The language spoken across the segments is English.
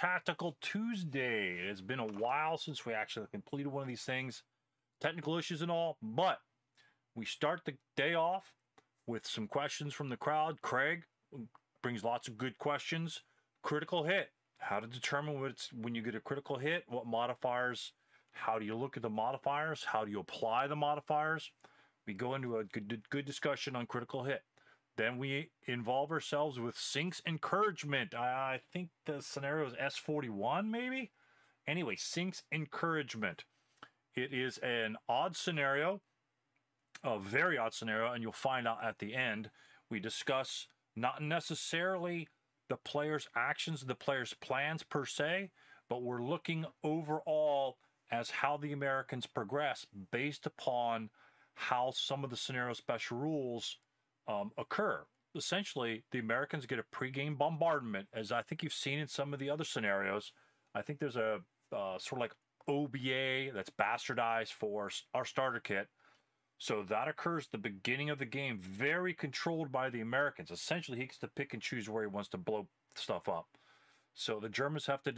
Tactical Tuesday. It has been a while since we actually completed one of these things. Technical issues and all, but we start the day off with some questions from the crowd. Craig brings lots of good questions. Critical hit. How to determine when you get a critical hit, what modifiers, how do you look at the modifiers, how do you apply the modifiers. We go into a good discussion on critical hit. Then we involve ourselves with SYNC's Encouragement. I think the scenario is S41 maybe? Anyway, SYNC's Encouragement. It is an odd scenario, a very odd scenario, and you'll find out at the end. We discuss not necessarily the player's actions, the player's plans per se, but we're looking overall as how the Americans progress based upon how some of the scenario special rules occur. Essentially, the Americans get a pregame bombardment, as I think you've seen in some of the other scenarios. I think there's a sort of like OBA that's bastardized for our starter kit. So that occurs at the beginning of the game, very controlled by the Americans. Essentially, he gets to pick and choose where he wants to blow stuff up. So the Germans have to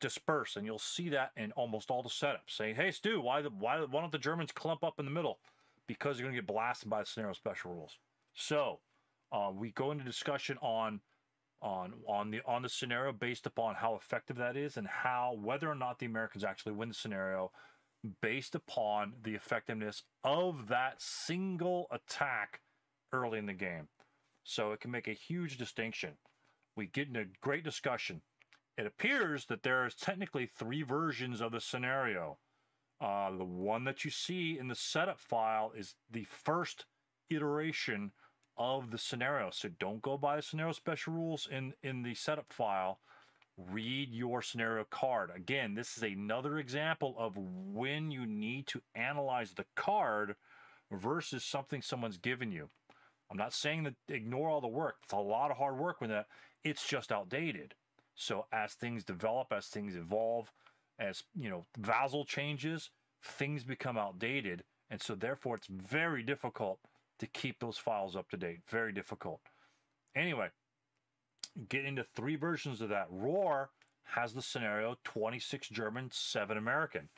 disperse, and you'll see that in almost all the setups. Saying, hey, Stu, why don't the Germans clump up in the middle? Because they're going to get blasted by the scenario special rules. So we go into discussion on the scenario based upon how effective that is and how whether or not the Americans actually win the scenario based upon the effectiveness of that single attack early in the game. So it can make a huge distinction. We get into a great discussion. It appears that there is technically three versions of the scenario. The one that you see in the setup file is the first iteration of the scenario. So don't go by the scenario special rules in the setup file. Read your scenario card. Again, this is another example of when you need to analyze the card versus something someone's given you. I'm not saying that ignore all the work. It's a lot of hard work with that. It's just outdated. So as things develop, as things evolve, as you know, VASL changes, things become outdated. And so therefore it's very difficult to keep those files up to date. Very difficult. Anyway, get into three versions of that. Roar has the scenario 26 German, 7 American.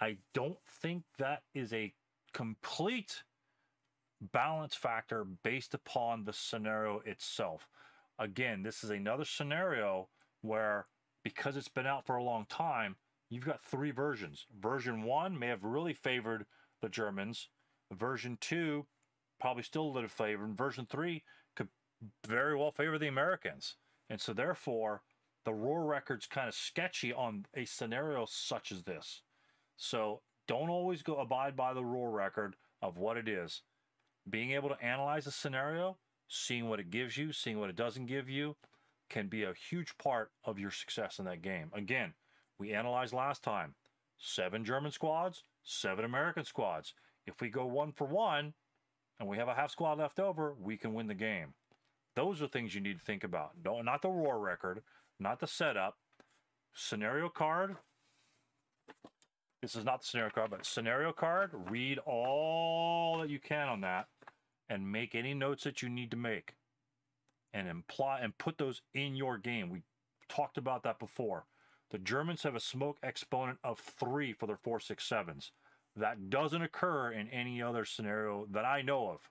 I don't think that is a complete balance factor based upon the scenario itself. Again, this is another scenario where, because it's been out for a long time, you've got three versions. Version 1 may have really favored the Germans. Version 2 probably still a little favored. And version 3 could very well favor the Americans. And so therefore, the Roar record's kind of sketchy on a scenario such as this. So don't always go abide by the Roar record of what it is. Being able to analyze a scenario, seeing what it gives you, seeing what it doesn't give you, can be a huge part of your success in that game. Again, we analyzed last time, 7 German squads, 7 American squads. If we go 1 for 1, and we have a half squad left over, we can win the game. Those are things you need to think about. Don't, not the Roar record, not the setup. Scenario card. This is not the scenario card, but scenario card. Read all that you can on that and make any notes that you need to make and imply and put those in your game. We talked about that before. The Germans have a smoke exponent of 3 for their 4, 6, 7s. That doesn't occur in any other scenario that I know of,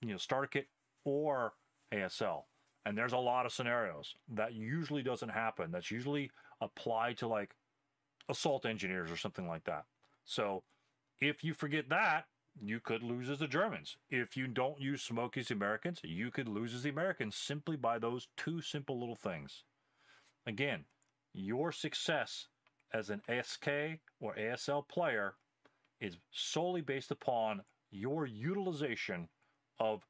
you know, starter kit or ASL. And there's a lot of scenarios that usually doesn't happen. That's usually applied to like assault engineers or something like that. So if you forget that, you could lose as the Germans. If you don't use smoke as the Americans, you could lose as the Americans simply by those two simple little things. Again, your success as an SK or ASL player is solely based upon your utilization of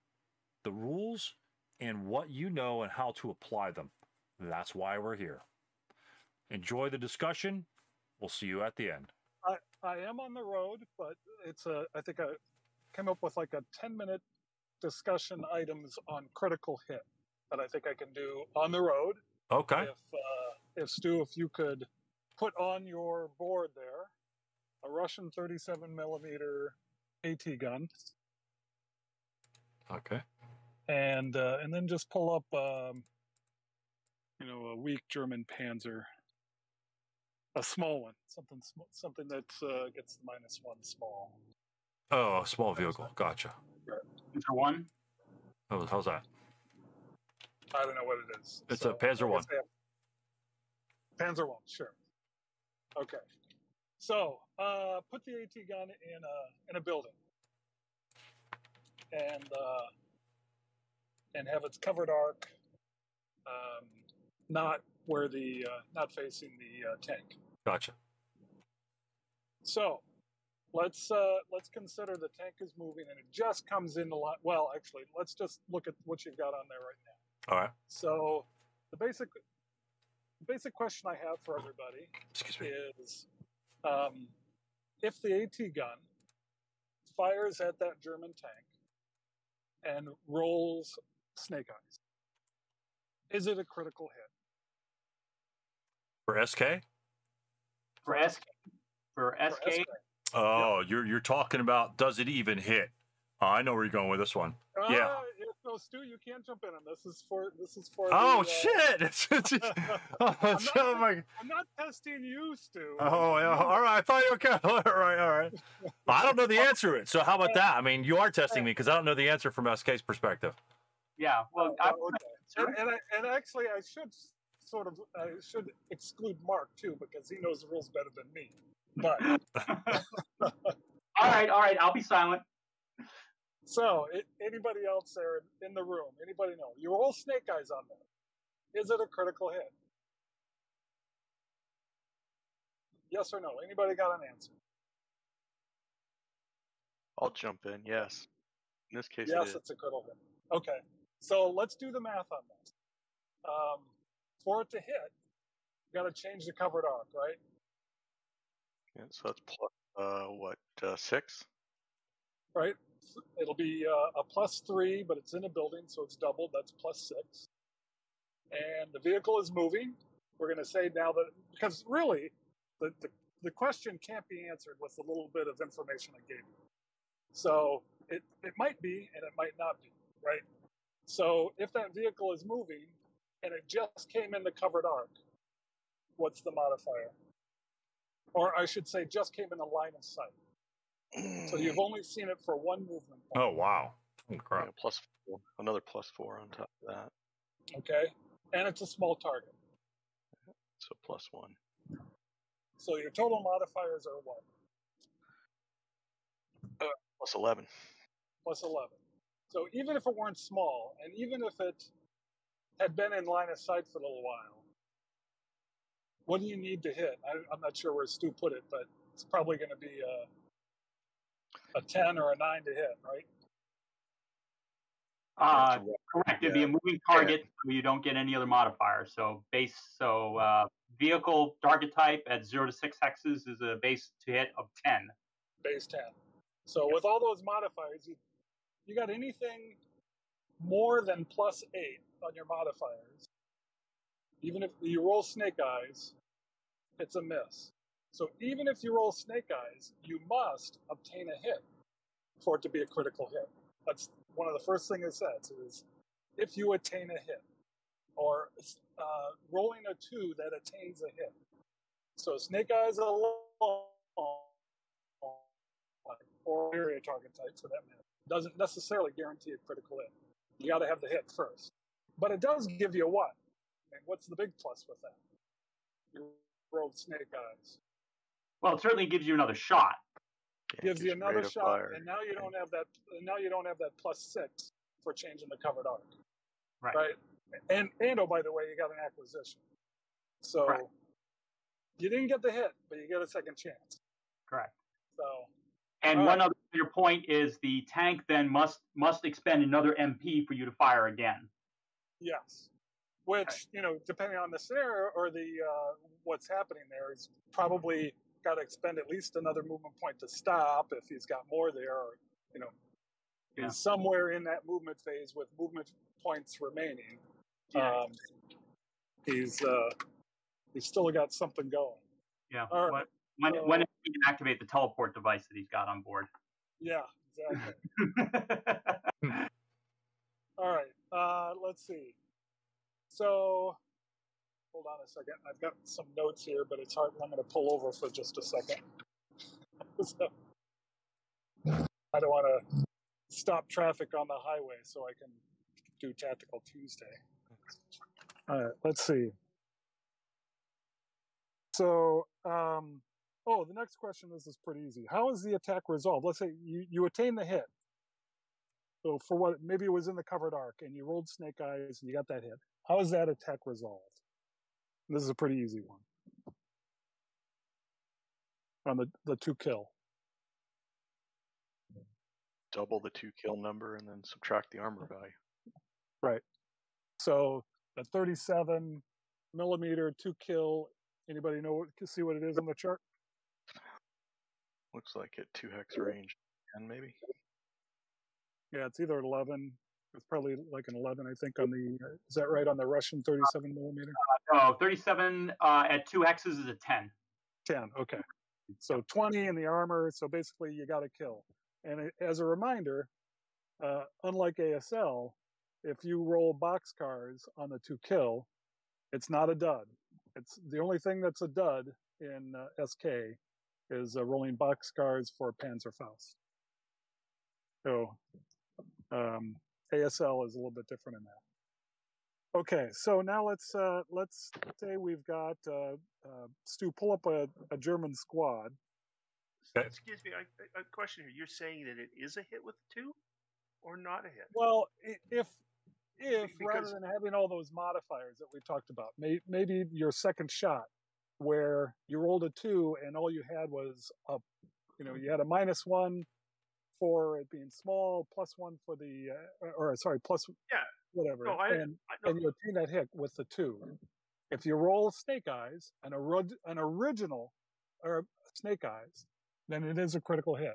the rules and what you know and how to apply them. That's why we're here. Enjoy the discussion. We'll see you at the end. I am on the road, but it's a, I think I came up with like a 10-minute discussion items on critical hit that I think I can do on the road. Okay. If Stu, if you could put on your board there a Russian 37mm AT gun. Okay. And then just pull up, you know, a weak German Panzer A small one, something that gets the -1 small. Oh, a small vehicle. Gotcha. Panzer one. Oh, how's that? I don't know what it is. It's so, a Panzer I. Panzer I, sure. Okay. So put the AT gun in a building, and have its covered arc, not where the not facing the tank. Gotcha. So let's consider the tank is moving and it just comes into line. Well, actually, let's just look at what you've got on there right now. All right. So the basic question I have for everybody is. If the AT gun fires at that German tank and rolls snake eyes, is it a critical hit? For SK? For SK? Oh, yep. you're talking about does it even hit? I know where you're going with this one. Yeah. No, Stu, you can't jump in on this. This is for. Oh the, shit! I'm not testing you, Stu. Oh, yeah. All right. I thought you were kind of, all right. I don't know the answer to it. So how about that? I mean, you are testing me because I don't know the answer from SK's perspective. Yeah. Well, and actually, I should I should exclude Mark too because he knows the rules better than me. But. all right. I'll be silent. So, anybody else there in the room? Anybody know? You roll snake eyes on that. Is it a critical hit? Yes or no? Anybody got an answer? I'll jump in. Yes. In this case, yes, it's a critical hit. Okay. So let's do the math on this. For it to hit, you got to change the covered arc, right? Yeah. So that's plus six. Right. It'll be a +3, but it's in a building, so it's doubled. That's +6. And the vehicle is moving. We're going to say now that, because really, the question can't be answered with a little bit of information I gave you. So it might be, and it might not be, right? So if that vehicle is moving, and it just came in the covered arc, what's the modifier? Or I should say just came in the line of sight. So you've only seen it for one movement point. Oh, wow. Crap. Yeah, +4. Another +4 on top of that. Okay. And it's a small target. So +1. So your total modifiers are what? +11. +11. So even if it weren't small, and even if it had been in line of sight for a little while, what do you need to hit? I'm not sure where Stu put it, but it's probably going to be... A 10 or a 9 to hit, right? Correct. It'd be a moving target, so you don't get any other modifier. So vehicle target type at 0 to 6 hexes is a base to hit of 10. Base 10. So with all those modifiers, you got anything more than +8 on your modifiers. Even if you roll snake eyes, it's a miss. So even if you roll snake eyes, you must obtain a hit for it to be a critical hit. That's one of the first things it says is if you attain a hit or rolling a 2 that attains a hit. So snake eyes alone or area target type for that matter doesn't necessarily guarantee a critical hit. You got to have the hit first. But it does give you what? And what's the big plus with that? You rolled snake eyes. Well, it certainly gives you another shot. Yeah, gives you another shot, fire. And now you don't have that. Now you don't have that +6 for changing the covered arc, right? And oh, by the way, you got an acquisition, so you didn't get the hit, but you get a second chance. Correct. So, and one other your point is the tank then must expend another MP for you to fire again. Yes. Which you know, depending on the scenario or the what's happening there, is probably got to expend at least another movement point to stop if he's got more there, or you know, is somewhere in that movement phase with movement points remaining. He's still got something going. Yeah. All right. When he can activate the teleport device that he's got on board. Yeah. Exactly. All right. Let's see. So Hold on a second. I've got some notes here, but it's hard. I'm going to pull over for just a second. So, I don't want to stop traffic on the highway so I can do Tactical Tuesday. All right, let's see. So, oh, the next question, this is pretty easy. How is the attack resolved? Let's say you attain the hit. So for what, maybe it was in the covered arc and you rolled snake eyes and you got that hit. How is that attack resolved? This is a pretty easy one. On the two kill. Double the two kill number and then subtract the armor value. Right. So the 37 millimeter two kill. Anybody know what, see what it is on the chart? Looks like at 2 hex range 10 maybe. Yeah, it's either 11. It's probably like an 11, I think, on the... Is that right, on the Russian 37 millimeter? No, 37 at 2 hexes is a 10. 10, okay. So 20 in the armor, so basically you got to kill. And it, as a reminder, unlike ASL, if you roll boxcars on the 2 kill, it's not a dud. It's the only thing that's a dud in SK is rolling boxcars for Panzerfaust. So... ASL is a little bit different in that. Okay, so now let's say we've got Stu, pull up a German squad. Excuse me, a question here. You're saying that it is a hit with the 2, or not a hit? Well, if because, rather than having all those modifiers that we talked about, maybe your second shot where you rolled a 2 and all you had was a, you know, you had a -1. For it being small, +1 for the, or sorry, plus yeah. whatever, no, and you obtain that hit with the 2. If you roll snake eyes, an original, or snake eyes, then it is a critical hit.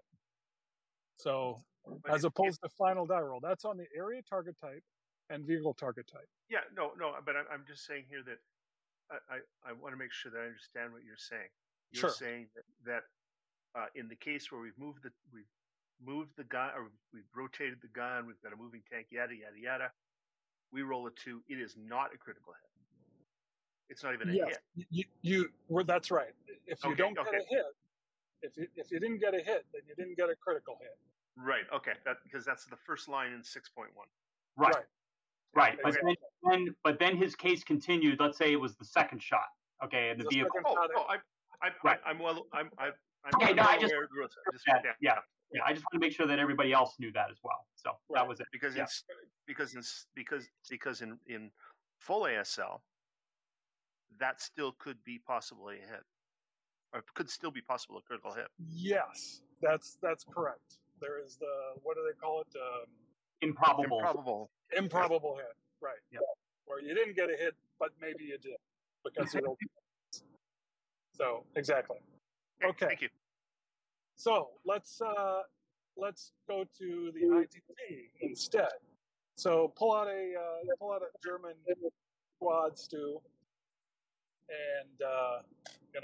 So, but as opposed to final die roll, that's on the area target type and vehicle target type. Yeah, no, but I'm just saying here that I want to make sure that I understand what you're saying. You're sure. saying that in the case where we've moved the gun, or we've rotated the gun, we've got a moving tank, yada, yada, yada. We roll a 2. It is not a critical hit. It's not even a hit. Well, that's right. If you don't get a hit, if you didn't get a hit, then you didn't get a critical hit. Right, okay, because that's the first line in 6.1. Right. Okay. But then his case continued. Let's say it was the second shot, okay, and the vehicle. Yeah, I just want to make sure that everybody else knew that as well. So right. that was it. Because yeah. in full ASL, that still could be possibly a hit, or could still be possible a critical hit. Yes, that's correct. There is the, what do they call it? Improbable hit. Right. Yeah. Where you didn't get a hit, but maybe you did because it'll. So exactly. Okay. Thank you. So let's go to the ITP instead. So pull out a German squad, Stu, and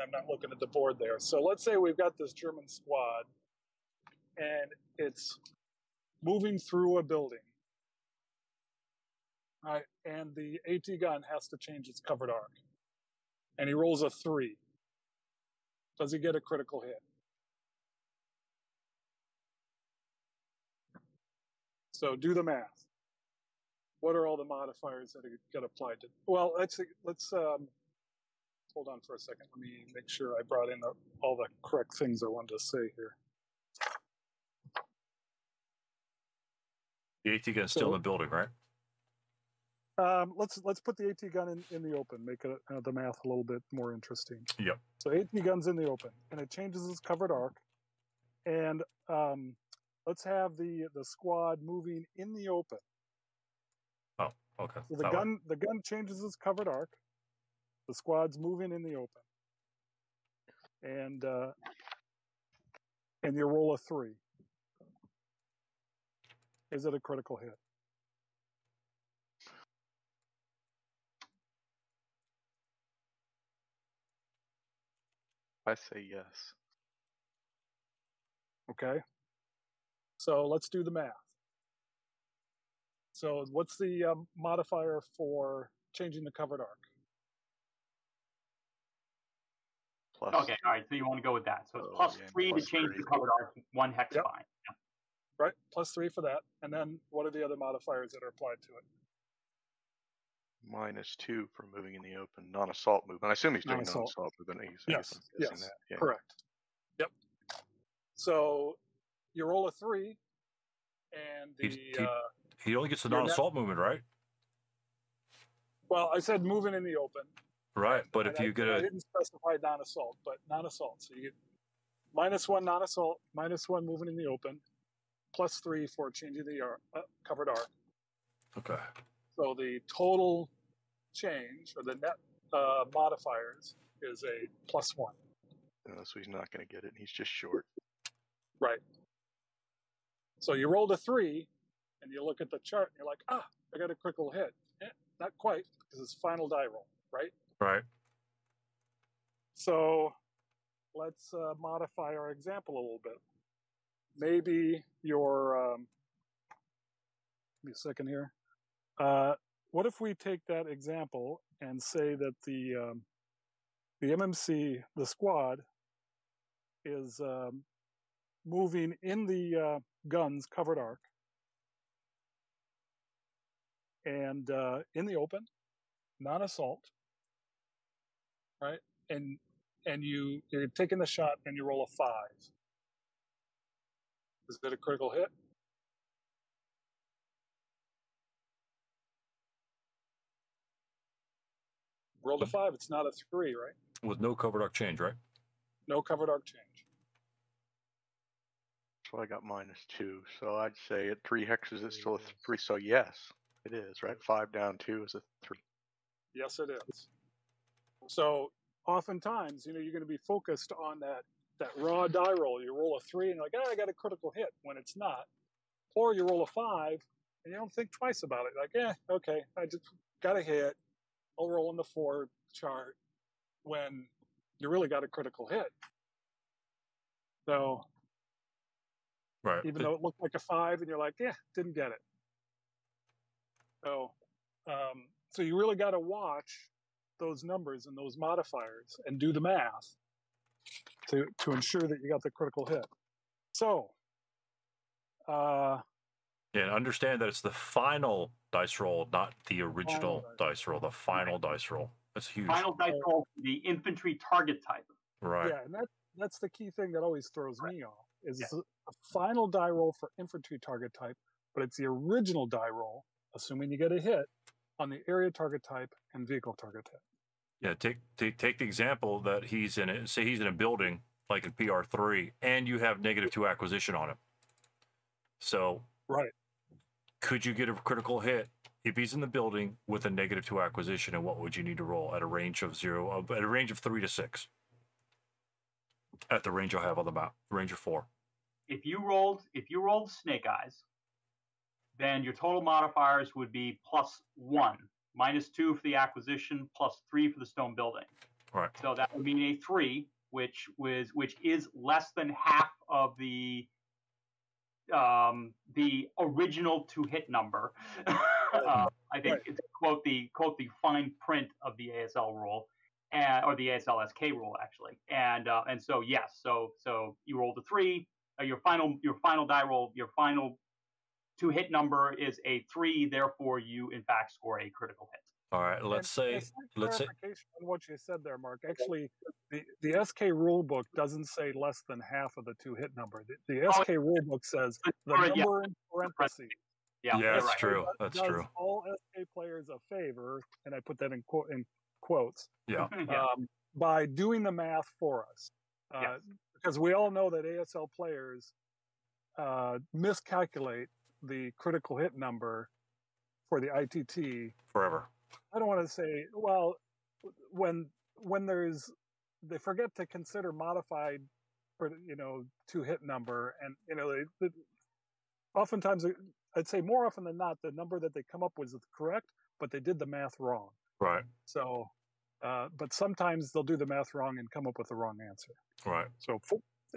I'm not looking at the board there. So let's say we've got this German squad, and it's moving through a building. All right, and the AT gun has to change its covered arc, and he rolls a 3. Does he get a critical hit? So do the math. What are all the modifiers that get applied to? Well, let's hold on for a second. Let me make sure I brought in all the correct things I wanted to say here. The AT gun is still in the building, right? Let's put the AT gun in the open. Make it, the math a little bit more interesting. Yep. So AT gun's in the open, and it changes its covered arc, and let's have the squad moving in the open. Oh, okay. So the gun changes its covered arc. The squad's moving in the open, and you roll a 3. Is it a critical hit? I say yes. Okay. So let's do the math. So what's the modifier for changing the covered arc? Plus okay, all right, so you want to go with that. So it's plus three to change the covered arc one hex bind. Yep. Right, plus three for that. And then what are the other modifiers that are applied to it? -2 for moving in the open, non-assault movement. I assume he's doing non-assault movement. Yes, yeah. Correct. Yep. So you roll a 3, and the... He only gets the non-assault movement, right? Well, I said moving in the open. Right, but if you get a... I didn't specify non-assault, but non-assault. So you get -1 non-assault, -1 moving in the open, +3 for changing the covered arc. Okay. So the total change, or the net modifiers, is a +1. No, so he's not going to get it. He's just short. Right. So you rolled a 3, and you look at the chart, and you're like, ah, I got a critical hit. Eh, not quite, because it's final die roll, right? Right. So let's modify our example a little bit. Maybe your... give me a second here. What if we take that example and say that the MMC, the squad, is moving in the gun's covered arc and in the open, non-assault, right? And you're taking the shot and you roll a 5. Is that a critical hit? Rolled a 5, it's not a 3, right? With no covered arc change, right? No covered arc change. So I got -2. So I'd say at 3 hexes, it's still a 3. So yes, it is, right? 5 down 2 is a 3. Yes, it is. So oftentimes, you know, you're going to be focused on that raw die roll. You roll a 3 and you're like, ah, I got a critical hit when it's not. Or you roll a 5 and you don't think twice about it. Like, eh, okay, I just got a hit. I'll roll on the 4 chart when you really got a critical hit. So, right. Even though it looked like a 5, and you're like, yeah, didn't get it. So, so you really got to watch those numbers and those modifiers and do the math to ensure that you got the critical hit. So, and understand that it's the final dice roll, not the original dice roll, the final dice roll. That's huge. Final dice roll, the infantry target type. Right. Yeah, and that's the key thing that always throws me off, is a final die roll for infantry target type, but it's the original die roll, assuming you get a hit, on the area target type and vehicle target type. Yeah, take the example that he's in it. Say he's in a building, like in PR3, and you have -2 acquisition on him. So... Right. Could you get a critical hit if he's in the building with a -2 acquisition, and what would you need to roll at a range of 3 to 6? At the range I have on the map, range of 4. If you rolled Snake Eyes, then your total modifiers would be +1, -2 for the acquisition, +3 for the stone building. All right. So that would mean a 3, which is less than half of the original to-hit number. I think it's quote the fine print of the ASL rule, or the ASL SK rule actually. And so yes, so you rolled a 3. Your final die roll, your final to-hit number is a 3. Therefore, you in fact score a critical hit. All right. Let's say. On what you said there, Mark. Actually, the SK rule book doesn't say less than half of the to-hit number. The SK rule book says the number in parentheses. Yeah, that's true. That's true. All SK players a favor, and I put that in quotes. Yeah. By doing the math for us, because we all know that ASL players miscalculate the critical hit number for the ITT forever. I don't want to say, well, when they forget to consider modified, you know, to-hit number, and you know, oftentimes I'd say more often than not, the number that they come up with is correct, but they did the math wrong. Right. So, but sometimes they'll do the math wrong and come up with the wrong answer. Right. So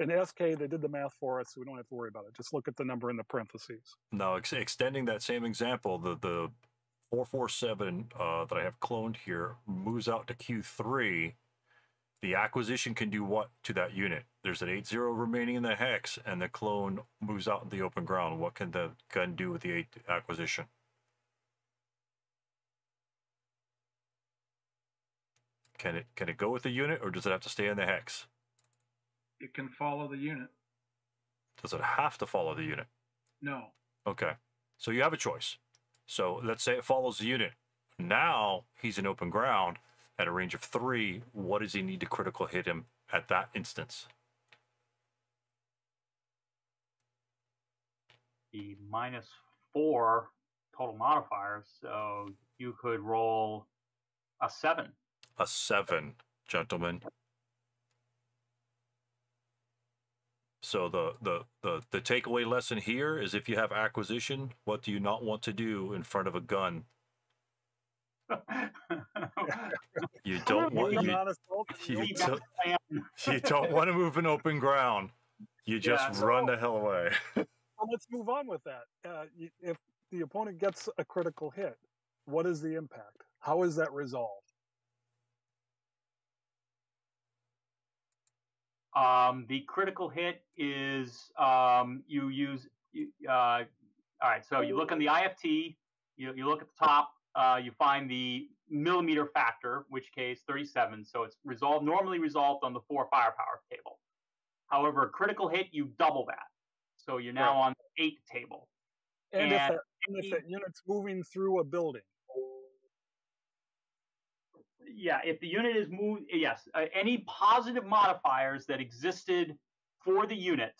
in SK, they did the math for us, so we don't have to worry about it. Just look at the number in the parentheses. Now, extending that same example, the 447 that I have cloned here moves out to Q3, The acquisition can do what to that unit? There's an 8-0 remaining in the hex, and the clone moves out in the open ground. What can the gun do with the 8 acquisition? Can it go with the unit, or does it have to stay in the hex? It can follow the unit. Does it have to follow the unit? No. Okay. So you have a choice. So let's say it follows the unit. Now he's in open ground at a range of 3. What does he need to critical hit him at that instance? The -4 total modifier. So you could roll a 7. A 7, gentlemen. So the takeaway lesson here is, if you have acquisition, what do you not want to do in front of a gun? You don't want to move in open ground. You just run the hell away. Well, let's move on with that. If the opponent gets a critical hit, what is the impact? How is that resolved? The critical hit is you use. All right, so you look on the IFT. You look at the top. You find the millimeter factor, which case 37. So it's resolved, normally resolved on the 4 firepower table. However, a critical hit, you double that, so you're now on the 8 table. And if that unit's moving through a building. Yeah, if the unit is moved, yes. Any positive modifiers that existed for the unit,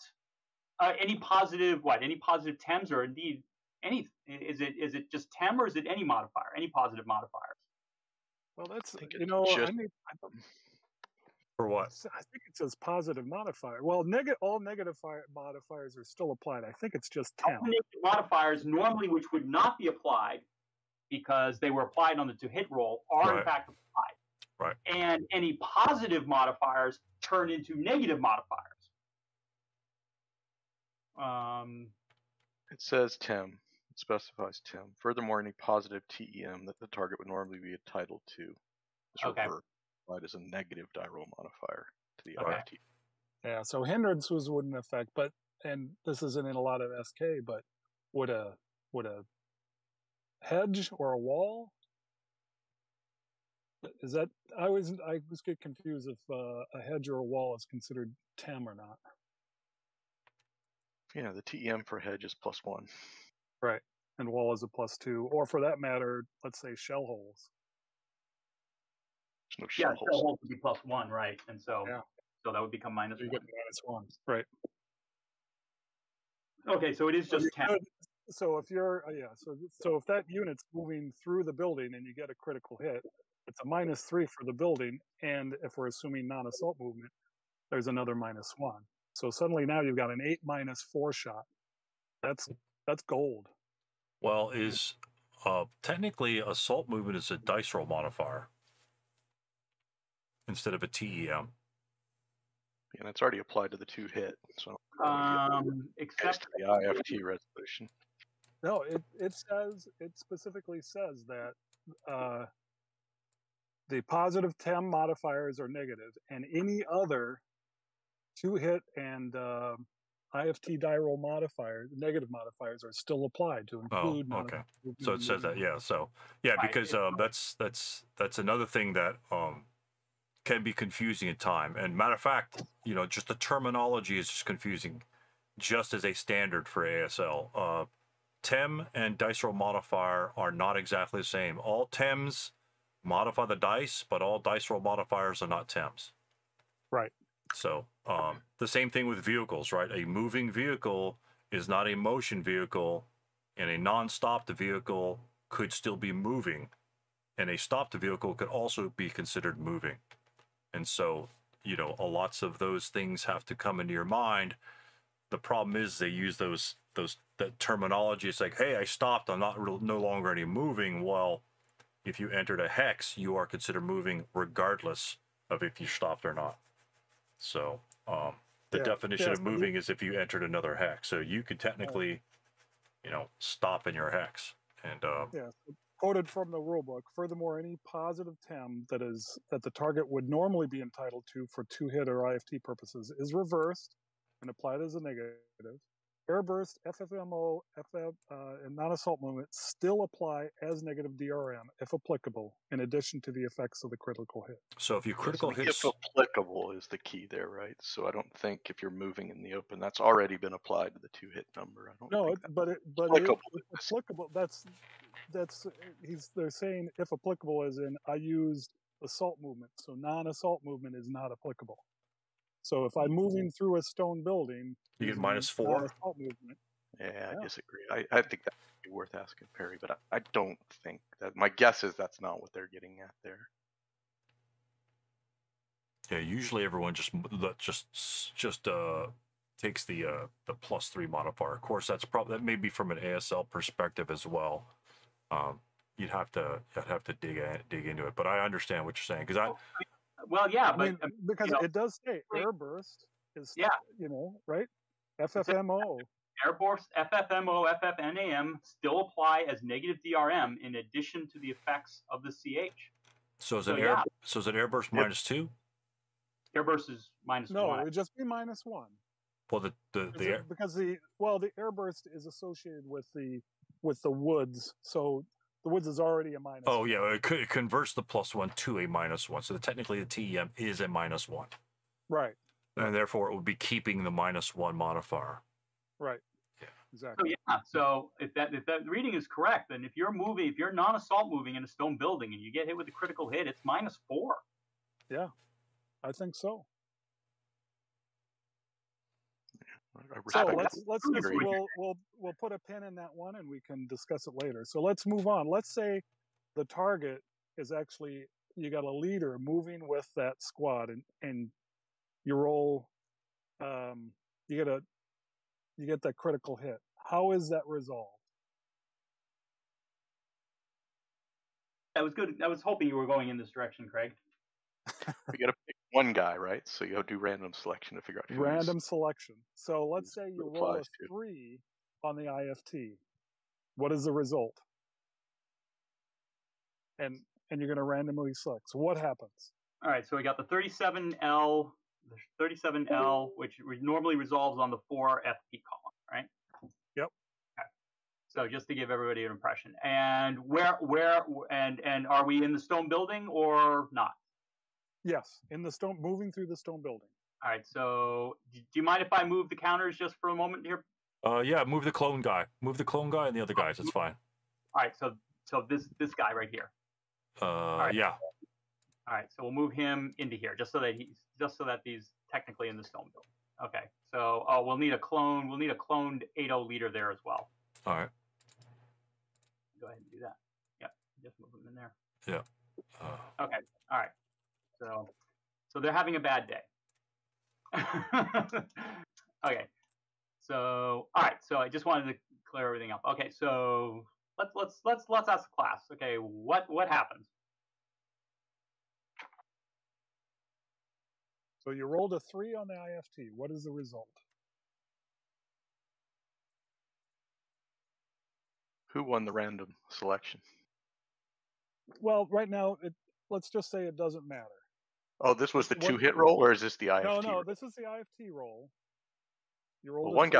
any positive what? Any positive TEMs, or indeed any? Is it just TEM, or is it any modifier? Any positive modifiers? Well, that's for what? I think it says positive modifier. Well, all negative modifiers are still applied. I think it's just TEM. All negative modifiers normally, which would not be applied, because they were applied on the to-hit roll, are in fact applied. Right. And any positive modifiers turn into negative modifiers. It says TEM. It specifies TEM. Furthermore, any positive TEM that the target would normally be entitled to is applied as a negative die roll modifier to the IFT. Yeah, so hindrances wouldn't affect, but, and this isn't in a lot of SK, but would a hedge or a wall? Is that I always get confused if a hedge or a wall is considered TEM or not. Yeah, the TEM for hedge is +1. Right, and wall is a +2, or for that matter, let's say shell holes. No shell holes. Shell holes would be +1, right? And so, so that would become -1. -1, right? Okay, so it is just TEM. So if you're so if that unit's moving through the building and you get a critical hit, it's a -3 for the building, and if we're assuming non-assault movement, there's another -1. So suddenly now you've got an 8 -4 shot. That's gold. Well, is technically assault movement is a dice roll modifier instead of a TEM. And it's already applied to the to hit, so except the IFT resolution. No, it specifically says that the positive TEM modifiers are negative, and any other to-hit and IFT die roll modifiers, negative modifiers, are still applied to include. Oh, okay. So it says that, yeah. So yeah, because that's another thing that can be confusing at time. And matter of fact, you know, just the terminology is just confusing, just as a standard for ASL. TEM and dice roll modifier are not exactly the same. All TEMs modify the dice, but all dice roll modifiers are not TEMs. Right. So the same thing with vehicles, right? A moving vehicle is not a motion vehicle, and a non-stopped vehicle could still be moving, and a stopped vehicle could also be considered moving. And so, you know, lots of those things have to come into your mind. The problem is they use that terminology. It's like, hey, I stopped. I'm no longer any moving. Well, if you entered a hex, you are considered moving regardless of if you stopped or not. So the definition of moving is if you entered another hex. So you could technically, you know, stop in your hex. And Quoted from the rulebook, furthermore, any positive TAM that the target would normally be entitled to for two-hit or IFT purposes is reversed and applied as a negative. Airburst, FFMO, and non-assault movement still apply as negative DRM, if applicable, in addition to the effects of the critical hit. So if you critical hits... If applicable is the key there, right? So I don't think if you're moving in the open, that's already been applied to the two-hit number. I don't think it's applicable. They're saying if applicable as in I used assault movement, so non-assault movement is not applicable. So if I'm moving through a stone building, you get -4. Yeah, I disagree. I think that would be worth asking Perry, but I don't think that. My guess is that's not what they're getting at there. Yeah, usually everyone just takes the +3 modifier. Of course, that's probably that may be from an ASL perspective as well. I'd have to dig into it, but I understand what you're saying because Well, yeah, because it does say airburst is, you know, right? FFMO. Airburst, FFMO, FFNAM still apply as negative DRM in addition to the effects of the CH. So is it airburst -2? Airburst is -1. No, it would just be -1. Well, the airburst is associated with the woods, so. The woods is already a -1. Oh, yeah. It converts the +1 to a -1. So technically the TEM is a -1. Right. And therefore it would be keeping the -1 modifier. Right. Yeah. Exactly. So, yeah. So if that reading is correct, then if you're non-assault moving in a stone building and you get hit with a critical hit, it's -4. Yeah. I think so. So let's just, we'll put a pin in that one and we can discuss it later. So let's move on. Let's say the target is actually you got a leader moving with that squad, and you roll, you get that critical hit. How is that resolved? That was good. I was hoping you were going in this direction, Craig. You got to pick one guy, right? So you'll do random selection to figure out. Random selection. So let's say you roll a 3 on the IFT. What is the result? And you're going to randomly select. So what happens? All right. So we got the 37L, which normally resolves on the 4FP column, right? Yep. Okay. So just to give everybody an impression, and where are we in the stone building or not? Yes, moving through the stone building. All right, so do you mind if I move the counters just for a moment here? Yeah, move the clone guy. Move the clone guy and the other guys, that's fine. All right, so this guy right here. All right, so we'll move him into here just so that he's technically in the stone building. Okay. So we'll need a cloned 8-0 leader there as well. All right. Go ahead and do that. Yeah, just move him in there. Yeah. Okay. All right. So they're having a bad day. Okay. So all right. So I just wanted to clear everything up. Okay. So let's ask the class. Okay. What happens? So you rolled a 3 on the IFT. What is the result? Who won the random selection? Well, right now let's just say it doesn't matter. Oh, this was the two-hit roll, or is this the IFT? No, this is the IFT roll. Well, one's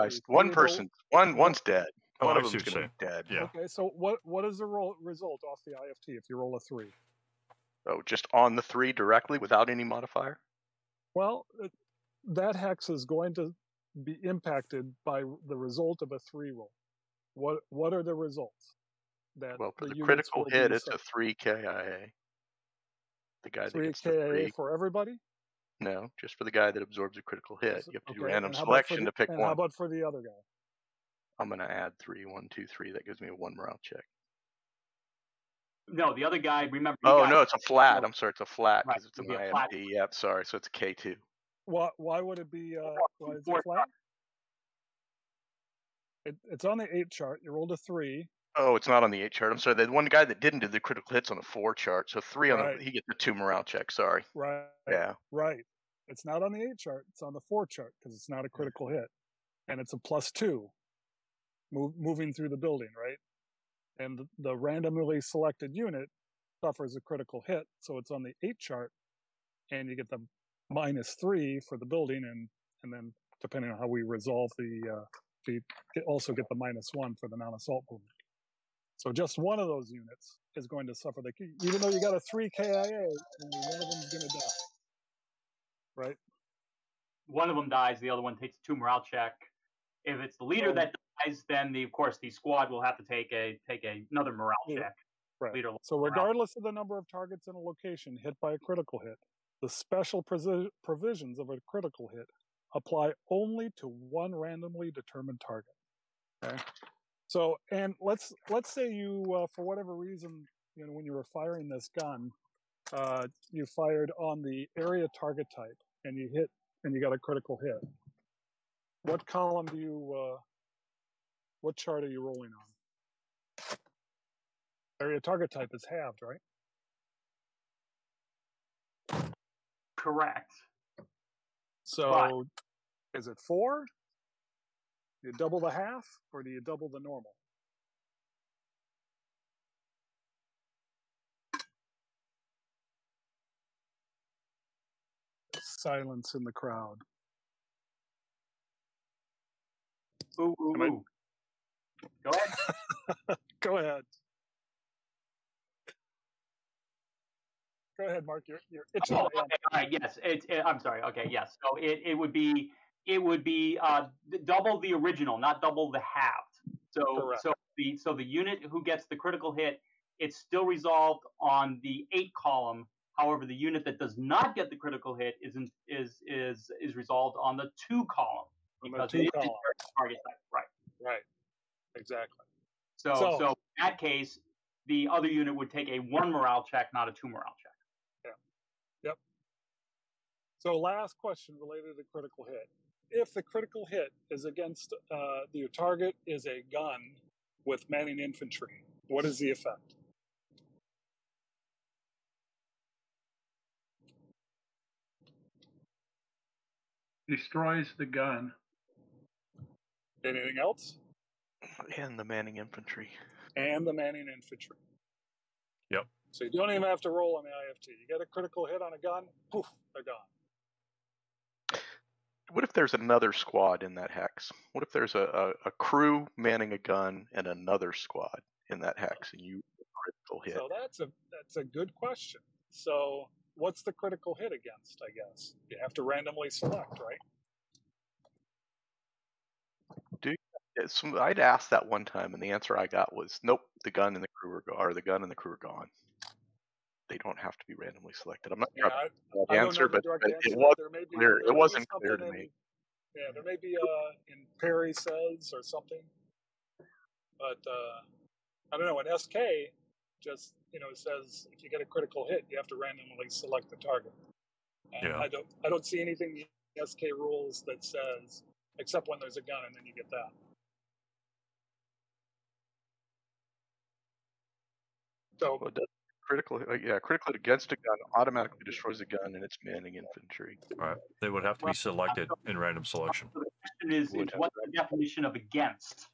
dead. Oh, one of them's going to be dead. Yeah. Okay, so what is the result off the IFT if you roll a 3? Oh, just on the 3 directly without any modifier? Well, that hex is going to be impacted by the result of a 3 roll. What are the results? Well, for the critical hit, it's a 3 KIA. The guy that gets the 3 for everybody? No, just for the guy that absorbs a critical hit. You have to do random selection to pick one. How about for the other guy? I'm going to add 3, 1, 2, 3. That gives me a 1 morale check. No, the other guy, remember. Oh, no, it's a flat. I'm sorry, it's a flat because it's an IMD. Yep, sorry. So it's a K2. Why would it be a flat? It's on the 8 chart. You rolled a 3. Oh, it's not on the 8 chart. I'm sorry. The one guy that didn't do the critical hit's on the 4 chart. So 3 on he gets the 2 morale check. Sorry. Right. Yeah. Right. It's not on the 8 chart. It's on the 4 chart because it's not a critical hit, and it's a +2. Moving through the building, right? and the randomly selected unit suffers a critical hit. So it's on the 8 chart, and you get the -3 for the building, and then depending on how we resolve the also get the -1 for the non-assault movement. So just one of those units is going to suffer the key. Even though you got a 3 KIA, one of them is going to die, right? One of them dies, the other one takes a 2 morale check. If it's the leader that dies, then of course the squad will have to take another morale check. Right. Leader so regardless of the number of targets in a location hit by a critical hit, the special provisions of a critical hit apply only to one randomly determined target. Okay. So, and let's say you, for whatever reason, you know, when you were firing this gun, you fired on the area target type, and you hit, and you got a critical hit. What column do you, what chart are you rolling on? Area target type is halved, right? Correct. So but is it 4? Do you double the half, or do you double the normal? Silence in the crowd. Ooh, ooh, ooh. Go ahead. Go ahead. Go ahead, Mark. You're itching. Oh, okay. All right. Yes. I'm sorry. Okay. Yes. So it would be double the original, not double the halved. So correct. so the unit who gets the critical hit, it's still resolved on the 8 column. However, the unit that does not get the critical hit is resolved on the 2 column. Because the 2 column. Target type. Right. Right. Exactly. So in that case, the other unit would take a 1 morale check, not a 2 morale check. Yeah. Yep. So last question related to critical hit. If the critical hit is against your target is a gun with manning infantry, what is the effect? Destroys the gun. Anything else? And the manning infantry. And the manning infantry. Yep. So you don't even have to roll on the IFT. You get a critical hit on a gun, poof, they're gone. What if there's another squad in that hex? What if there's a crew manning a gun and another squad in that hex, and you get a critical hit? So that's a good question. So what's the critical hit against, I guess? You have to randomly select, right? So I'd asked that one time, and the answer I got was, "Nope, the gun and the crew are gone. They don't have to be randomly selected." I'm not sure the answer, but it wasn't clear. It wasn't clear to me. Yeah, there may be in Perry says or something, but I don't know. In SK, just says if you get a critical hit, you have to randomly select the target. Yeah. I don't see anything in SK rules that says except when there's a gun, and then you get that. So, well, critical hit against a gun automatically destroys the gun and its manning infantry. All right. They would have to be selected in random selection. So the question is, what's the definition of against?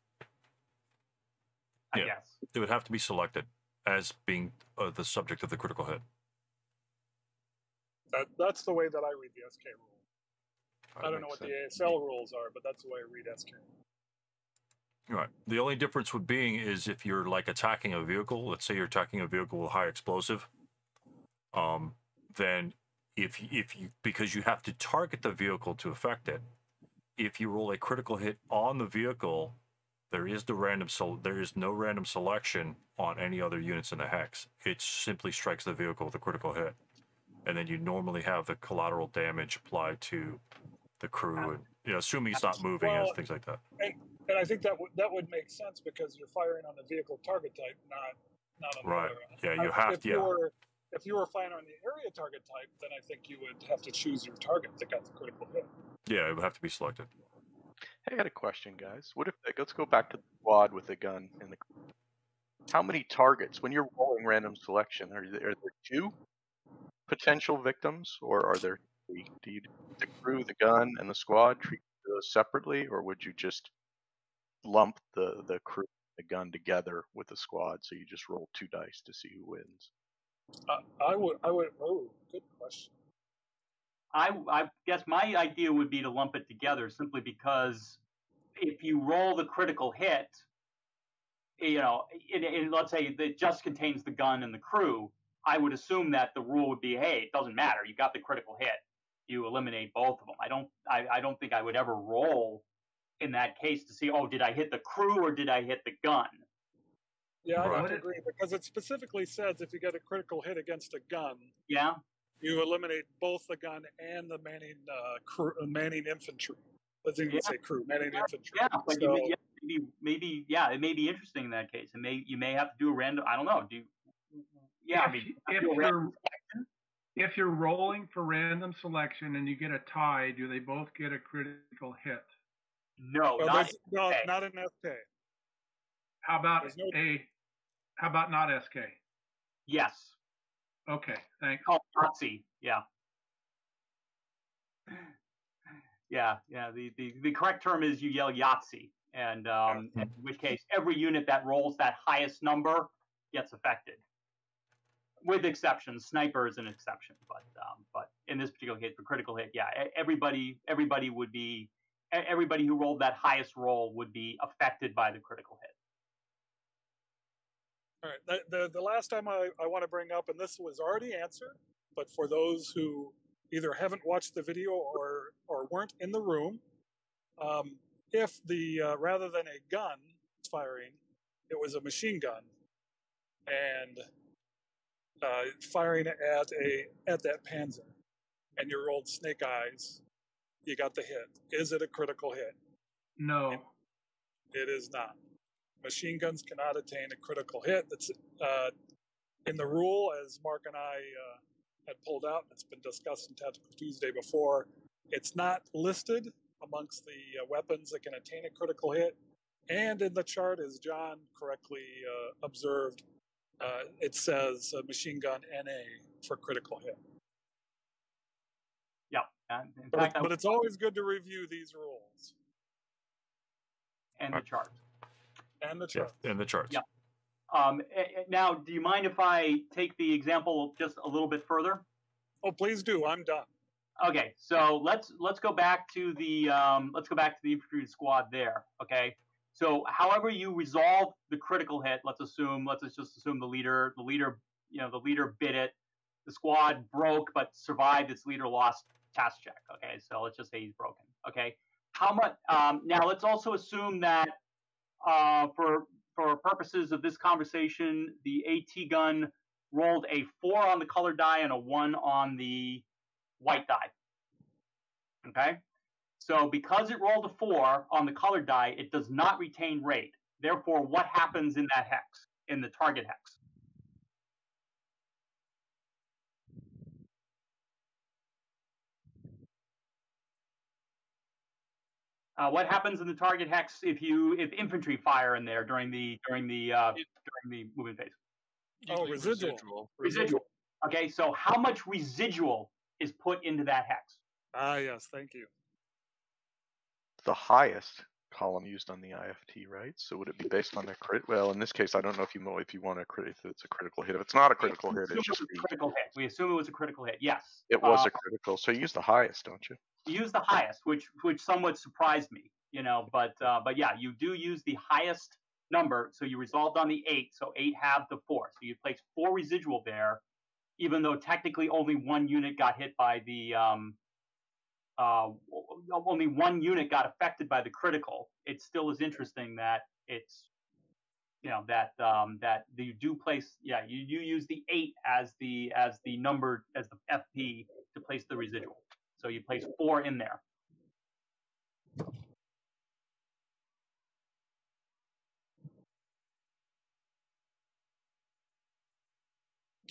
I guess. It would have to be selected as being the subject of the critical hit. That's the way that I read the SK rule. I don't know what the ASL rules are, but that's the way I read SK. Right. The only difference would being is if you're like attacking a vehicle, let's say you're attacking a vehicle with high explosive, then if you because you have to target the vehicle to affect it, if you roll a critical hit on the vehicle, there is no random selection on any other units in the hex. It simply strikes the vehicle with a critical hit, and then you normally have the collateral damage applied to the crew, and assuming it's not moving and things like that. And I think that would make sense because you're firing on the vehicle target type, not on the right. Area. Yeah, if you were firing on the area target type, then I think you would have to choose your target that got the critical hit. Yeah, it would have to be selected. Hey, I got a question, guys. What if let's go back to the squad with the gun and the? How many targets when you're rolling random selection? Are there 2 potential victims, or are there? Do you the crew, the gun, and the squad treat those separately, or would you just lump the crew the gun together with the squad, so you just roll two dice to see who wins. I would. Oh, good question. I guess my idea would be to lump it together, simply because if you roll the critical hit, you know, and let's say that just contains the gun and the crew, I would assume that the rule would be, hey, it doesn't matter. You got the critical hit. You eliminate both of them. I don't think I would ever roll in that case to see, oh, did I hit the crew or did I hit the gun? Yeah, I would agree, because it specifically says if you get a critical hit against a gun, yeah, you eliminate both the gun and the manning infantry. Doesn't even say crew, manning infantry. Yeah, so, but maybe yeah, it may be interesting in that case. You may have to do a random. I don't know. If you're rolling for random selection and you get a tie, do they both get a critical hit? No, well, not an SK. How about not SK? Yes. Okay, thanks. Oh, Nazi, yeah. Yeah. The correct term is you yell Yahtzee, and in which case every unit that rolls that highest number gets affected, with exceptions. Sniper is an exception, but in this particular case, for critical hit, yeah, everybody who rolled that highest roll would be affected by the critical hit. All right. The last time I want to bring up, and this was already answered, but for those who either haven't watched the video or weren't in the room, if the rather than a gun firing, it was a machine gun, and firing at that Panzer, and you rolled snake eyes, you got the hit. Is it a critical hit? No, it is not. Machine guns cannot attain a critical hit. That's in the rule, as Mark and I had pulled out. It's been discussed in Tactical Tuesday before. It's not listed amongst the weapons that can attain a critical hit. And in the chart, as John correctly observed, it says machine gun NA for critical hit. Yeah. In fact, but it's always good to review these rules. And the chart. And the charts. Yeah, and the charts. Yeah. Now, do you mind if I take the example just a little bit further? Oh, please do. I'm done. Okay, so let's go back to the infantry squad there. Okay, so however you resolve the critical hit, let's just assume the leader, you know, the leader bit it. The squad broke but survived. Its leader lost task check. Okay, so let's just say he's broken. Okay, how much? Now let's also assume that. For purposes of this conversation, the AT gun rolled a 4 on the colored die and a 1 on the white die. Okay? So because it rolled a 4 on the colored die, it does not retain rate. Therefore, what happens in that hex, in the target hex? What happens in the target hex if infantry fire in there during the movement phase? Oh, residual. Okay, so how much residual is put into that hex? Ah, yes, thank you. The highest column used on the IFT, right? So would it be based on the crit? Well, in this case, I don't know if you want to crit if it's a critical hit. If it's not a critical hit, it's just a critical hit. We assume it was a critical hit. Yes, it was a critical. So you use the highest, don't you? Use the highest, which somewhat surprised me, you know, but yeah, you do use the highest number. So you resolved on the 8, so 8 halved to 4. So you place 4 residual there, even though technically only one unit got affected by the critical. It still is interesting that it's, you know, that you do place, yeah, you use the 8 as the number, as the FP to place the residual. So you place 4 in there.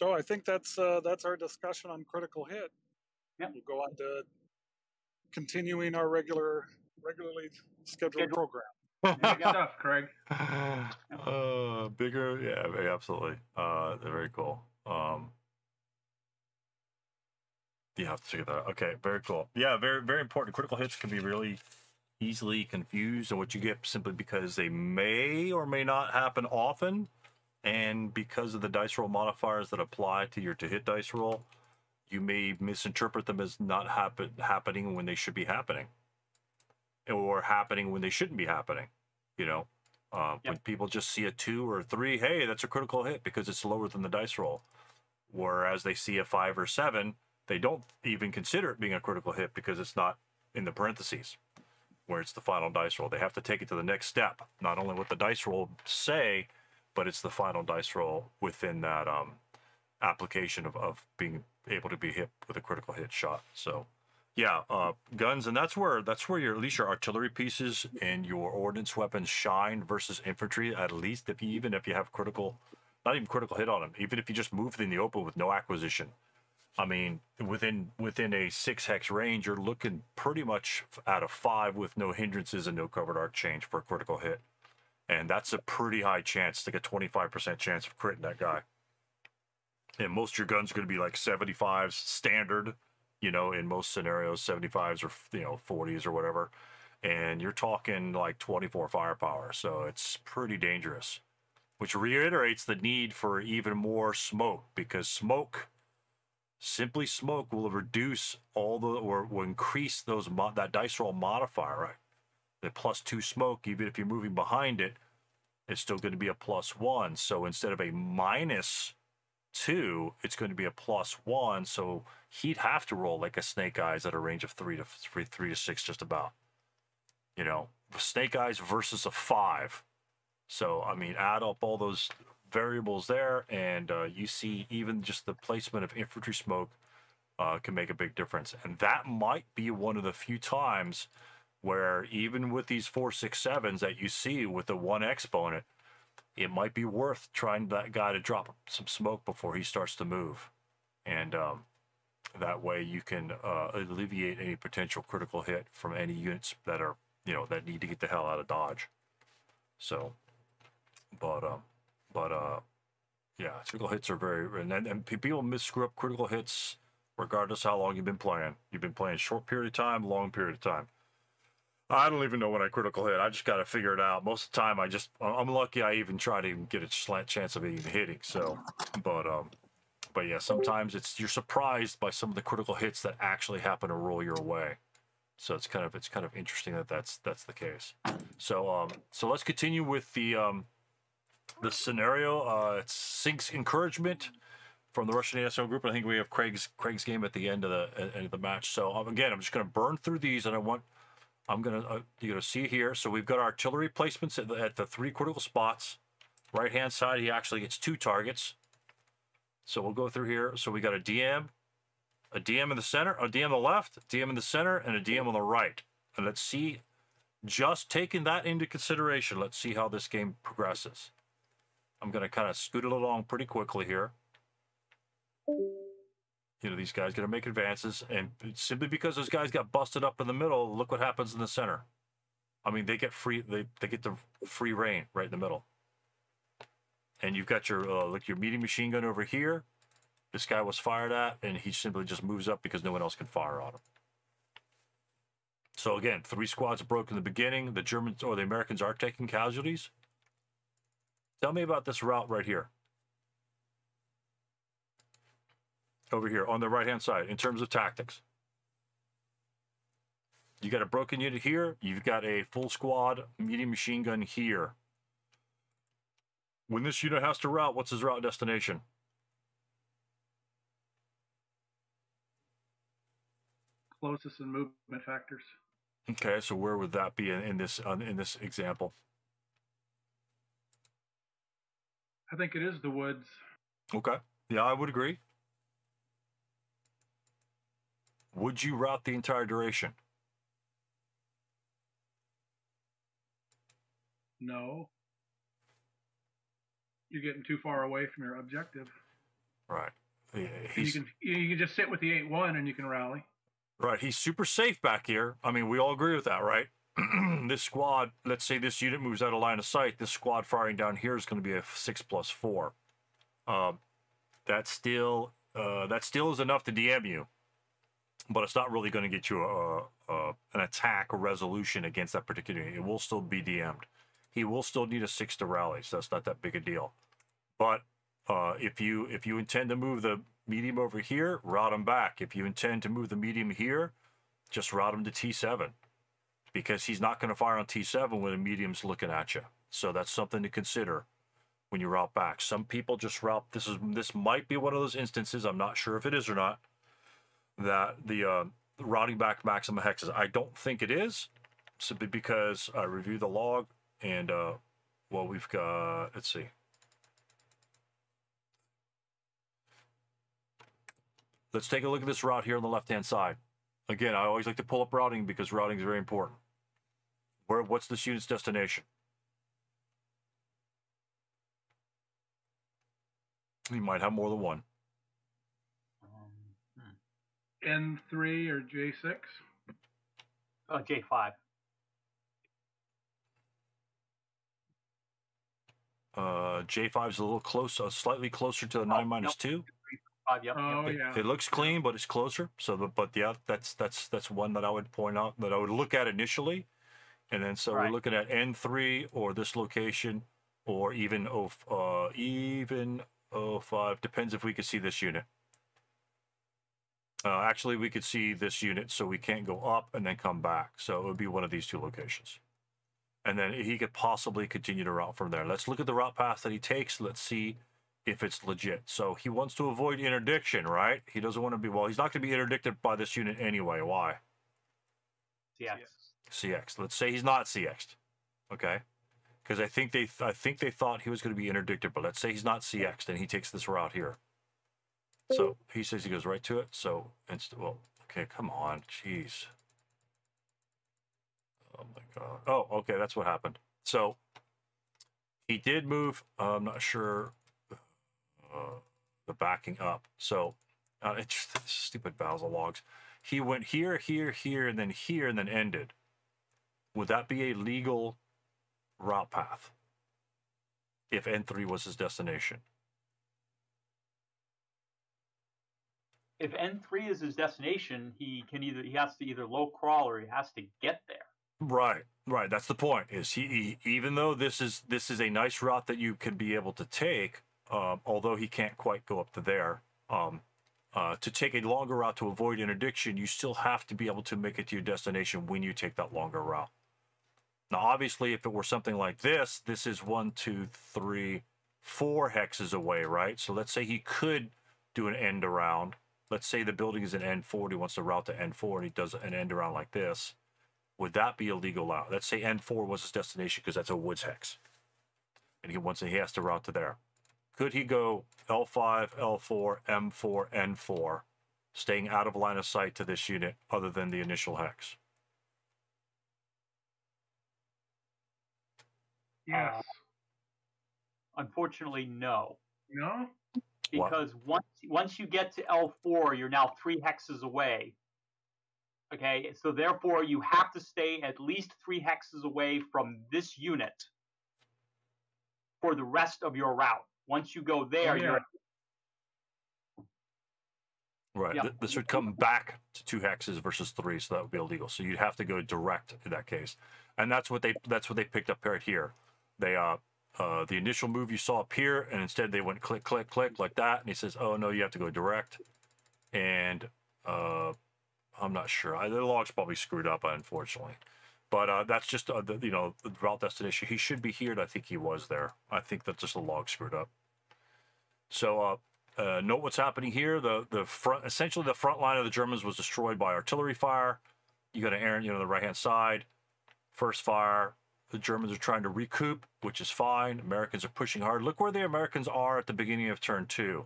So I think that's our discussion on critical hit. Yep. We'll go on to continuing our regularly scheduled program. Good stuff, Craig. Bigger, yeah, absolutely. Very cool. You have to figure that out. Okay, very cool. Yeah, very, very important. Critical hits can be really easily confused on what you get simply because they may or may not happen often. And because of the dice roll modifiers that apply to your to-hit dice roll, you may misinterpret them as not happening when they should be happening, or happening when they shouldn't be happening. You know, when people just see a 2 or a 3, hey, that's a critical hit because it's lower than the dice roll. Whereas they see a 5 or 7, they don't even consider it being a critical hit because it's not in the parentheses where it's the final dice roll. They have to take it to the next step, not only what the dice roll say, but it's the final dice roll within that application of being able to be hit with a critical hit shot. So, yeah, guns, and that's where your, at least your artillery pieces and your ordnance weapons shine versus infantry. At least if you, even if you have critical, not even critical hit on them, even if you just move in the open with no acquisition. I mean, within a 6 hex range, you're looking pretty much out of 5 with no hindrances and no covered arc change for a critical hit. And that's a pretty high chance, like a 25% chance of critting that guy. And most of your guns are going to be like 75s standard, you know, in most scenarios, 75s or, you know, 40s or whatever. And you're talking like 24 firepower. So it's pretty dangerous, which reiterates the need for even more smoke, because smoke, simply smoke, will reduce all the, or will increase those, that dice roll modifier, right? The +2 smoke, even if you're moving behind it, it's still going to be a +1. So instead of a -2, it's going to be a +1. So he'd have to roll like a Snake Eyes at a range of 3 to 6, just about. You know, Snake Eyes versus a 5. So, I mean, add up all those variables there, and you see even just the placement of infantry smoke can make a big difference. And that might be one of the few times where even with these 4, 6, 7s that you see with the 1 exponent, it might be worth trying that guy to drop some smoke before he starts to move. And that way you can alleviate any potential critical hit from any units that are, you know, that need to get the hell out of dodge. So, but yeah, critical hits are very, and people screw up critical hits regardless how long you've been playing. You've been playing short period of time, long period of time. I don't even know when I critical hit. I just got to figure it out. Most of the time, I'm lucky I even try to even get a slant chance of even hitting. So, but yeah, sometimes it's, you're surprised by some of the critical hits that actually happen to roll your way. So it's kind of interesting that that's the case. So so let's continue with the scenario. It's SYNC's Encouragement from the Russian ASL group. And I think we have Craig's game at the end of the match. So again, I'm just going to burn through these, and you're gonna see here. So we've got artillery placements at the 3 critical spots. Right hand side, he actually gets 2 targets. So we'll go through here. So we got a DM in the center, a DM on the left, a DM in the center, and a DM on the right. And let's see, just taking that into consideration, let's see how this game progresses. I'm gonna kind of scoot it along pretty quickly here. You know, these guys going to make advances, and simply because those guys got busted up in the middle, look what happens in the center. I mean, they get the free reign right in the middle. And you've got your like your medium machine gun over here. This guy was fired at, and he simply just moves up because no one else can fire on him. So again, 3 squads broke in the beginning. The Germans or the Americans are taking casualties. Tell me about this route right here. Over here on the right-hand side, in terms of tactics. You got a broken unit here. You've got a full squad medium machine gun here. When this unit has to route, what's his route destination? Closest and movement factors. Okay, so where would that be in this example? I think it is the woods. Okay. Yeah, I would agree. Would you route the entire duration? No. You're getting too far away from your objective. Right. You can just sit with the 8-1 and you can rally. Right. He's super safe back here. I mean, we all agree with that, right? This squad, let's say this unit moves out of line of sight. This squad firing down here is going to be a 6 plus 4. That still is enough to DM you. but it's not really going to get you an attack resolution against that particular unit. It will still be DM'd. He will still need a 6 to rally, so that's not that big a deal. But if you intend to move the medium over here, route him back. If you intend to move the medium here, just route him to T7, because he's not going to fire on T7 when a medium's looking at you. So that's something to consider when you route back. Some people just route. This might be one of those instances. I'm not sure if it is or not. That the routing back maximum hexes. I don't think it is, simply because I reviewed the log and well, we've got. Let's see. Let's take a look at this route here on the left-hand side. Again, I always like to pull up routing because routing is very important. What's this unit's destination? You might have more than one. N3 or J6? Oh, J5. J5 is a little close, slightly closer to the 9 minus 2. Yep, oh, yep. Yeah. It looks clean, but it's closer. So, but yeah, that's one that I would point out that I would look at initially, and then so right. We're looking at N3 or this location, or even O5. Depends if we could see this unit. Actually, we could see this unit, so we can't go up and then come back. So it would be one of these two locations, and then he could possibly continue to route from there. Let's look at the route path that he takes. Let's see if it's legit. So he wants to avoid interdiction, right? He doesn't want to be, well, he's not going to be interdicted by this unit anyway. Why? CX. Let's say he's not CX'd. Okay. Because I think they thought he was going to be interdicted, but let's say he's not CX'd and he takes this route here. So he says he goes right to it. So, well, okay, come on. Jeez. Oh my God. Oh, okay. That's what happened. So he did move. I'm not sure. The backing up. So it's stupid VASL logs. He went here, here, here, and then ended. Would that be a legal route path if N3 was his destination? If N3 is his destination, he has to either low crawl or he has to get there. Right, right. That's the point. Is he even though this is a nice route that you could be able to take. Although he can't quite go up to there, to take a longer route to avoid interdiction, you still have to be able to make it to your destination when you take that longer route. Now, obviously, if it were something like this, this is 1, 2, 3, 4 hexes away, right? So let's say he could do an end around. Let's say the building is an N4 and he wants to route to N4 and he does an end around like this. Would that be illegal route? Let's say N4 was his destination because that's a woods hex. And he has to route to there. Could he go L5, L4, M4, N4, staying out of line of sight to this unit other than the initial hex? Yes. Unfortunately, no. No? Because once you get to L4, you're now 3 hexes away. Okay, so therefore you have to stay at least 3 hexes away from this unit for the rest of your route. Once you go there, you're... Right. Yep. This would come back to 2 hexes versus 3, so that would be illegal. So you'd have to go direct in that case, and that's what they picked up right here. They the initial move you saw up here, and instead they went click, click, click like that. And he says, "Oh no, you have to go direct." And I'm not sure. The log's probably screwed up, unfortunately. But that's just, the route destination. He should be here, and I think he was there. I think that's just a log screwed up. So note what's happening here. Essentially the front line of the Germans was destroyed by artillery fire. You got an errand, the right-hand side. First fire. The Germans are trying to recoup, which is fine. Americans are pushing hard. Look where the Americans are at the beginning of turn 2.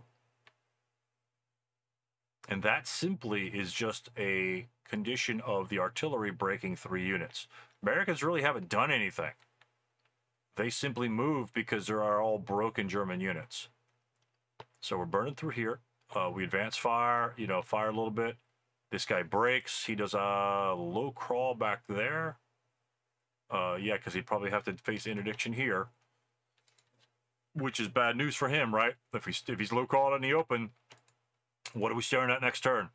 And that simply is just a condition of the artillery breaking 3 units. Americans really haven't done anything. They simply move because there are all broken German units. So we're burning through here. We advance fire, fire a little bit. This guy breaks. He does a low crawl back there. Yeah, because he'd probably have to face interdiction here, which is bad news for him, right? If he's low crawled in the open, what are we staring at next turn?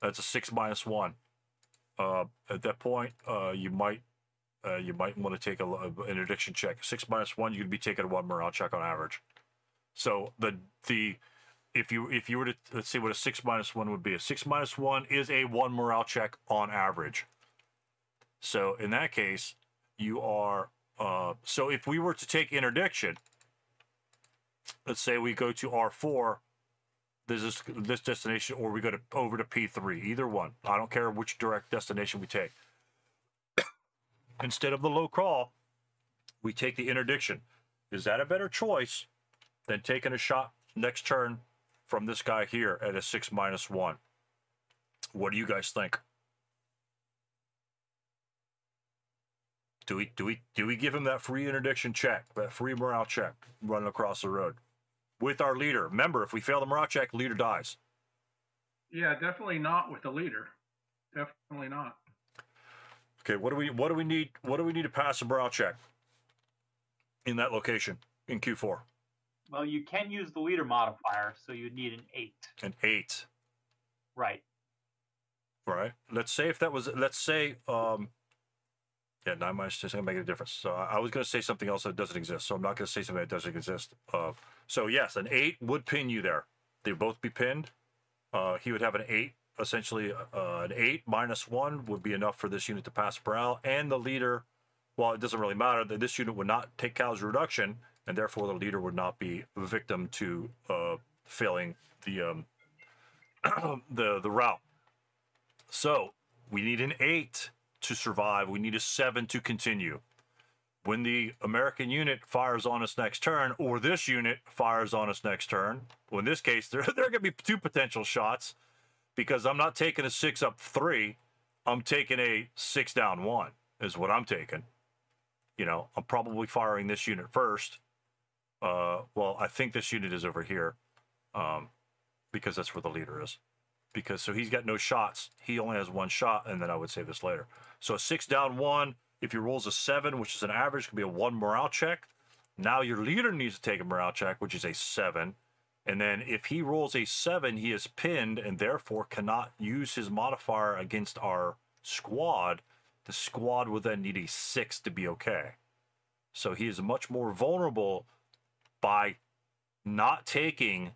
That's a 6 minus 1. At that point, you might want to take an addiction check. 6 minus 1, you'd be taking 1 morale check on average. So if you were to, let's see what a 6 minus 1 would be. A 6 minus 1 is a 1 morale check on average. So in that case, you are, so if we were to take interdiction, let's say we go to R4, this destination, or we go to over to P3, either one. I don't care which direct destination we take. Instead of the low call, we take the interdiction. Is that a better choice than taking a shot next turn from this guy here at a 6 minus 1? What do you guys think? Do we give him that free interdiction check, that free morale check running across the road with our leader? Remember, if we fail the morale check, leader dies. Yeah, definitely not with the leader. Definitely not. Okay, what do we need to pass a morale check in that location in Q4? Well, you can use the leader modifier, so you'd need an 8. An 8. Right. Right. Let's say if that was, let's say, yeah, 9 minus 2 is going to make a difference. So I was going to say something else that doesn't exist, so I'm not going to say something that doesn't exist. So yes, an 8 would pin you there. They'd both be pinned. He would have an 8. Essentially, an 8 minus 1 would be enough for this unit to pass morale, and the leader, well, it doesn't really matter, that this unit would not take casualty reduction, and therefore the leader would not be a victim to failing the route. So we need an 8 to survive. We need a 7 to continue. When the American unit fires on us next turn, or this unit fires on us next turn, well, in this case, there are going to be 2 potential shots. Because I'm not taking a 6 up 3, I'm taking a 6 down 1 is what I'm taking. You know, I'm probably firing this unit first. Well, I think this unit is over here because that's where the leader is. Because so he's got no shots. He only has 1 shot, and then I would say this later. So a 6 down 1, if your roll's a 7, which is an average, could be a 1 morale check. Now your leader needs to take a morale check, which is a 7. And then if he rolls a 7, he is pinned and therefore cannot use his modifier against our squad. The squad would then need a 6 to be okay. So he is much more vulnerable by not taking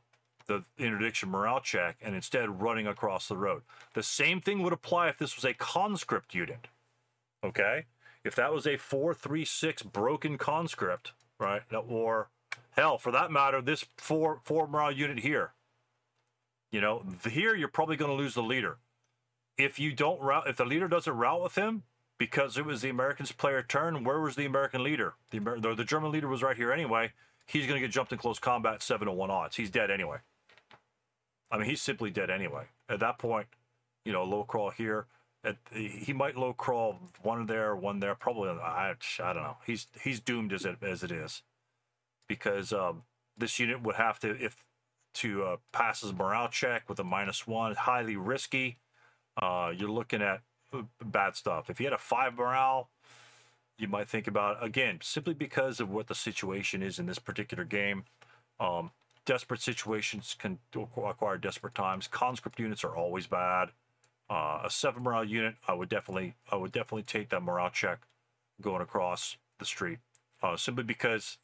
the interdiction morale check and instead running across the road. The same thing would apply if this was a conscript unit, okay? If that was a 4-3-6 broken conscript, right, or... hell, for that matter, this 4 morale unit here. You know, here you're probably going to lose the leader. If you don't route, if the leader doesn't route with him, because it was the American's player turn, where was the American leader? The German leader was right here anyway. He's going to get jumped in close combat, 7-1 odds. He's dead anyway. I mean, he's simply dead anyway. At that point, you know, low crawl here. He might low crawl 1 there, 1 there. Probably, I don't know. He's doomed as it is. Because this unit would have to, to pass his morale check with a -1, highly risky. You're looking at bad stuff. If he had a 5 morale, you might think about it. Again, simply because of what the situation is in this particular game. Desperate situations can acquire desperate times. Conscript units are always bad. A 7 morale unit, I would definitely take that morale check going across the street. Simply because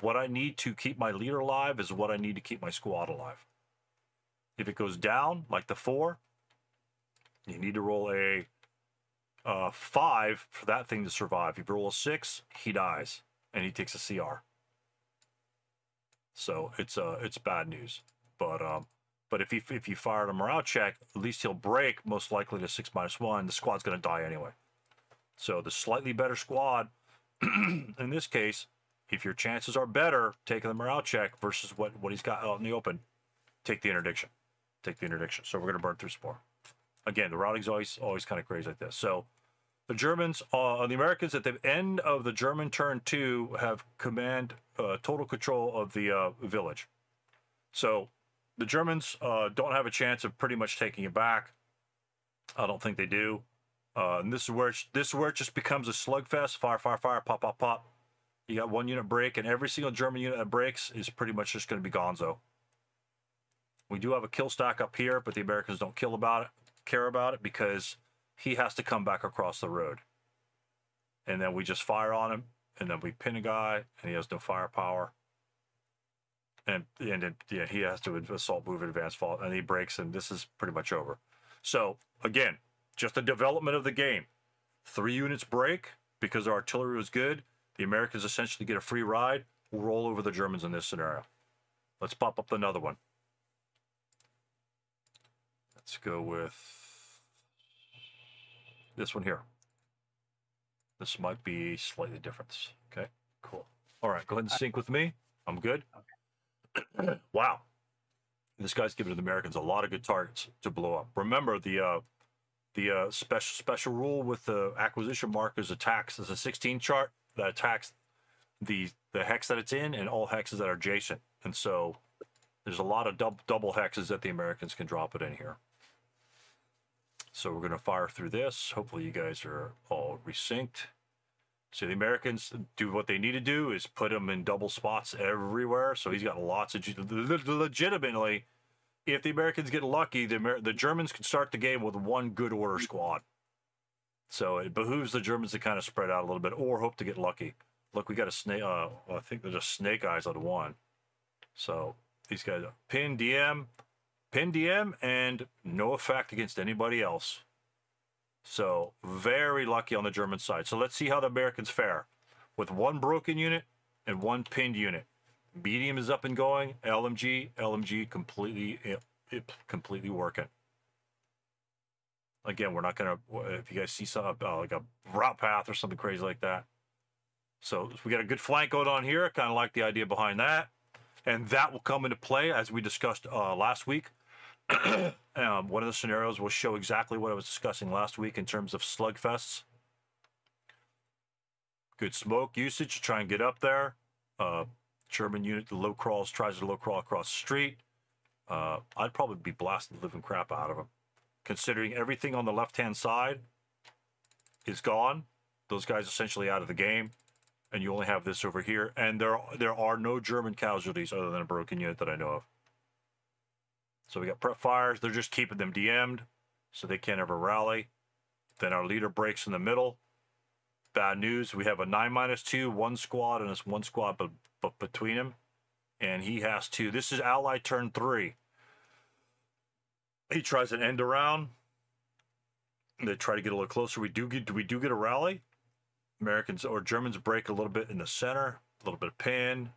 what I need to keep my leader alive is what I need to keep my squad alive. If it goes down, like the 4, you need to roll a 5 for that thing to survive. If you roll a 6, he dies, and he takes a CR. So it's bad news. But if you fired a morale check, at least he'll break, most likely to 6 minus 1. The squad's going to die anyway. So the slightly better squad... in this case, if your chances are better taking the morale check versus what he's got out in the open, take the interdiction. Take the interdiction. So we're going to burn through some more. Again, the routing's always kind of crazy like this. So the Germans, the Americans at the end of the German turn 2 have command, total control of the village. So the Germans don't have a chance of pretty much taking it back. I don't think they do. And this is where it just becomes a slugfest. Fire, fire, fire, pop, pop, pop. You got 1 unit break, and every single German unit that breaks is pretty much just going to be gonzo. We do have a kill stack up here, but the Americans don't kill about it. care about it because he has to come back across the road. And then we just fire on him, and then we pin a guy, and he has no firepower. And yeah, he has to assault, move, advance, fall, and he breaks, and this is pretty much over. So, again, just the development of the game. 3 units break because our artillery was good. The Americans essentially get a free ride. We'll roll over the Germans in this scenario. Let's pop up another one. Let's go with this one here. This might be slightly different. Okay, cool. All right, go ahead and sync with me. I'm good. Okay. Wow. This guy's giving the Americans a lot of good targets to blow up. Remember, the special rule with the acquisition markers attacks is a 16 chart that attacks the hex that it's in and all hexes that are adjacent. And so there's a lot of double hexes that the Americans can drop it in here. So we're going to fire through this. Hopefully you guys are all resynced. So the Americans do what they need to do is put them in double spots everywhere. So he's got lots of... Legitimately, if the Americans get lucky, the Germans can start the game with one good order squad. So it behooves the Germans to kind of spread out a little bit or hope to get lucky. Look, we got a snake... I think there's just snake eyes on one. So these guys... Pin DM... Pin DM and no effect against anybody else. So very lucky on the German side. So let's see how the Americans fare. With one broken unit and one pinned unit. Medium is up and going. LMG completely working. Again, we're not going to, if you guys see something like a route path or something crazy like that. So we got a good flank going on here. Kind of like the idea behind that. And that will come into play as we discussed last week. One of the scenarios will show exactly what I was discussing last week in terms of slugfests. Good smoke usage to try and get up there. German unit, the low crawls, tries to low crawl across the street. I'd probably be blasting the living crap out of them. Considering everything on the left-hand side is gone. Those guys essentially out of the game. And you only have this over here. And there are no German casualties other than a broken unit that I know of. So we got prep fires. They're just keeping them DM'd so they can't ever rally. Then our leader breaks in the middle. Bad news. We have a 9-2, one squad, and it's one squad but between him. And he has to. This is ally turn 3. He tries an end around. They try to get a little closer. We do get a rally. Americans or Germans break a little bit in the center, a little bit of pin,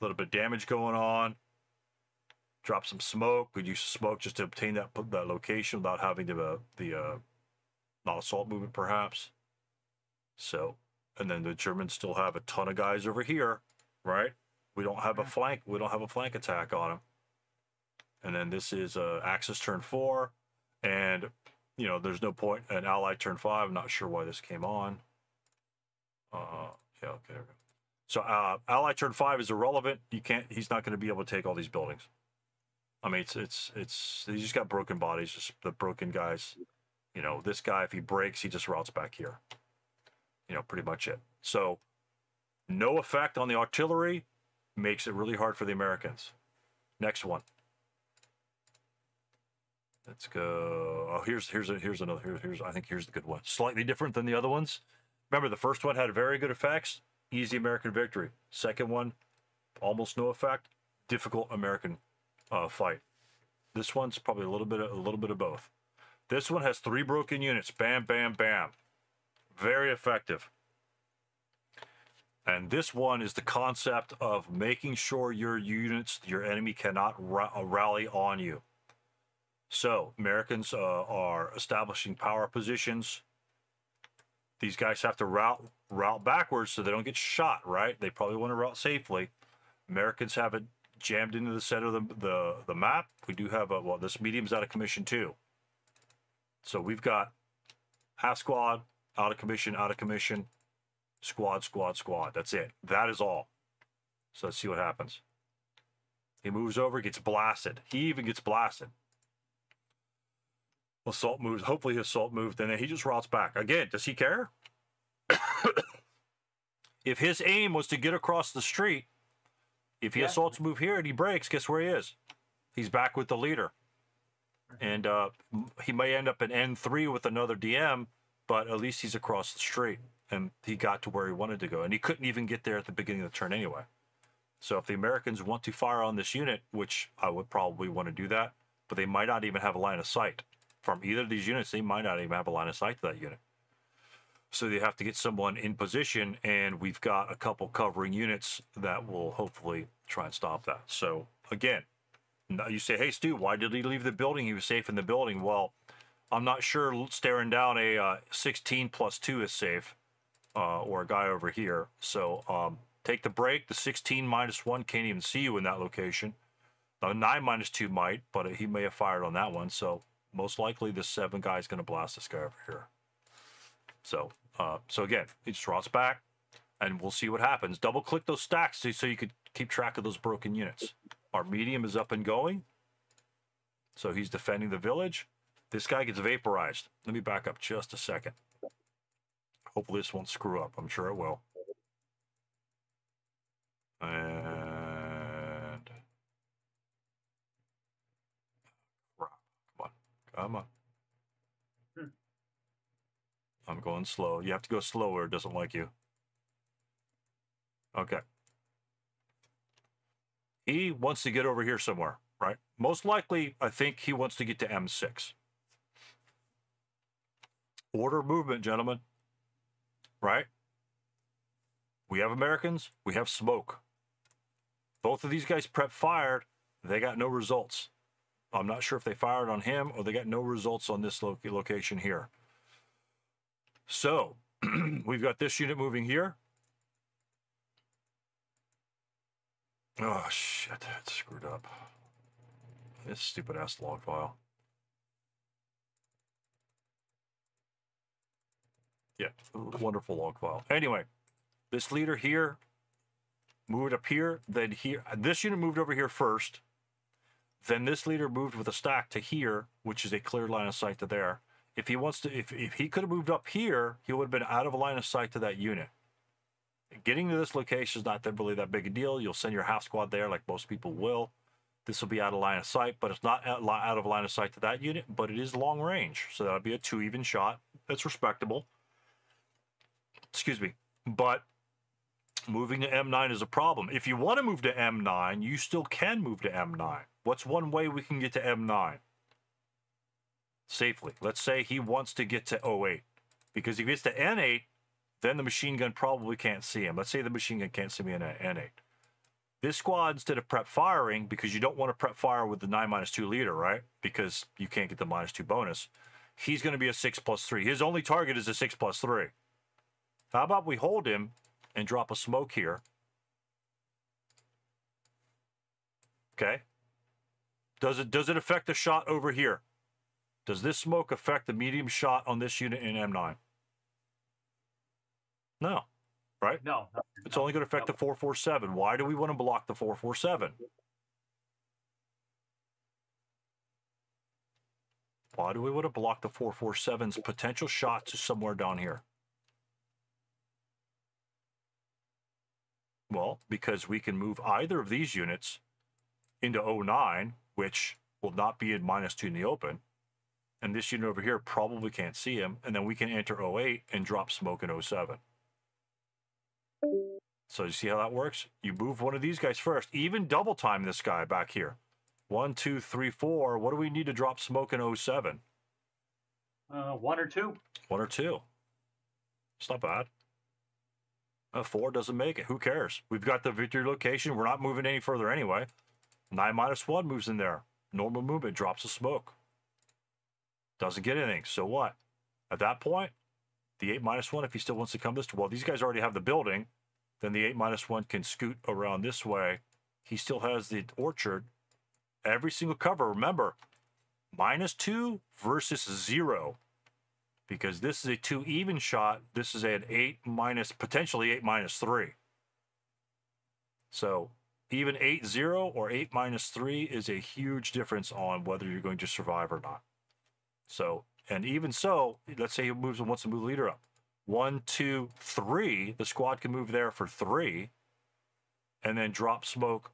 a little bit of damage going on. Drop some smoke. We use smoke just to obtain that location without having the not assault movement perhaps. So, and then the Germans still have a ton of guys over here, right? We don't have a flank. We don't have a flank attack on them. And then this is Axis turn 4, and you know there's no point in Ally turn 5. I'm not sure why this came on. Yeah, okay, there we go. So Ally turn 5 is irrelevant. You can't. He's not going to be able to take all these buildings. I mean, it's. He's just got broken bodies. Just the broken guys. You know, this guy, if he breaks, he just routes back here. You know, pretty much it. So, no effect on the artillery makes it really hard for the Americans. Next one. Let's go. Oh, here's another. I think here's the good one. Slightly different than the other ones. Remember, the first one had very good effects, easy American victory. Second one, almost no effect, difficult American fight. This one's probably a little bit of both. This one has 3 broken units. Bam, bam, bam. Very effective. And this one is the concept of making sure your units, your enemy cannot rally on you. So Americans are establishing power positions. These guys have to route backwards so they don't get shot, right? They probably want to route safely. Americans have it jammed into the center of the map. We do have well, this medium's out of commission too. So we've got half squad, out of commission, squad. That's it. That is all. So let's see what happens. He moves over, gets blasted. He even gets blasted. Assault moves. Hopefully his assault moved, and then he just routes back. Again, does he care? If his aim was to get across the street, if he assaults move here and he breaks, guess where he is? He's back with the leader. And he may end up in N3 with another DM, but at least he's across the street, and he got to where he wanted to go. And he couldn't even get there at the beginning of the turn anyway. So if the Americans want to fire on this unit, which I would probably want to do that, but they might not even have a line of sight. From either of these units, they might not even have a line of sight to that unit. So they have to get someone in position, and we've got a couple covering units that will hopefully try and stop that. So again, you say, hey, Stu, why did he leave the building? He was safe in the building. Well, I'm not sure staring down a 16 plus 2 is safe, or a guy over here. So take the break. The 16 minus 1 can't even see you in that location. The 9 minus 2 might, but he may have fired on that one. So most likely this 7 guy is going to blast this guy over here. So so again, he just rots back, and we'll see what happens. Double-click those stacks so you could keep track of those broken units. Our medium is up and going. So he's defending the village. This guy gets vaporized. Let me back up just a second. Hopefully this won't screw up. I'm sure it will. And... Come on. Come on. I'm going slow. You have to go slower. It doesn't like you. Okay. He wants to get over here somewhere, right? Most likely, I think he wants to get to M6. Order movement, gentlemen. Right? We have Americans. We have smoke. Both of these guys prep fired. They got no results. I'm not sure if they fired on him or they got no results on this location here. So, we've got this unit moving here. Oh, shit, that screwed up. This stupid-ass log file. Yeah, wonderful log file. Anyway, this leader here moved up here, then here. This unit moved over here first. Then this leader moved with a stack to here, which is a clear line of sight to there. If he wants to, if he could have moved up here, he would have been out of a line of sight to that unit. Getting to this location is not really that big a deal. You'll send your half squad there like most people will. This will be out of line of sight, but it's not out of line of sight to that unit, but it is long range. So that'll be a 2-even shot. That's respectable. Excuse me. But moving to M9 is a problem. If you want to move to M9, you still can move to M9. What's one way we can get to M9? Safely. Let's say he wants to get to 08, because if he gets to N8, then the machine gun probably can't see him. Let's say the machine gun can't see me in N8. This squad, instead of prep firing, because you don't want to prep fire with the 9-2 leader, right? Because you can't get the -2 bonus. He's going to be a 6+3. His only target is a 6+3. How about we hold him and drop a smoke here? Okay. Does it affect the shot over here? Does this smoke affect the medium shot on this unit in M9? No, right? No. It's only going to affect the 447. Why do we want to block the 447? Why do we want to block the 447's potential shot to somewhere down here? Well, because we can move either of these units into 09, which will not be in -2 in the open. And this unit over here probably can't see him. And then we can enter 08 and drop smoke in 07. So you see how that works? You move one of these guys first. Even double time this guy back here. 1, 2, 3, 4. What do we need to drop smoke in 07? 1 or 2. 1 or 2. It's not bad. 4 doesn't make it. Who cares? We've got the victory location. We're not moving any further anyway. 9-1 moves in there. Normal movement drops a smoke. Doesn't get anything. So what? At that point, the 8-1, if he still wants to come this way, well, these guys already have the building. Then the 8-1 can scoot around this way. He still has the orchard. Every single cover, remember, -2 versus 0. Because this is a 2-even shot. This is an 8-, potentially 8-3. So even 8-0 or 8-3 is a huge difference on whether you're going to survive or not. So, and even so, let's say he moves and wants to move the leader up. 1, 2, 3. The squad can move there for 3. And then drop smoke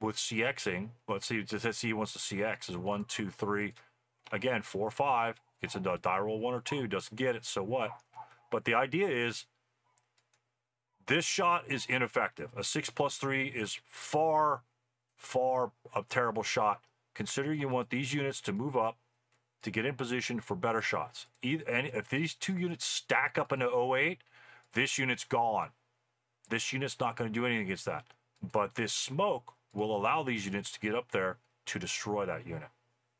with CXing. Let's see he wants to CX is 1, 2, 3. Again, 4 or 5, gets a die roll 1 or 2, doesn't get it, so what? But the idea is this shot is ineffective. A 6 plus 3 is far, far a terrible shot. Consider you want these units to move up to get in position for better shots. And if these two units stack up into 08, this unit's gone. This unit's not going to do anything against that. But this smoke will allow these units to get up there to destroy that unit.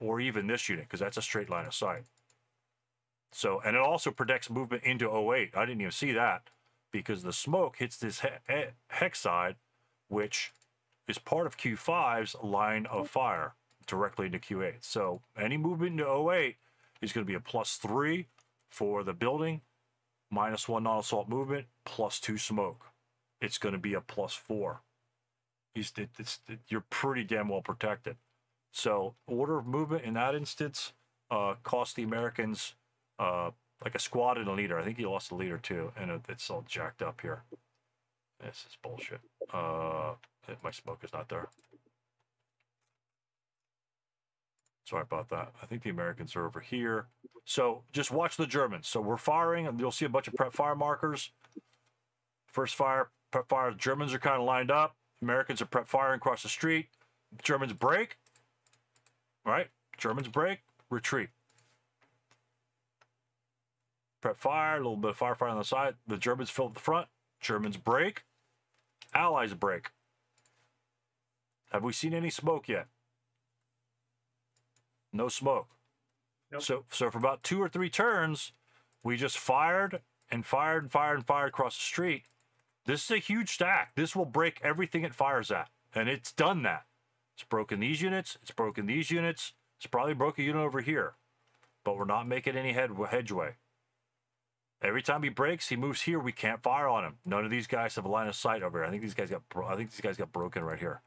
Or even this unit, because that's a straight line of sight. So, and it also protects movement into 08. I didn't even see that, because the smoke hits this hex side, which is part of Q5's line of fire directly into Q8. So any movement into 08 is going to be a +3 for the building, -1 non-assault movement, +2 smoke. It's going to be a +4. You're pretty damn well protected. So order of movement in that instance cost the Americans like a squad and a leader. I think he lost a leader too, and it's all jacked up here. This is bullshit. My smoke is not there. Sorry about that. I think the Americans are over here. So just watch the Germans. So we're firing, and you'll see a bunch of prep fire markers. First fire, prep fire. Germans are kind of lined up. Americans are prep firing across the street. Germans break. Right? Germans break, retreat. Prep fire, a little bit of firefighting on the side. The Germans fill up the front. Germans break. Allies break. Have we seen any smoke yet? No smoke. Nope. So for about 2 or 3 turns, we just fired and fired and fired and fired across the street. This is a huge stack. This will break everything it fires at. And it's done that. It's broken these units. It's broken these units. It's probably broke a unit over here. But we're not making any headway. Every time he breaks, he moves here. We can't fire on him. None of these guys have a line of sight over here. I think these guys got broken right here.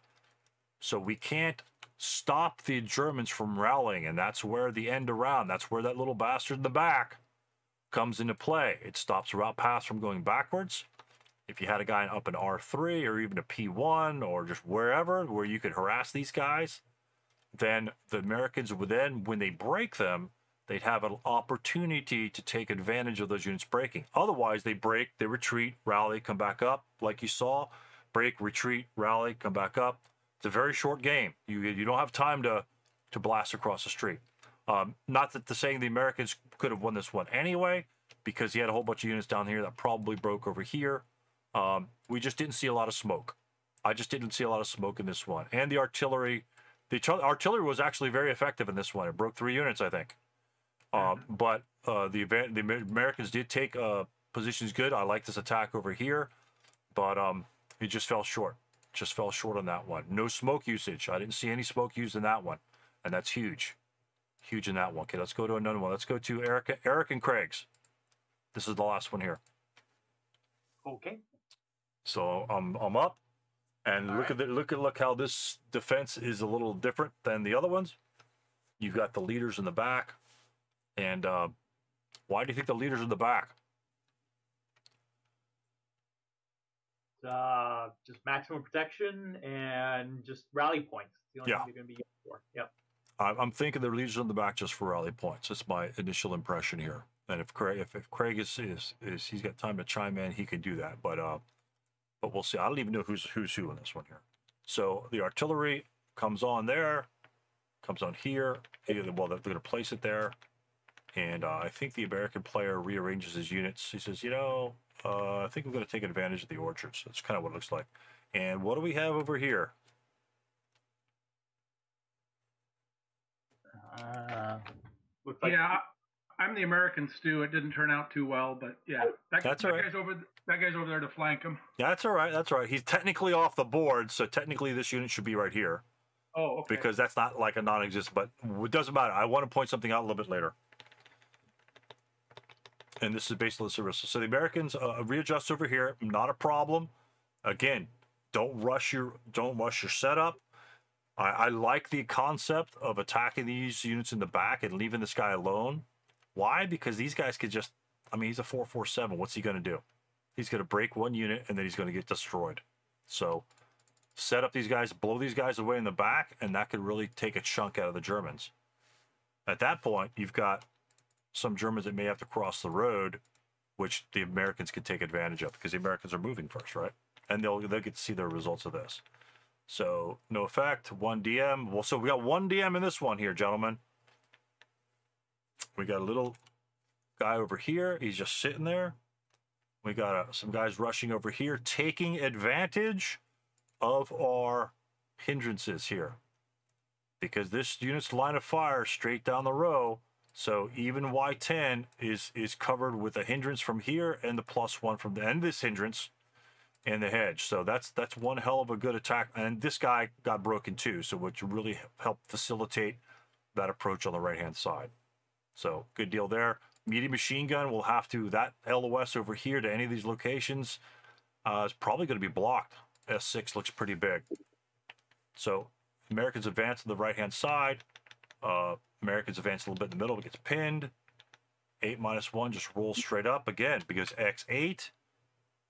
So we can't stop the Germans from rallying, and that's where the end around, that's where that little bastard in the back comes into play. It stops route pass from going backwards. If you had a guy up in R3 or even a P1 or just wherever where you could harass these guys, then the Americans would then, when they break them, they'd have an opportunity to take advantage of those units breaking. Otherwise, they break, they retreat, rally, come back up, like you saw. Break, retreat, rally, come back up. It's a very short game. You don't have time to blast across the street. Not that the saying the Americans could have won this one anyway, because he had a whole bunch of units down here that probably broke over here. We just didn't see a lot of smoke. I just didn't see a lot of smoke in this one. And the artillery. The artillery was actually very effective in this one. It broke 3 units, I think. But the Americans did take positions good. I like this attack over here. But it just fell short. Just fell short on that one. No smoke usage. I didn't see any smoke used in that one. And that's huge. Huge in that one. Okay, let's go to another one. Let's go to Eric and Craig's. This is the last one here. Okay. So I'm up, and look how this defense is a little different than the other ones. You've got the leaders in the back, and why do you think the leaders in the back? Just maximum protection and just rally points. It's the only thing they're going to be used for. Yep. I'm thinking the leaders in the back just for rally points. That's my initial impression here. And if Craig is he's got time to chime in, he could do that. But we'll see. I don't even know who's who in this one here. So the artillery comes on there, comes on here. Well, they're going to place it there. And I think the American player rearranges his units. He says, you know, I think we're going to take advantage of the orchards. That's kind of what it looks like. And what do we have over here? I'm the American, Stu. It didn't turn out too well, but yeah, that guy's over there to flank him. Yeah, that's all right. That's all right. He's technically off the board, so technically this unit should be right here. Oh, okay. Because that's not like a non-existent, but it doesn't matter. I want to point something out a little bit later. And this is based on the service. So the Americans readjust over here. Not a problem. Again, don't rush your setup. I like the concept of attacking these units in the back and leaving this guy alone. Why? Because these guys could just, I mean, he's a 447. What's he going to do? He's going to break one unit, and then he's going to get destroyed. So set up these guys, blow these guys away in the back, and that could really take a chunk out of the Germans. At that point, you've got some Germans that may have to cross the road, which the Americans could take advantage of because the Americans are moving first, right? And they'll get to see the results of this. So no effect, one DM. Well, so we got one DM in this one here, gentlemen. We got a little guy over here. He's just sitting there. We got some guys rushing over here, taking advantage of our hindrances here. Because this unit's line of fire straight down the row. So even Y10 is covered with a hindrance from here and the +1 from the end of this hindrance and the hedge. So that's one hell of a good attack. And this guy got broken too, so which really helped facilitate that approach on the right-hand side. So good deal there. Medium machine gun will have to, that LOS over here to any of these locations is probably going to be blocked. S6 looks pretty big. So Americans advance to the right-hand side. Americans advance a little bit in the middle, but gets pinned. 8-1 just rolls straight up again because X8.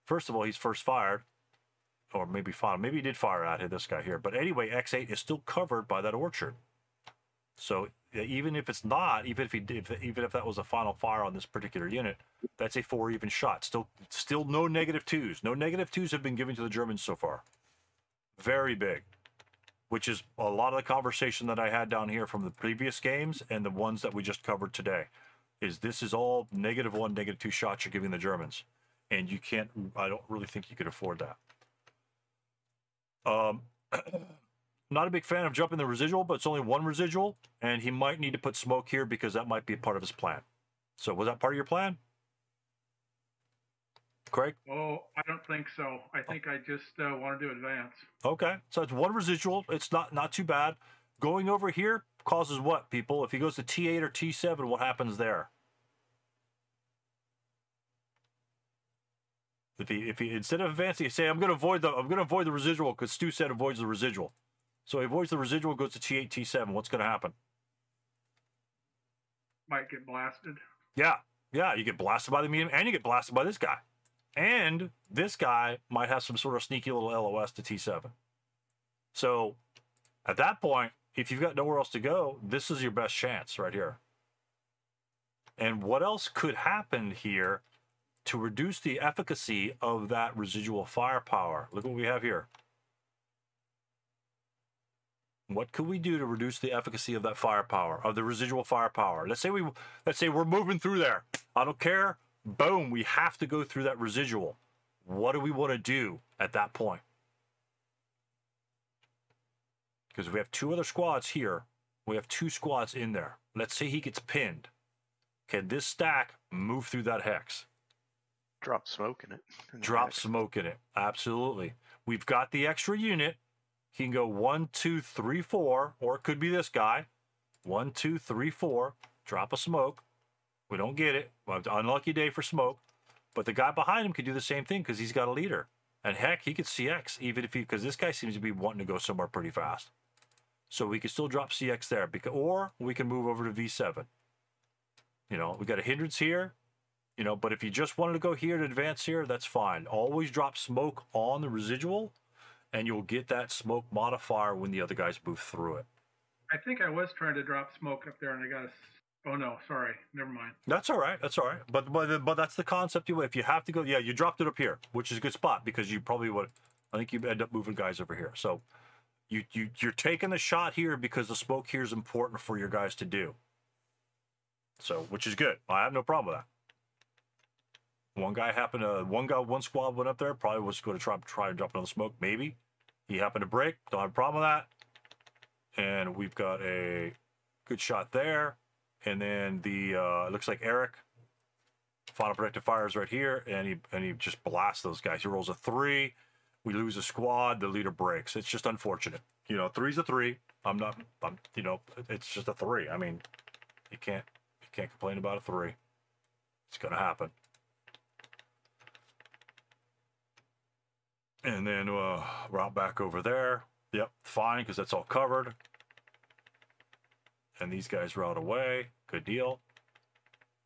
First of all, he's first fired, or maybe final. Maybe he did fire out at this guy here. But anyway, X8 is still covered by that orchard. So even if it's not, even if that was a final fire on this particular unit, that's a 4-even shot. Still no -2s. No -2s have been given to the Germans so far. Very big. Which is a lot of the conversation that I had down here from the previous games and the ones that we just covered today, is this is all -1, -2 shots you're giving the Germans. And you can't, I don't really think you could afford that. Not a big fan of jumping the residual, but it's only one residual, and he might need to put smoke here because that might be a part of his plan. So was that part of your plan, Craig? Oh, I don't think so. I think I just wanted to advance. Okay, so it's one residual. It's not too bad. Going over here causes what, people? If he goes to T8 or T7, what happens there? If he instead of advancing, he say I'm going to avoid the residual because Stu said avoids the residual. So he avoids the residual, goes to T8, T7. What's going to happen? Might get blasted. Yeah, you get blasted by the medium, and you get blasted by this guy. And this guy might have some sort of sneaky little LOS to T7. So at that point, if you've got nowhere else to go, this is your best chance right here. And what else could happen here to reduce the efficacy of that residual firepower? Look what we have here. What could we do to reduce the efficacy of that firepower, of the residual firepower? Let's say we're moving through there. I don't care. Boom, we have to go through that residual. What do we want to do at that point? Because we have two other squads here. We have two squads in there. Let's say he gets pinned. Can this stack move through that hex? Drop smoke in it. Absolutely. We've got the extra unit. He can go 1, 2, 3, 4, or it could be this guy. 1, 2, 3, 4. Drop a smoke. We don't get it. Well, unlucky day for smoke. But the guy behind him could do the same thing because he's got a leader. And heck, he could CX even if he, because this guy seems to be wanting to go somewhere pretty fast. So we can still drop CX there, because, or we can move over to V7. You know, we got a hindrance here. You know, but if you just wanted to go here to advance here, that's fine. Always drop smoke on the residual, and you'll get that smoke modifier when the other guys move through it. I think I was trying to drop smoke up there, and I got a... Oh, no, sorry. Never mind. That's all right. That's all right. But that's the concept. If you have to go, yeah, you dropped it up here, which is a good spot because you probably would, I think you'd end up moving guys over here. So you're taking the shot here because the smoke here is important for your guys to do. So, which is good. I have no problem with that. One squad went up there, probably was going to try and drop another smoke. Maybe he happened to break. Don't have a problem with that. And we've got a good shot there. And then it looks like Eric, final protective fires right here, and he just blasts those guys. He rolls a 3. We lose a squad. The leader breaks. It's just unfortunate. You know, 3's a 3. It's just a 3. I mean, you can't complain about a 3. It's gonna happen. And then route back over there. Yep, fine, because that's all covered. And these guys route away. Good deal.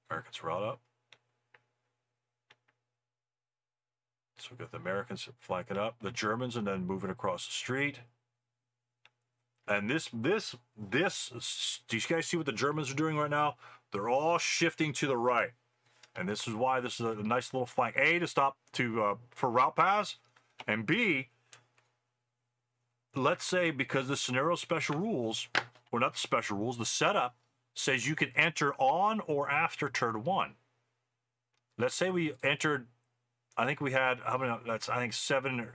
Americans route up. So we've got the Americans flanking up. The Germans and then moving across the street. And do you guys see what the Germans are doing right now? They're all shifting to the right. And this is why this is a nice little flank. A, to stop for route paths. And B, let's say because the scenario special rules, or not the special rules, the setup says you can enter on or after turn one. Let's say we entered, I think we had, how many, that's, I think seven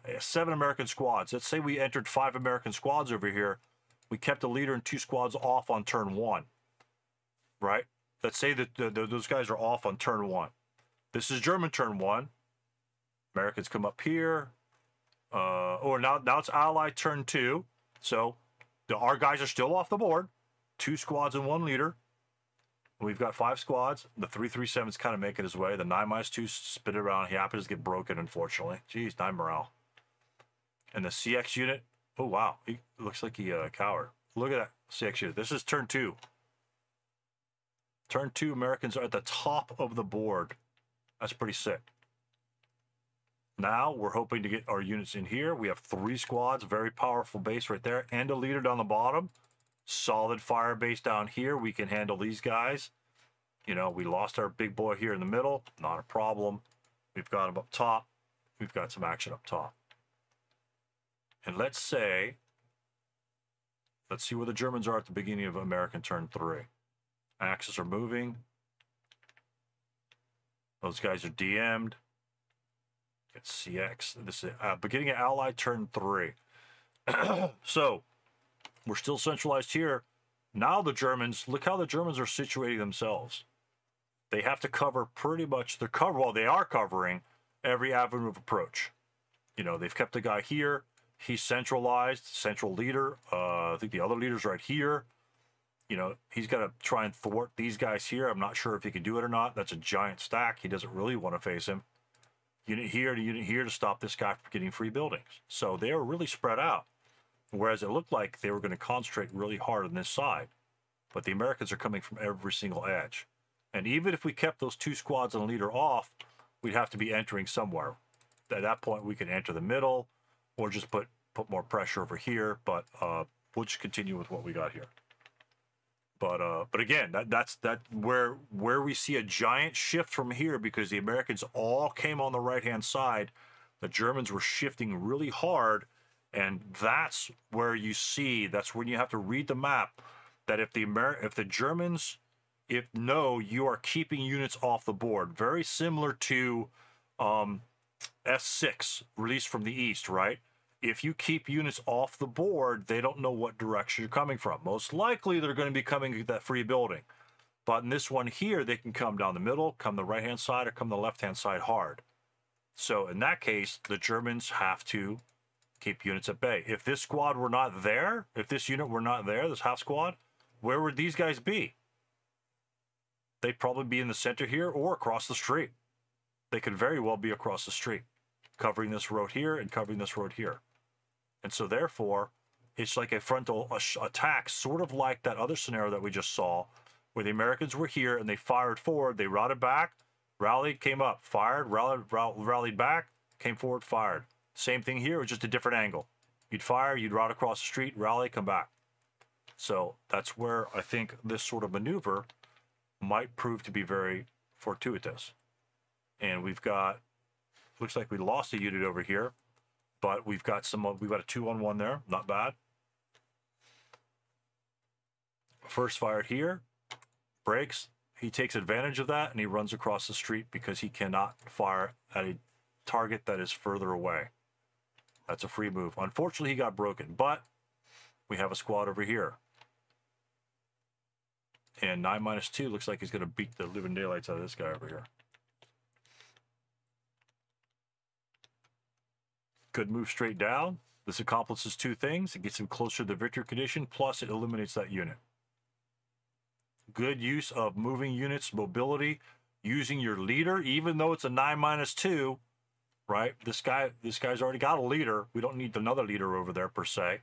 American squads. Let's say we entered 5 American squads over here. We kept a leader and 2 squads off on turn one, right? Let's say that those guys are off on turn one. This is German turn one. Americans come up here. Or now it's Ally turn 2. So our guys are still off the board. 2 squads and 1 leader. We've got 5 squads. The 337's kind of making his way. The 9-2 spit around. He happens to get broken, unfortunately. Jeez, 9 morale. And the CX unit. Oh, wow. He looks like he cowered. Look at that CX unit. This is turn 2. Turn 2, Americans are at the top of the board. That's pretty sick. Now we're hoping to get our units in here. We have 3 squads, very powerful base right there, and a leader down the bottom. Solid fire base down here. We can handle these guys. You know, we lost our big boy here in the middle. Not a problem. We've got him up top. We've got some action up top. And let's see where the Germans are at the beginning of American turn 3. Axis are moving. Those guys are DM'd. CX. This is beginning of Ally turn 3. So we're still centralized here. Now the Germans, look how the Germans are situating themselves. They have to cover pretty much they are covering every avenue of approach. You know, they've kept a guy here. He's centralized, central leader. I think the other leader's right here. You know, he's got to try and thwart these guys here. I'm not sure if he can do it or not. That's a giant stack. He doesn't really want to face him. Unit here to unit here to stop this guy from getting free buildings. So they were really spread out, whereas it looked like they were going to concentrate really hard on this side. But the Americans are coming from every single edge. And even if we kept those 2 squads and a leader off, we'd have to be entering somewhere. At that point, we could enter the middle or just put more pressure over here. But we'll just continue with what we got here. But again, that's where we see a giant shift from here, because the Americans all came on the right-hand side. The Germans were shifting really hard, and that's where you see, that's when you have to read the map, that if the Germans know you are keeping units off the board, very similar to S6 released from the east, right? If you keep units off the board, they don't know what direction you're coming from. Most likely, they're going to be coming to that free building. But in this one here, they can come down the middle, come the right-hand side, or come the left-hand side hard. So in that case, the Germans have to keep units at bay. If this squad were not there, if this unit were not there, this half squad, where would these guys be? They'd probably be in the center here or across the street. They could very well be across the street, covering this road here and covering this road here. And so therefore, it's like a frontal attack, sort of like that other scenario that we just saw, where the Americans were here and they fired forward, they routed back, rallied, came up, fired, rallied back, came forward, fired. Same thing here, just a different angle. You'd fire, you'd route across the street, rally, come back. So that's where I think this sort of maneuver might prove to be very fortuitous. And we've got, looks like we lost a unit over here, but we've got a 2-on-1 there. Not bad. First fired here, breaks. He takes advantage of that and he runs across the street because he cannot fire at a target that is further away. That's a free move. Unfortunately, he got broken, but we have a squad over here. And 9-2 looks like he's going to beat the living daylights out of this guy over here. Could move straight down. This accomplishes 2 things. It gets him closer to the victory condition, plus it eliminates that unit. Good use of moving units, mobility, using your leader, even though it's a 9-2, right? This guy's already got a leader. We don't need another leader over there per se,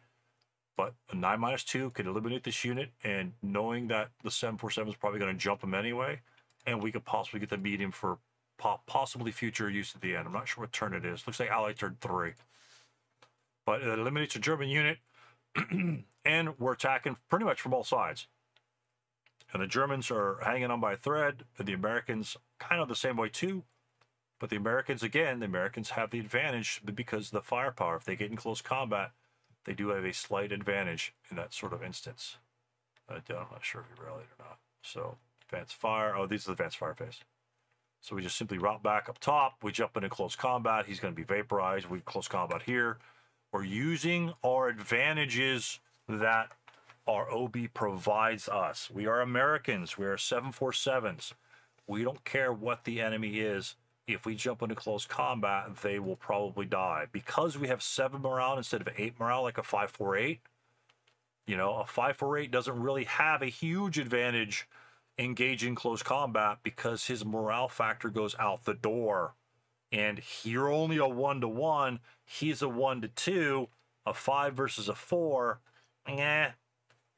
but a 9-2 could eliminate this unit, and knowing that the 747 is probably going to jump him anyway, and we could possibly get the medium for possibly future use at the end. I'm not sure what turn it is. Looks like Ally turn 3. But it eliminates a German unit. and we're attacking pretty much from all sides. And the Germans are hanging on by a thread, and the Americans kind of the same way too. But the Americans, again, the Americans have the advantage because of the firepower. If they get in close combat, they do have a slight advantage in that sort of instance. I'm not sure if you rallied or not. So advanced fire. Oh, these are the advanced fire phase. So we just simply route back up top. We jump into close combat. He's going to be vaporized. We close combat here. We're using our advantages that our OB provides us. We are Americans. We are 747s. We don't care what the enemy is. If we jump into close combat, they will probably die. Because we have 7 morale instead of 8 morale, like a 548, you know, a 548 doesn't really have a huge advantage engaging close combat because his morale factor goes out the door. And you're only a 1-to-1. He's a 1-to-2. A 5 versus a 4,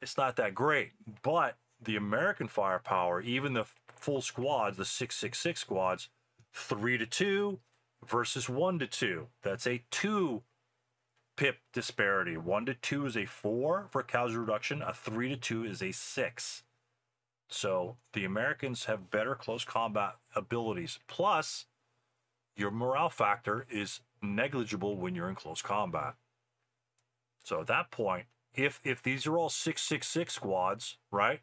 it's not that great. But the American firepower, even the full squads, the 666 squads, 3-2 versus 1-2. That's a 2 pip disparity. 1-2 is a 4 for casualty reduction. A 3-2 is a 6. So the Americans have better close combat abilities. Plus, your morale factor is negligible when you're in close combat. So at that point, if these are all 666 squads, right?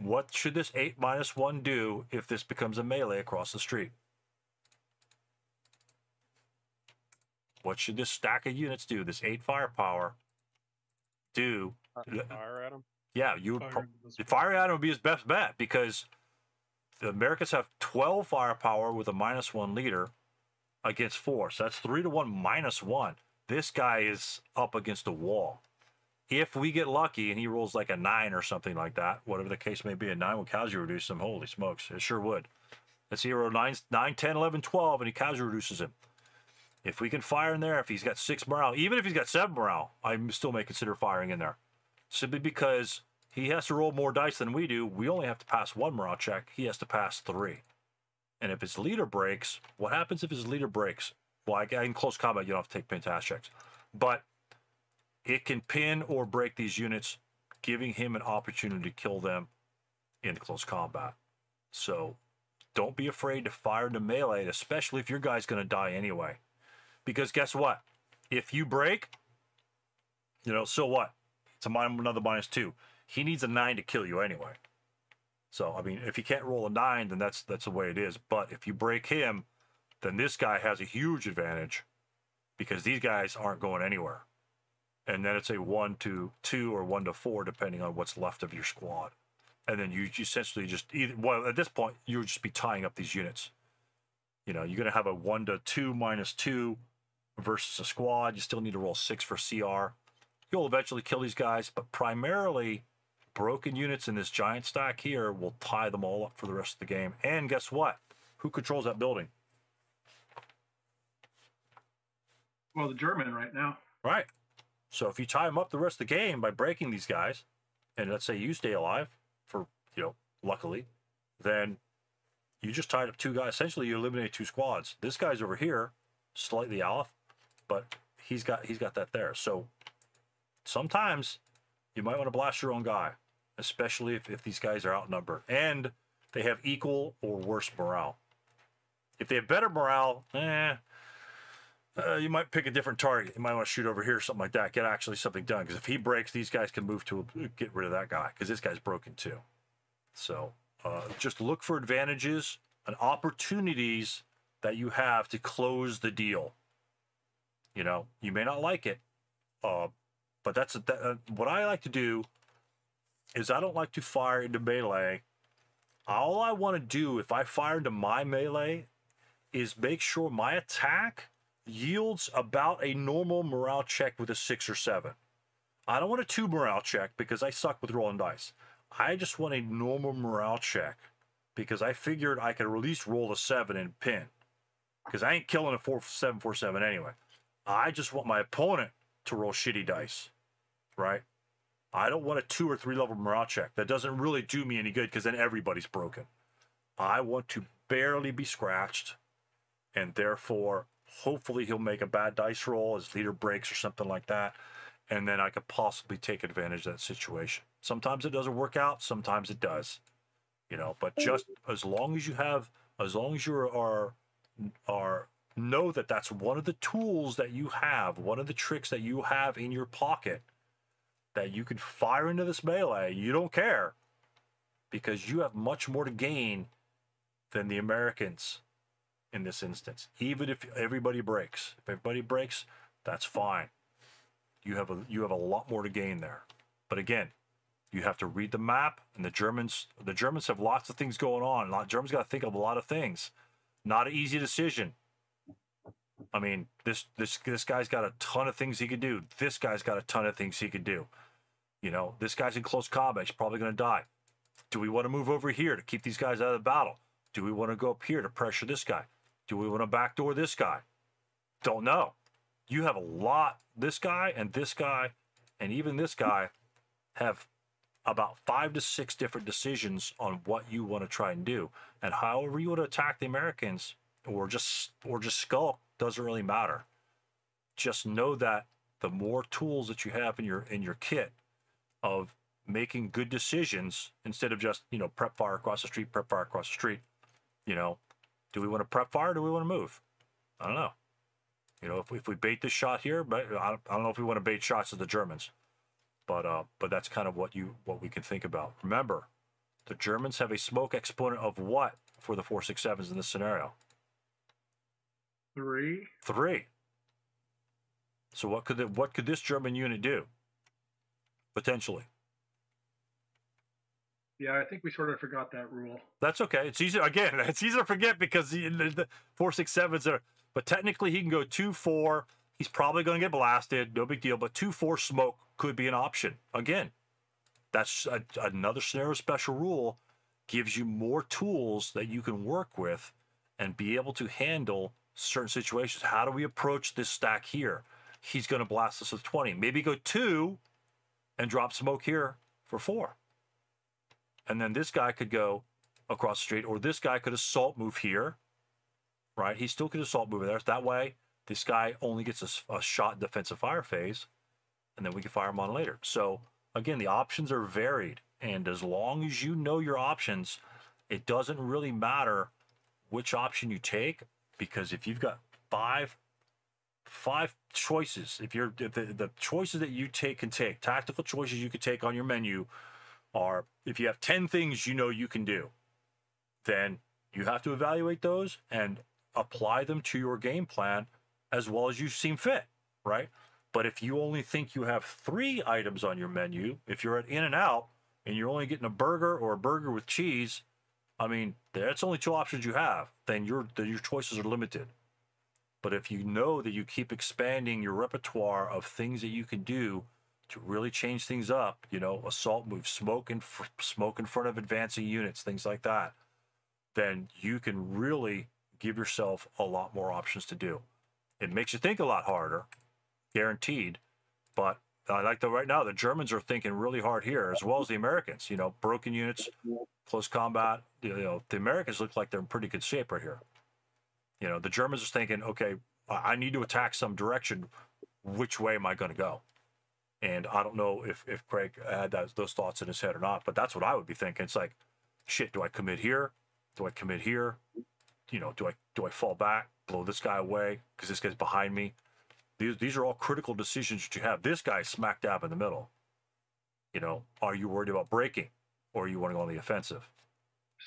What should this 8-1 do if this becomes a melee across the street? What should this stack of units do? This 8 firepower do? Fire at them? Yeah, you would fire at them would be his best bet because the Americans have 12 firepower with a -1 leader against 4. So that's 3-1 -1. This guy is up against a wall. If we get lucky and he rolls like a 9 or something like that, whatever the case may be, a 9 would casualty reduce him. Holy smokes, it sure would. Let's see, he rolled 9, 10, 11, 12, and he casualty reduces him. If we can fire in there, if he's got 6 morale, even if he's got 7 morale, I still may consider firing in there. Simply because he has to roll more dice than we do. We only have to pass 1 morale check. He has to pass 3. And if his leader breaks, what happens if his leader breaks? Well, in close combat, you don't have to take pin task checks. But it can pin or break these units, giving him an opportunity to kill them in close combat. So don't be afraid to fire into melee, especially if your guy's going to die anyway. Because guess what? If you break, you know, so what? It's another -2. He needs a 9 to kill you anyway. So, I mean, if you can't roll a 9, then that's the way it is. But if you break him, then this guy has a huge advantage because these guys aren't going anywhere. And then it's a 1-2 or 1-4, depending on what's left of your squad. And then you essentially just, at this point, you'll just be tying up these units. You know, you're going to have a 1-2 -2 versus a squad. You still need to roll 6 for CR. You'll eventually kill these guys, but primarily broken units in this giant stack here will tie them all up for the rest of the game. And guess what? Who controls that building? Well, the German right now. Right. So if you tie them up the rest of the game by breaking these guys, and let's say you stay alive for, you know, luckily, then you just tied up 2 guys. Essentially, you eliminate 2 squads. This guy's over here, slightly off, but he's got that there. So sometimes you might want to blast your own guy, especially if these guys are outnumbered and they have equal or worse morale. If they have better morale, you might pick a different target. You might want to shoot over here, something like that. Get actually something done. Because if he breaks, these guys can move to get rid of that guy. Because this guy's broken too. So just look for advantages and opportunities that you have to close the deal. You know, you may not like it, but what I like to do is I don't like to fire into melee. All I want to do if I fire into my melee is make sure my attack yields about a normal morale check with a 6 or 7. I don't want a 2 morale check because I suck with rolling dice. I just want a normal morale check because I figured I could at least roll a 7 and pin because I ain't killing a 747 anyway. I just want my opponent to roll shitty dice, right? I don't want a 2 or 3 level morale check. That doesn't really do me any good because then everybody's broken. I want to barely be scratched and therefore hopefully he'll make a bad dice roll, his leader breaks or something like that, and then I could possibly take advantage of that situation. Sometimes it doesn't work out, sometimes it does, you know, but just as long as you have, as long as you are know that that's one of the tools that you have, one of the tricks that you have in your pocket that you can fire into this melee, you don't care, because you have much more to gain than the Americans in this instance. Even if everybody breaks, that's fine. You have a lot more to gain there. But again, you have to read the map, and the Germans have lots of things going on. Germans got to think of a lot of things. Not an easy decision. I mean, this guy's got a ton of things he could do. This guy's got a ton of things he could do. You know, this guy's in close combat. He's probably going to die. Do we want to move over here to keep these guys out of the battle? Do we want to go up here to pressure this guy? Do we want to backdoor this guy? Don't know. You have a lot. This guy, and even this guy have about 5 to 6 different decisions on what you want to try and do. And however you want to attack the Americans or just skulk doesn't really matter. Just know that the more tools that you have in your kit of making good decisions instead of just, you know, prep fire across the street, you know, do we want to prep fire? Or do we want to move? I don't know. You know, if we bait this shot here, but I don't know if we want to bait shots at the Germans, but that's kind of what we can think about. Remember, the Germans have a smoke exponent of what for the 467s in this scenario? 3. 3. So what could this German unit do? Potentially. Yeah, I think we sort of forgot that rule. That's okay. It's easy. Again, it's easy to forget because the 467s are. But technically, he can go 2-4. He's probably going to get blasted. No big deal. But 2-4 smoke could be an option. Again, that's another scenario special rule. Gives you more tools that you can work with and be able to handle certain situations. How do we approach this stack here? He's going to blast us with 20. Maybe go 2 and drop smoke here for 4. And then this guy could go across the street, or this guy could assault move here, right? He still could assault move there. That way, this guy only gets a shot defensive fire phase, and then we can fire him on later. So, again, the options are varied, and as long as you know your options, it doesn't really matter which option you take, because if you've got five choices, if the choices that you take, tactical choices you could take on your menu, are if you have 10 things you know you can do, then you have to evaluate those and apply them to your game plan as well as you seem fit, right? But if you only think you have 3 items on your menu, if you're at In-N-Out and you're only getting a burger or a burger with cheese, I mean, that's only 2 options you have, then your choices are limited. But if you know that you keep expanding your repertoire of things that you can do to really change things up, you know, assault move, smoke in front of advancing units, things like that, then you can really give yourself a lot more options to do. It makes you think a lot harder, guaranteed, but I like that right now, the Germans are thinking really hard here, as well as the Americans, you know, broken units, close combat, you know, the Americans look like they're in pretty good shape right here. You know, the Germans are thinking, okay, I need to attack some direction, which way am I going to go? And I don't know if Craig had those thoughts in his head or not, but that's what I would be thinking. It's like, shit, do I commit here? Do I commit here? You know, do I fall back, blow this guy away because this guy's behind me? These are all critical decisions that you have. This guy's smack dab in the middle. You know, are you worried about breaking or you want to go on the offensive?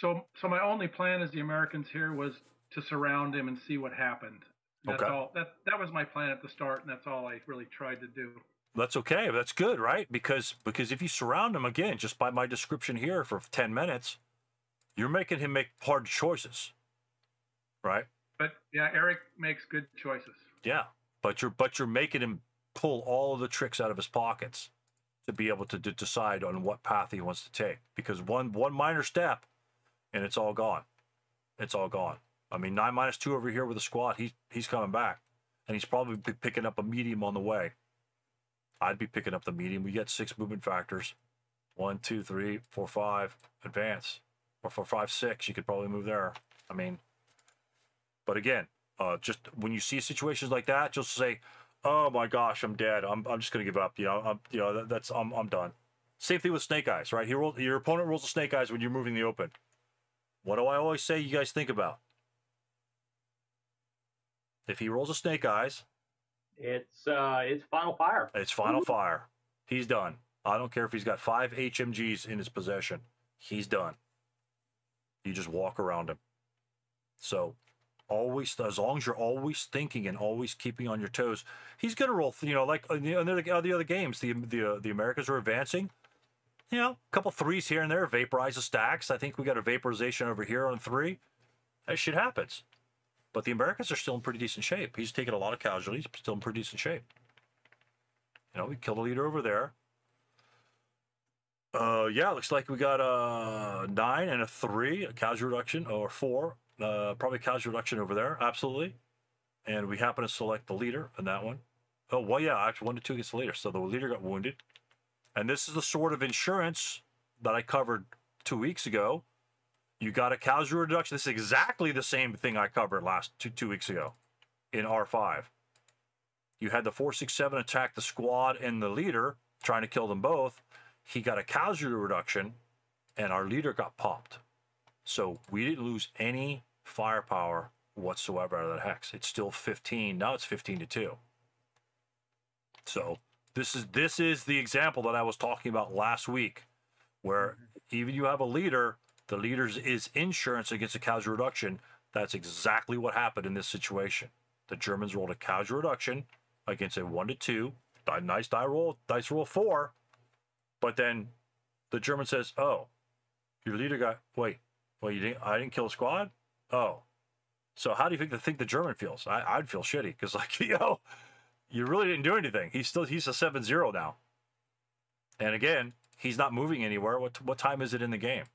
So my only plan as the Americans here was to surround him and see what happened. That's okay. All. That was my plan at the start, and that's all I really tried to do. That's okay. That's good, right? Because if you surround him, again, just by my description here for 10 minutes, you're making him make hard choices, right? But yeah, Eric makes good choices. Yeah, but you're making him pull all of the tricks out of his pockets to be able to decide on what path he wants to take. Because one minor step, and it's all gone. It's all gone. I mean, 9 minus 2 over here with a squad, he's coming back, and he's probably picking up a medium on the way. I'd be picking up the medium. We get 6 movement factors. 1, 2, 3, 4, 5, advance. Or 4, 5, 6, you could probably move there. I mean, but again, just when you see situations like that, just say, oh my gosh, I'm dead. I'm just gonna give up. You know, I'm done. Same thing with Snake Eyes, right? Your opponent rolls a Snake Eyes when you're moving the open. What do I always say you guys think about? If he rolls a Snake Eyes, it's Final Fire. It's Final Fire. He's done. I don't care if he's got 5 HMGs in his possession. He's done. You just walk around him. So, always, as long as you're always thinking and always keeping on your toes, he's gonna roll. You know, like the other games, the Americas are advancing. You know, a couple threes here and there, vaporize the stacks. I think we got a vaporization over here on 3. That shit happens. But the Americans are still in pretty decent shape. He's taken a lot of casualties, but still in pretty decent shape. You know, we killed a leader over there. Yeah, looks like we got a 9 and a 3, a casual reduction, or 4. Probably casual reduction over there, absolutely. And we happen to select the leader in that one. Oh, well, yeah, actually 1 to 2 against the leader. So the leader got wounded. And this is the sort of insurance that I covered 2 weeks ago. You got a casual reduction. This is exactly the same thing I covered last two weeks ago in R5. You had the 467 attack the squad and the leader, trying to kill them both. He got a casual reduction, and our leader got popped. So we didn't lose any firepower whatsoever out of that hex. It's still 15. Now it's 15 to 2. So this is the example that I was talking about last week, where even you have a leader. The leaders is insurance against a casual reduction. That's exactly what happened in this situation. The Germans rolled a casual reduction against a 1 to 2. Nice dice roll 4. But then the German says, "Oh, your leader got I didn't kill a squad. Oh, so how do you think the German feels? I'd feel shitty because like you really didn't do anything. He's a 7-0 now. And again, he's not moving anywhere. What time is it in the game?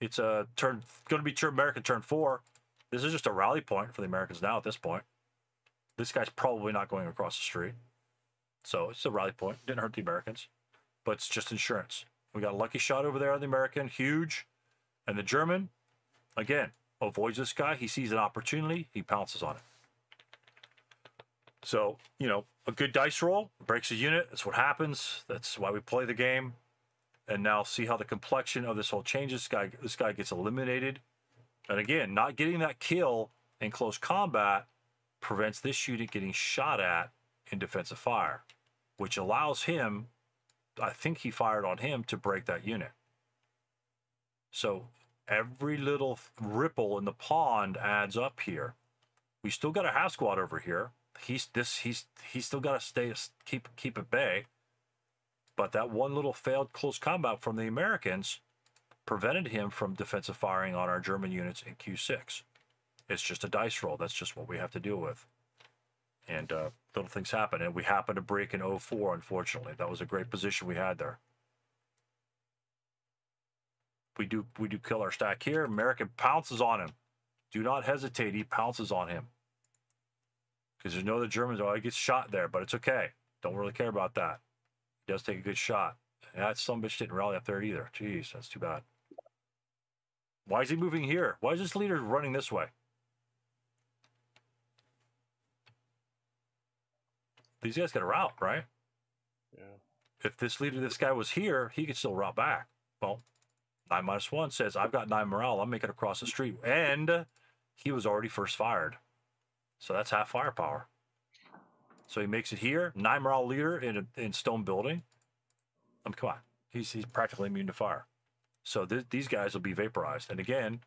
It's a turn, going to be American turn 4. This is just a rally point for the Americans now at this point. This guy's probably not going across the street. So it's a rally point. Didn't hurt the Americans. But it's just insurance. We got a lucky shot over there on the American. Huge. And the German, again, avoids this guy. He sees an opportunity. He pounces on it. So, you know, a good dice roll. Breaks a unit. That's what happens. That's why we play the game. And now see how the complexion of this whole changes. This guy gets eliminated. And again, not getting that kill in close combat prevents this unit getting shot at in defensive fire, which allows him, I think he fired on him, to break that unit. So every little ripple in the pond adds up here. We still got a half squad over here. He's still got to keep at bay. But that one little failed close combat from the Americans prevented him from defensive firing on our German units in Q6. It's just a dice roll. That's just what we have to deal with. And little things happen. And we happen to break an 0-4, unfortunately. That was a great position we had there. We do kill our stack here. American pounces on him. Do not hesitate. He pounces on him. Because there's no other Germans. Oh, he gets shot there, but it's okay. Don't really care about that. Does take a good shot. That some bitch didn't rally up there either. Jeez, that's too bad. Why is he moving here? Why is this leader running this way? These guys got a route, right? Yeah. If this guy was here, he could still route back. Well, 9-1 says, I've got 9 morale. I'm making it across the street. And he was already first fired. So that's half firepower. So he makes it here. 9 morale leader in stone building. I mean, come on. He's practically immune to fire. So these guys will be vaporized. And again,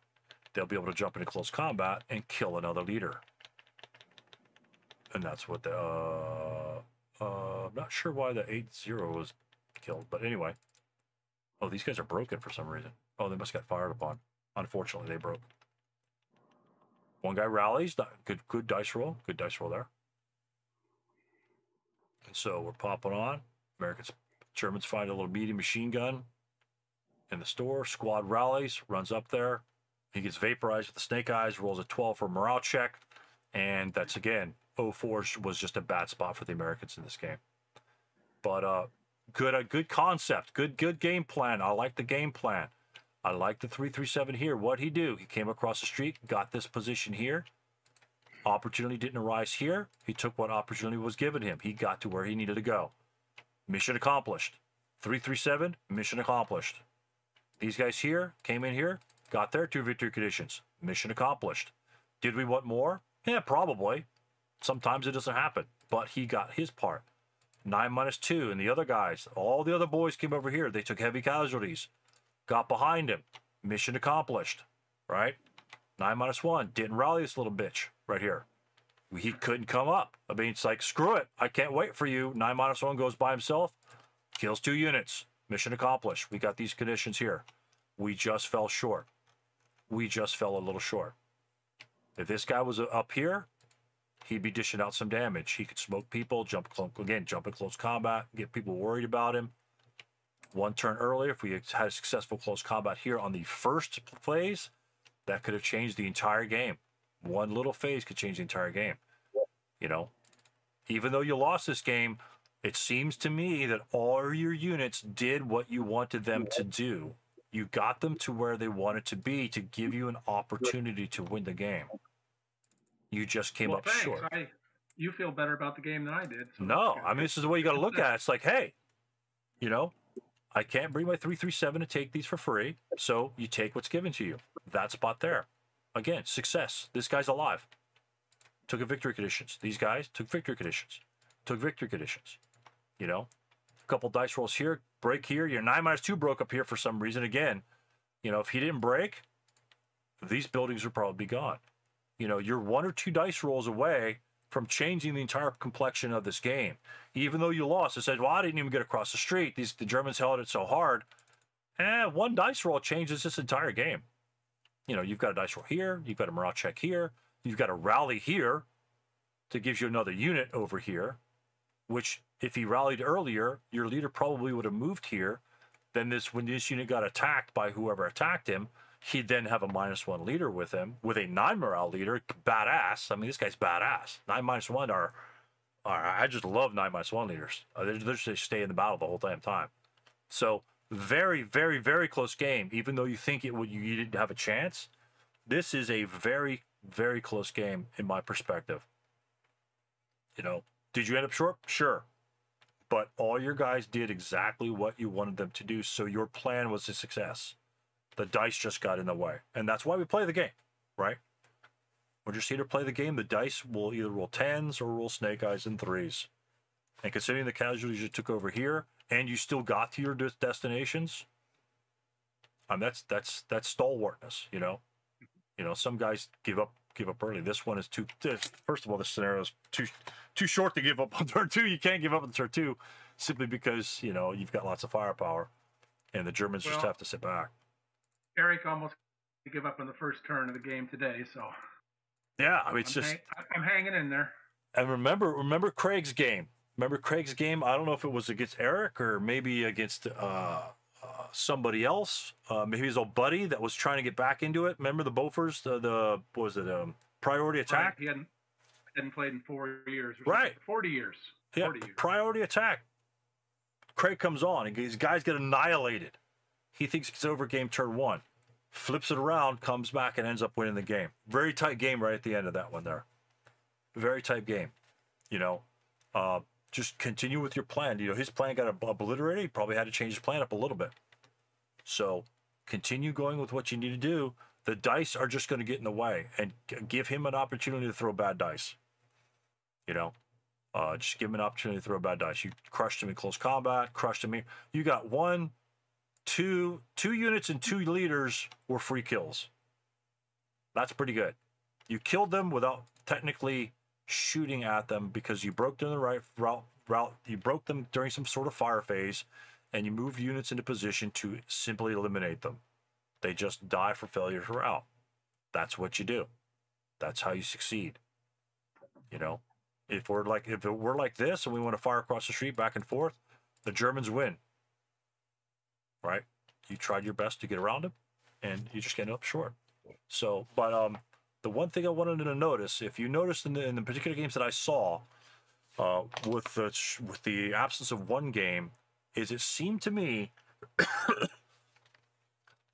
they'll be able to jump into close combat and kill another leader. And that's what the... I'm not sure why the 8-0 was killed. But anyway. Oh, these guys are broken for some reason. Oh, they must have got fired upon. Unfortunately, they broke. One guy rallies. Good dice roll. Good dice roll there. And so we're popping on. Germans find a little medium machine gun in the store. Squad rallies, runs up there. He gets vaporized with the Snake Eyes, rolls a 12 for a morale check. And that's, again, 0-4 was just a bad spot for the Americans in this game. But good concept. Good game plan. I like the game plan. I like the 337 here. What'd he do? He came across the street, got this position here. Opportunity didn't arise here. He took what opportunity was given him. He got to where he needed to go. Mission accomplished. 337, mission accomplished. These guys here came in here, got their 2 victory conditions. Mission accomplished. Did we want more? Yeah, probably. Sometimes it doesn't happen, but he got his part. 9 minus 2, and the other guys, all the other boys came over here. They took heavy casualties, got behind him. Mission accomplished, right? 9 minus 1, didn't rally this little bitch right here. He couldn't come up. I mean, it's like, screw it. I can't wait for you. 9 minus 1 goes by himself, kills 2 units. Mission accomplished. We got these conditions here. We just fell short. We just fell a little short. If this guy was up here, he'd be dishing out some damage. He could smoke people, jump in close combat, get people worried about him. 1 turn earlier, if we had a successful close combat here on the first phase, that could have changed the entire game. 1 little phase could change the entire game. You know, even though you lost this game, it seems to me that all your units did what you wanted them to do. You got them to where they wanted to be to give you an opportunity to win the game. You just came up short. You feel better about the game than I did. So no, I mean, this is the way you got to look at it. It's like, hey, you know, I can't bring my 337 to take these for free, so you take what's given to you. That spot there. Again, success. This guy's alive. Took a victory conditions. These guys took victory conditions. Took victory conditions. You know, a couple dice rolls here, break here. Your 9 minus 2 broke up here for some reason. Again, you know, if he didn't break, these buildings would probably be gone. You know, you're 1 or 2 dice rolls away from changing the entire complexion of this game. Even though you lost, it said, well, I didn't even get across the street. The Germans held it so hard. And 1 dice roll changes this entire game. You know, you've got a dice roll here. You've got a morale check here. You've got a rally here that gives you another unit over here, which if he rallied earlier, your leader probably would have moved here. Then when this unit got attacked by whoever attacked him, he'd then have a -1 leader with him, with a 9 morale leader. Badass. I mean, this guy's badass. 9 minus 1 are I just love 9 minus 1 leaders. They just stay in the battle the whole damn time. So very, very, very close game. Even though you think you didn't have a chance, this is a very, very close game in my perspective. You know, did you end up short? Sure. But all your guys did exactly what you wanted them to do, so your plan was a success. The dice just got in the way. And that's why we play the game, right? We're just here to play the game. The dice will either roll 10s or roll snake eyes and 3s. And considering the casualties you took over here, and you still got to your destinations, that's stalwartness, you know? You know, some guys give up early. This one is too... First of all, this scenario is too short to give up on turn 2. You can't give up on turn 2 simply because, you know, you've got lots of firepower. And the Germans just have to sit back. Eric almost gave up on the first turn of the game today, so yeah, I mean, I'm hanging in there. And remember Craig's game. Remember Craig's game. I don't know if it was against Eric or maybe against somebody else. Maybe his old buddy that was trying to get back into it. Remember the Bofors? What was it, priority attack? Right. He hadn't played in 4 years. Right, 40 years. Yeah, 40 years. Priority attack. Craig comes on, and these guys get annihilated. He thinks it's over game turn 1. Flips it around, comes back, and ends up winning the game. Very tight game right at the end of that one there. Very tight game. You know, just continue with your plan. You know, his plan got obliterated. He probably had to change his plan up a little bit. So continue going with what you need to do. The dice are just going to get in the way and give him an opportunity to throw bad dice. You know? Just give him an opportunity to throw bad dice. You crushed him in close combat, crushed him here. You got 1, 2 units and 2 leaders were free kills. That's pretty good. You killed them without technically shooting at them because you broke them the right route. You broke them during some sort of fire phase, and you moved units into position to simply eliminate them. They just die for failure to route. That's what you do. That's how you succeed. You know, if it were like this and we want to fire across the street back and forth, the Germans win. Right? You tried your best to get around him, and you just ended up short. So, but the one thing I wanted to notice, if you noticed in the particular games that I saw, with the absence of one game, is it seemed to me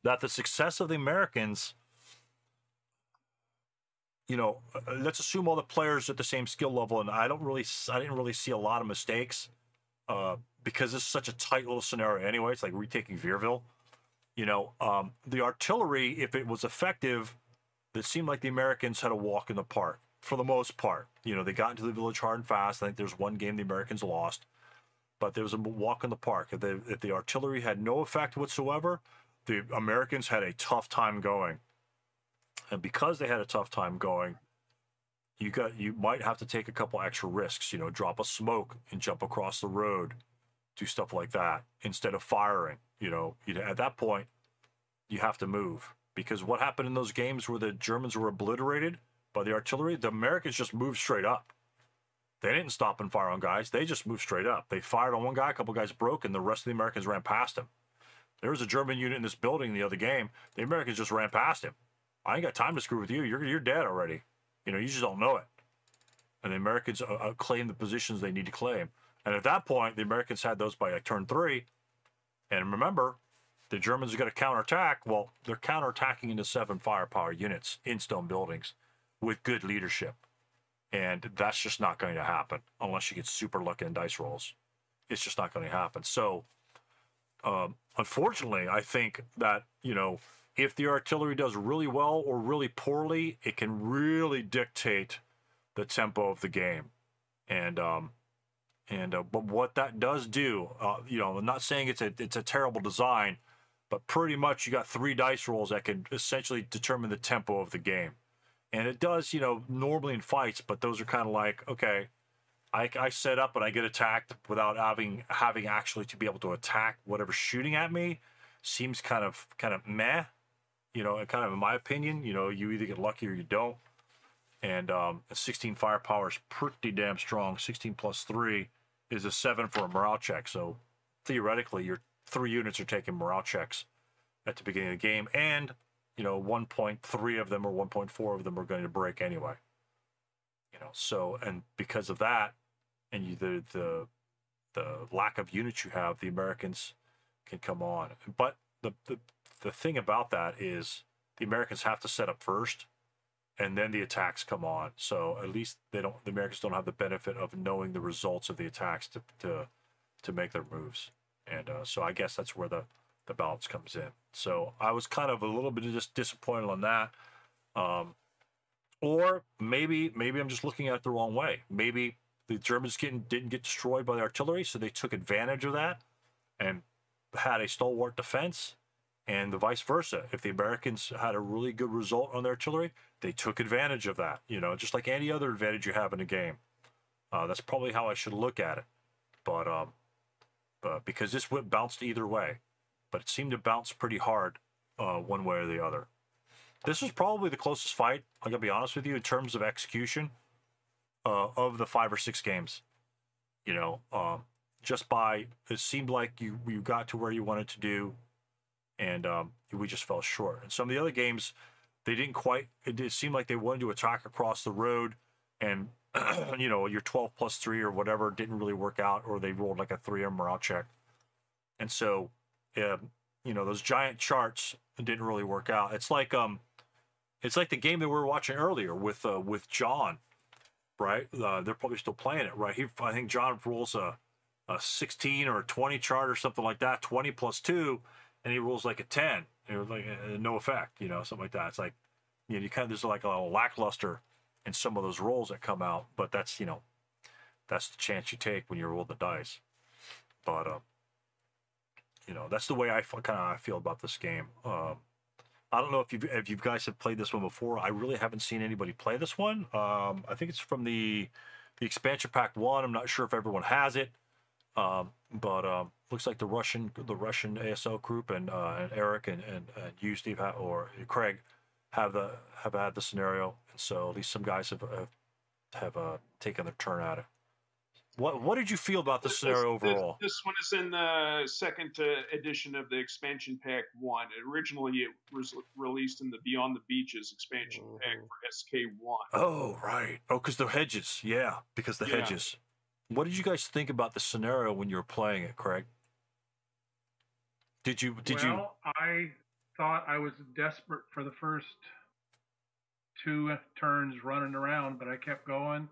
that the success of the Americans you know, let's assume all the players at the same skill level, and I didn't really see a lot of mistakes because it's such a tight little scenario anyway. It's like retaking Vierville. You know, the artillery, if it was effective, it seemed like the Americans had a walk in the park for the most part. You know, they got into the village hard and fast. I think there's one game the Americans lost, but there was a walk in the park. If the artillery had no effect whatsoever, the Americans had a tough time going. And because they had a tough time going, you might have to take a couple extra risks, you know, drop a smoke and jump across the road, do stuff like that instead of firing. You know, at that point, you have to move, because what happened in those games where the Germans were obliterated by the artillery, the Americans just moved straight up. They didn't stop and fire on guys. They just moved straight up. They fired on one guy, a couple guys broke, and the rest of the Americans ran past him. There was a German unit in this building the other game. The Americans just ran past him. I ain't got time to screw with you. You're dead already. You know, you just don't know it. And the Americans claim the positions they need to claim. And at that point, the Americans had those by like turn 3. And remember, the Germans are going to counterattack. Well, they're counterattacking into 7 firepower units in stone buildings with good leadership. And that's just not going to happen unless you get super lucky in dice rolls. It's just not going to happen. So, unfortunately, I think that, you know, if the artillery does really well or really poorly, it can really dictate the tempo of the game. And, but what that does do, you know, I'm not saying it's a terrible design, but pretty much you got 3 dice rolls that can essentially determine the tempo of the game. And it does, you know, normally in fights, but those are kind of like, okay, I set up and I get attacked without having actually to be able to attack whatever's shooting at me. Seems kind of meh, you know, and kind of in my opinion, you know, you either get lucky or you don't. And 16 firepower is pretty damn strong. 16 plus 3 is a 7 for a morale check. So theoretically, your 3 units are taking morale checks at the beginning of the game. And you know, 1.3 of them or 1.4 of them are going to break anyway. You know, so, and because of that, and the lack of units you have, the Americans can come on. But the thing about that is the Americans have to set up first, and then the attacks come on. So at least the Americans don't have the benefit of knowing the results of the attacks to make their moves. And so I guess that's where the balance comes in. So I was kind of a little bit just disappointed on that. Or maybe I'm just looking at it the wrong way. Maybe the Germans didn't get destroyed by the artillery, so they took advantage of that and had a stalwart defense, and the vice versa. If the Americans had a really good result on their artillery, they took advantage of that. You know, just like any other advantage you have in a game. That's probably how I should look at it. But because this would bounce either way. But it seemed to bounce pretty hard one way or the other. This was probably the closest fight, I'm going to be honest with you, in terms of execution of the 5 or 6 games. You know, just by, it seemed like you got to where you wanted to do, and we just fell short. And some of the other games, they didn't quite, it seemed like they wanted to attack across the road, and, you know, your 12 plus 3 or whatever didn't really work out, or they rolled like a 3 or morale check. And so, you know, those giant charts didn't really work out. It's like the game that we were watching earlier with John, right? They're probably still playing it, right? I think John rolls a 16 or a 20 chart or something like that, 20 plus 2, and he rolls like a 10. It was like no effect, you know, something like that. It's like, you know, you kind of, there's like a little lackluster in some of those rolls that come out, but that's, you know, that's the chance you take when you roll the dice. But you know, that's the way I feel about this game. I don't know if you guys have played this one before. I really haven't seen anybody play this one. I think it's from the expansion pack 1. I'm not sure if everyone has it, but looks like the Russian ASL group and Eric and you, Steve, or Craig have had the scenario, and so at least some guys have taken their turn at it. What did you feel about the scenario overall? This one is in the 2nd edition of the expansion pack 1. Originally, it was released in the Beyond the Beaches expansion pack for SK1. Oh, right. Oh, because the hedges. Yeah, because the hedges. What did you guys think about the scenario when you were playing it, Craig? Did you? Well, I thought I was desperate for the first two turns running around, but I kept going.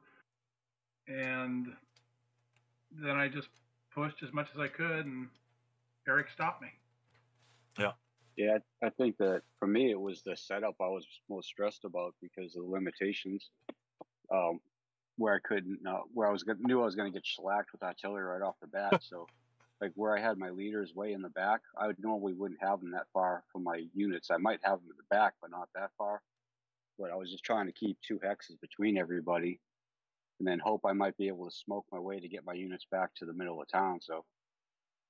And then I just pushed as much as I could, and Eric stopped me. Yeah. Yeah, I think that for me, it was the setup I was most stressed about because of the limitations, where I couldn't, where I was knew I was going to get shellacked with artillery right off the bat. So, like where I had my leaders way in the back, I would normally wouldn't have them that far from my units. I might have them in the back, but not that far. But I was just trying to keep two hexes between everybody, and then hope I might be able to smoke my way to get my units back to the middle of town. So,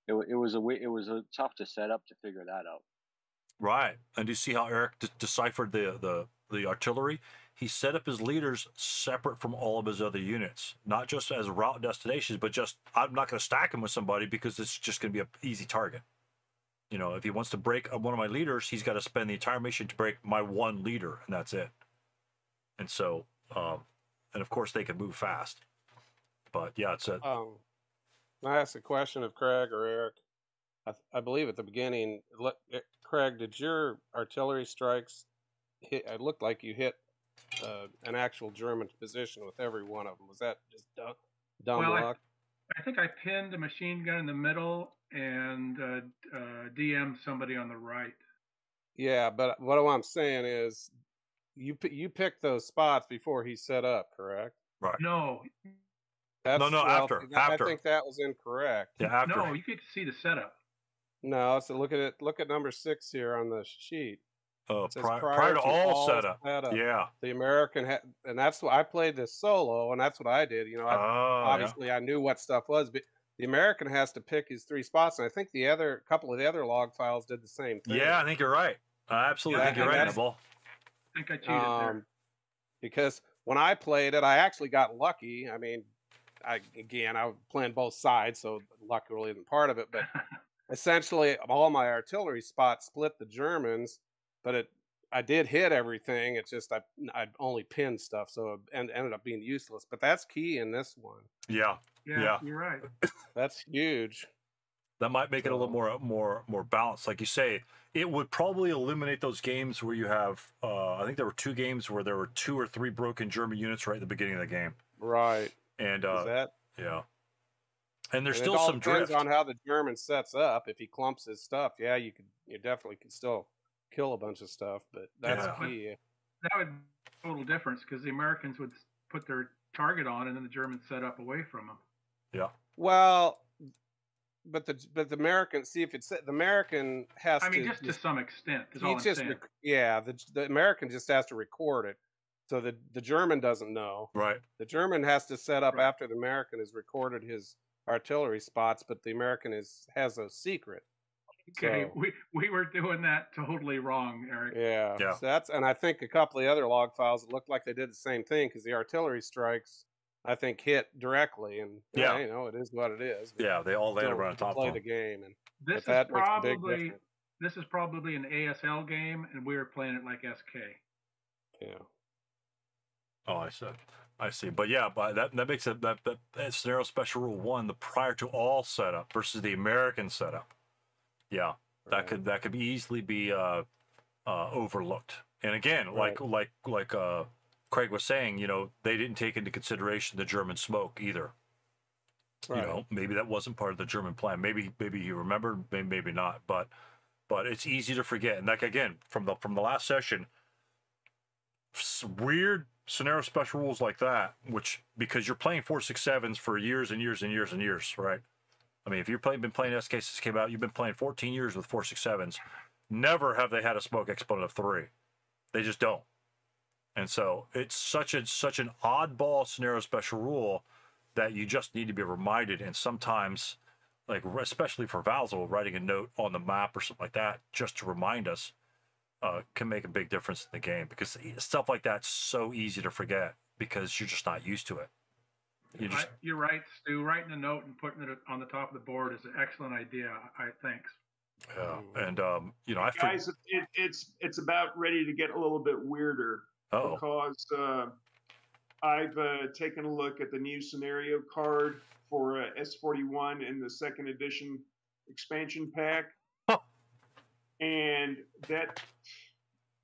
it was tough to set up to figure that out. Right, and you see how Eric deciphered the artillery? He set up his leaders separate from all of his other units, not just as route destinations, but just, I'm not going to stack him with somebody because it's just going to be an easy target. You know, if he wants to break one of my leaders, he's got to spend the entire mission to break my one leader, and that's it. And so, and of course, they can move fast. But, yeah, it's a... I asked a question of Craig or Eric. I believe at the beginning, Craig, did your artillery strikes hit? It looked like you hit an actual German position with every one of them. Was that just dumb luck? I think I pinned a machine gun in the middle and DM'd somebody on the right. Yeah, but what I'm saying is you picked those spots before he set up, correct? Right. No. That's, no, after. I think that was incorrect. Yeah, after. No, you could see the setup. No, so look at it. Look at number 6 here on the sheet. Oh, prior to all setup. Yeah, the American and that's why I played this solo, and that's what I did. You know, obviously yeah. I knew what stuff was, but the American has to pick his 3 spots, and I think the other couple of the other log files did the same thing. Yeah, I think you're right. I absolutely think you're right, Neville. I think I cheated there because when I played it, I actually got lucky. I mean, I was playing both sides, so luck really isn't part of it, but. Essentially, all my artillery spots split the Germans, but I did hit everything. It's just I only pinned stuff, so it ended up being useless. But that's key in this one. Yeah, yeah, you're right. That's huge. That might make it a little more balanced, like you say. It would probably eliminate those games where you have. I think there were 2 games where there were 2 or 3 broken German units right at the beginning of the game. Right. And yeah. And there's still some drift. It depends on how the German sets up. If he clumps his stuff, yeah, you definitely can still kill a bunch of stuff. But that's key. That would be a total difference because the Americans would put their target on, and then the Germans set up away from them. Yeah. Well, but the American the American has to. I mean, just to some extent. Is all I'm saying. Yeah, the American just has to record it. So the German doesn't know. Right. The German has to set up after the American has recorded his artillery spots, but the American has a secret. Okay, so, we were doing that totally wrong, Eric. Yeah. So that's, and I think a couple of the other log files, it looked like they did the same thing because the artillery strikes, I think, hit directly, and yeah, you know, it is what it is. Yeah, they all landed around top. Play the game, and this is probably an ASL game, and we were playing it like SK. Yeah. Oh, I see. But yeah, that makes it that scenario special rule 1, the prior to all setup versus the American setup. Yeah, that could easily be overlooked. And again, like Craig was saying, you know, they didn't take into consideration the German smoke either. Right. You know, maybe that wasn't part of the German plan. Maybe he remembered, maybe not. But it's easy to forget. And like again, from the last session, weird scenario special rules like that, which because you're playing 467s for years and years and years and years, right? I mean, if you've been playing SK since it came out, you've been playing 14 years with 467s. Never have they had a smoke exponent of 3. They just don't. And so it's such an oddball scenario special rule that you just need to be reminded. And sometimes, like especially for VASL, writing a note on the map or something like that just to remind us. Can make a big difference in the game because stuff like that's so easy to forget because you're just not used to it. You're right, Stu. Writing a note and putting it on the top of the board is an excellent idea, I think. Yeah, and you know, guys, it's about ready to get a little bit weirder because I've taken a look at the new scenario card for S41 in the 2nd edition expansion pack. And that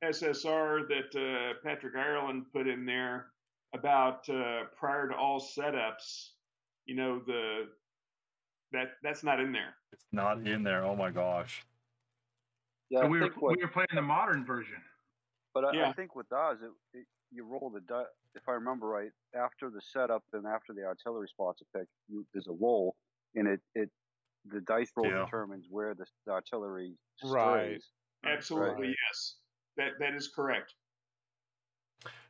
SSR that Patrick Ireland put in there about prior to all setups, you know, that's not in there. It's not in there. Oh my gosh. Yeah, so we were playing the modern version. But I think with Oz, you roll the dice. If I remember right, after the setup and after the artillery spots effect, there's a roll, and the dice roll determines where the artillery stays. Right. Absolutely, right. Yes. That is correct.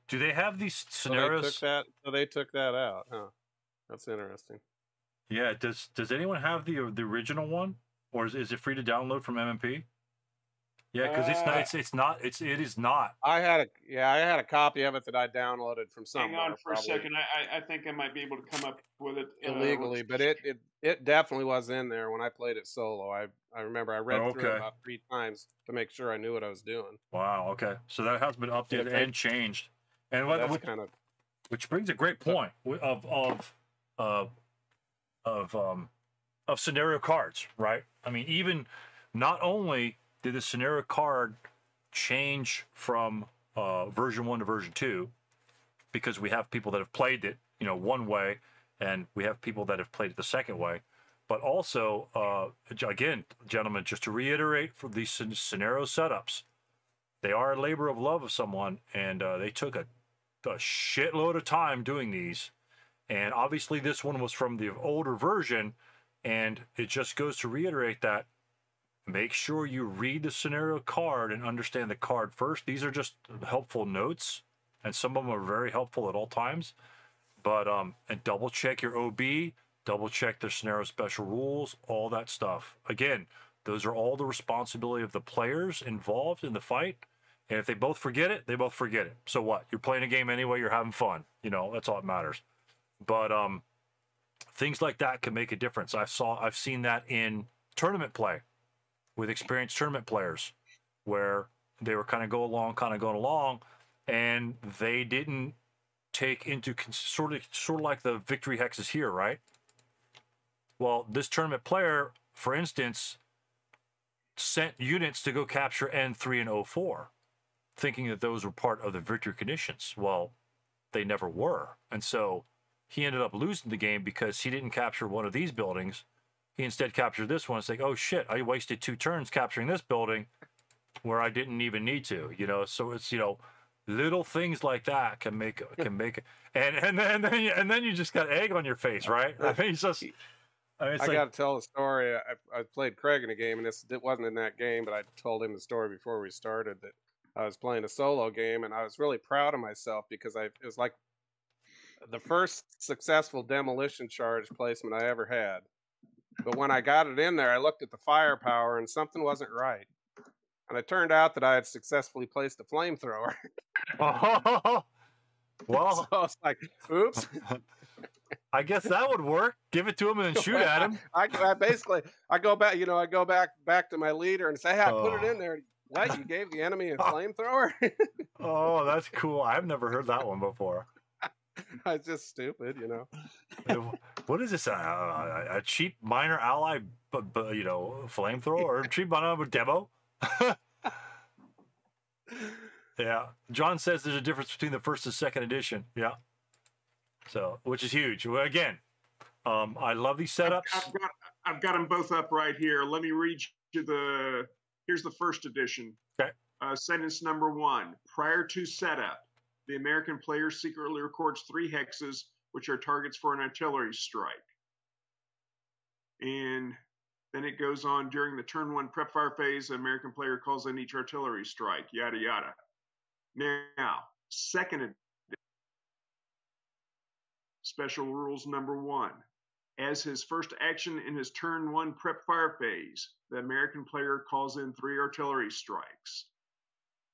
Do they have these scenarios? So they took that out. Huh. That's interesting. Yeah. Does anyone have the original one, or is it free to download from MMP? Yeah, because it is not. I had a copy of it that I downloaded from somewhere. Hang on for a second. I think I might be able to come up with it illegally, but it definitely was in there when I played it solo. I remember I read through it about 3 times to make sure I knew what I was doing. Wow. Okay. So that has been updated and changed, and which brings a great point of scenario cards, right? I mean, even not only did the scenario card change from version 1 to version 2? Because we have people that have played it, you know, one way, and we have people that have played it the second way. But also, again, gentlemen, just to reiterate for these scenario setups, they are a labor of love of someone, and they took a shitload of time doing these. And obviously, this one was from the older version, and it just goes to reiterate that. Make sure you read the scenario card and understand the card first. These are just helpful notes, and some of them are very helpful at all times. But and double check your OB, double check their scenario special rules, all that stuff. Again, those are all the responsibility of the players involved in the fight. And if they both forget it, they both forget it. So what? You're playing a game anyway. You're having fun. You know, that's all that matters. But things like that can make a difference. I've seen that in tournament play, with experienced tournament players, where they were kind of going along, and they didn't take into sort of like the victory hexes here, right? Well, this tournament player, for instance, sent units to go capture N3 and O4, thinking that those were part of the victory conditions. Well, they never were, and so he ended up losing the game because he didn't capture one of these buildings. He instead captured this one. It's like, oh shit, I wasted 2 turns capturing this building where I didn't even need to, you know. So it's, you know, little things like that can make and then you just got egg on your face, right? I mean, I got to tell the story. I played Craig in a game, and it wasn't in that game, but I told him the story before we started that I was playing a solo game, and I was really proud of myself because it was like the first successful demolition charge placement I ever had. But when I got it in there, I looked at the firepower, and something wasn't right. And it turned out that I had successfully placed a flamethrower. Oh, well, so I was like, oops. I guess that would work. Give it to him and shoot at him. I go back, you know, I go back to my leader and say, hey, I put it in there. What? You gave the enemy a flamethrower? Oh, that's cool. I've never heard that one before. I was just stupid, you know. What is this? A cheap minor ally, you know, flamethrower or a cheap minor demo? Yeah. John says there's a difference between the first and second edition. Yeah. So, which is huge. Well, again, I love these setups. I've got them both up right here. Let me read you here's the first edition. Okay. Sentence number 1, prior to setup, the American player secretly records 3 hexes, which are targets for an artillery strike. And then it goes on, during the turn 1 prep fire phase, the American player calls in each artillery strike, yada, yada. Now, second special rules number 1. As his first action in his turn 1 prep fire phase, the American player calls in 3 artillery strikes.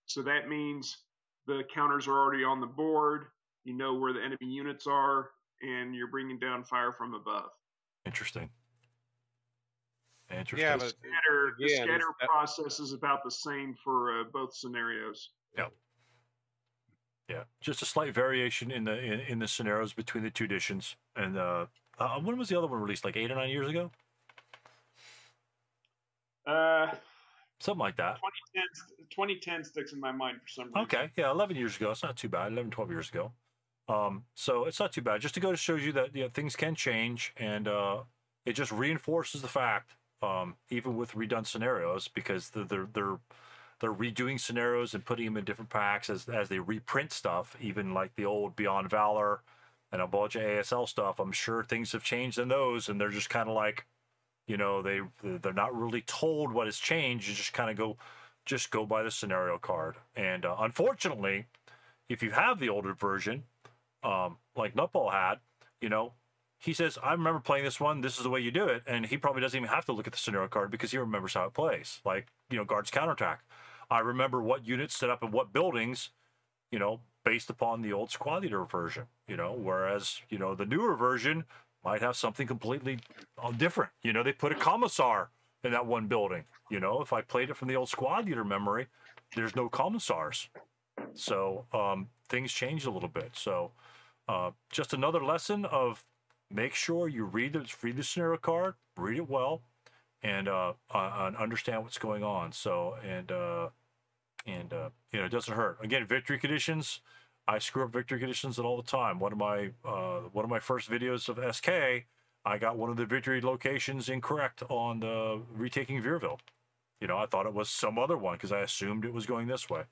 So that means the counters are already on the board. You know where the enemy units are, and you're bringing down fire from above. Interesting. Interesting. Yeah, but the scatter process is about the same for both scenarios. Yeah. Yeah. Just a slight variation in the scenarios between the two editions. And when was the other one released? Like 8 or 9 years ago? Something like that. 2010 sticks in my mind for some reason. Okay, yeah, 11 years ago. It's not too bad. 11, 12 years ago. So it's not too bad. Just to go to show you that, you know, things can change, and it just reinforces the fact, even with redone scenarios, because they're redoing scenarios and putting them in different packs as they reprint stuff, even like the old Beyond Valor and a bunch of ASL stuff. I'm sure things have changed in those, and they're just kind of like, you know, they're not really told what has changed. You just kind of go by the scenario card. And unfortunately, if you have the older version, like Nutball had, you know, he says, I remember playing this one, this is the way you do it, and he probably doesn't even have to look at the scenario card because he remembers how it plays. Like, you know, Guards Counterattack. I remember what units set up in what buildings, you know, based upon the old squad leader version, you know, whereas, you know, the newer version might have something completely different. You know, they put a commissar in that one building. You know, if I played it from the old squad leader memory, there's no commissars. So things changed a little bit. So just another lesson of, make sure you read the scenario card, read it well, and understand what's going on. So, and you know, it doesn't hurt. Again, victory conditions. I screw up victory conditions all the time. One of my first videos of SK, I got one of the victory locations incorrect on the retaking Vierville. You know, I thought it was some other one because I assumed it was going this way,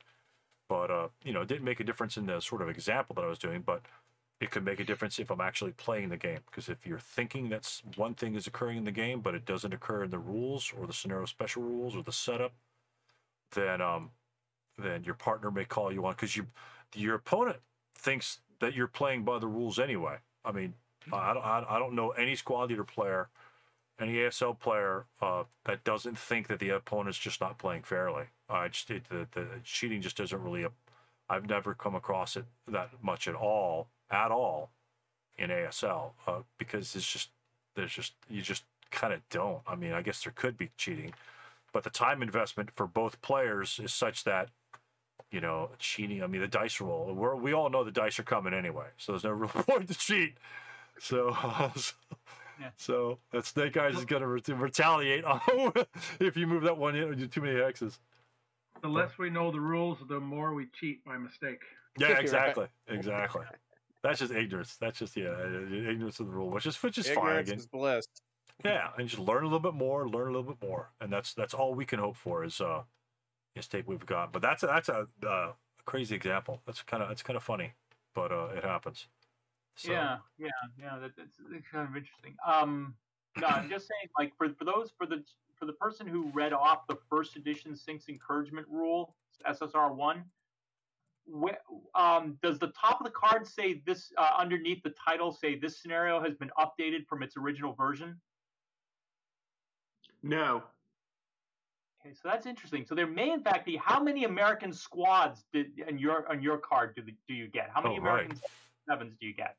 but you know, it didn't make a difference in the sort of example that I was doing, but it could make a difference if I'm actually playing the game. Because if you're thinking that's one thing is occurring in the game, but it doesn't occur in the rules or the scenario special rules or the setup, then your partner may call you on, because your opponent thinks that you're playing by the rules anyway. I mean, I don't know any squad leader player, any ASL player that doesn't think that the opponent's just not playing fairly. The cheating just doesn't really. I've never come across it that much at all in ASL, because you just kind of don't. I mean, I guess there could be cheating, but the time investment for both players is such that, you know, cheating, I mean, the dice roll, we all know the dice are coming anyway, so there's no real point to cheat. So yeah. So that Snake Eyes is going to retaliate if you move that one in too many hexes. The less we know the rules, the more we cheat by mistake. Yeah, exactly, exactly. That's just ignorance. That's just, yeah, ignorance of the rule, which is fine. Ignorance is bliss. Yeah, and just learn a little bit more, and that's all we can hope for is take what we've got. But that's a crazy example. That's kind of funny, but it happens. So. Yeah. That's kind of interesting. No, I'm just saying, like for the person who read off the first edition SYNC's Encouragement rule, SSR1. Does the top of the card say this, underneath the title say this scenario has been updated from its original version? No. Okay, so that's interesting. So there may in fact be, how many American squads did on your card do you get? How many American sevens do you get?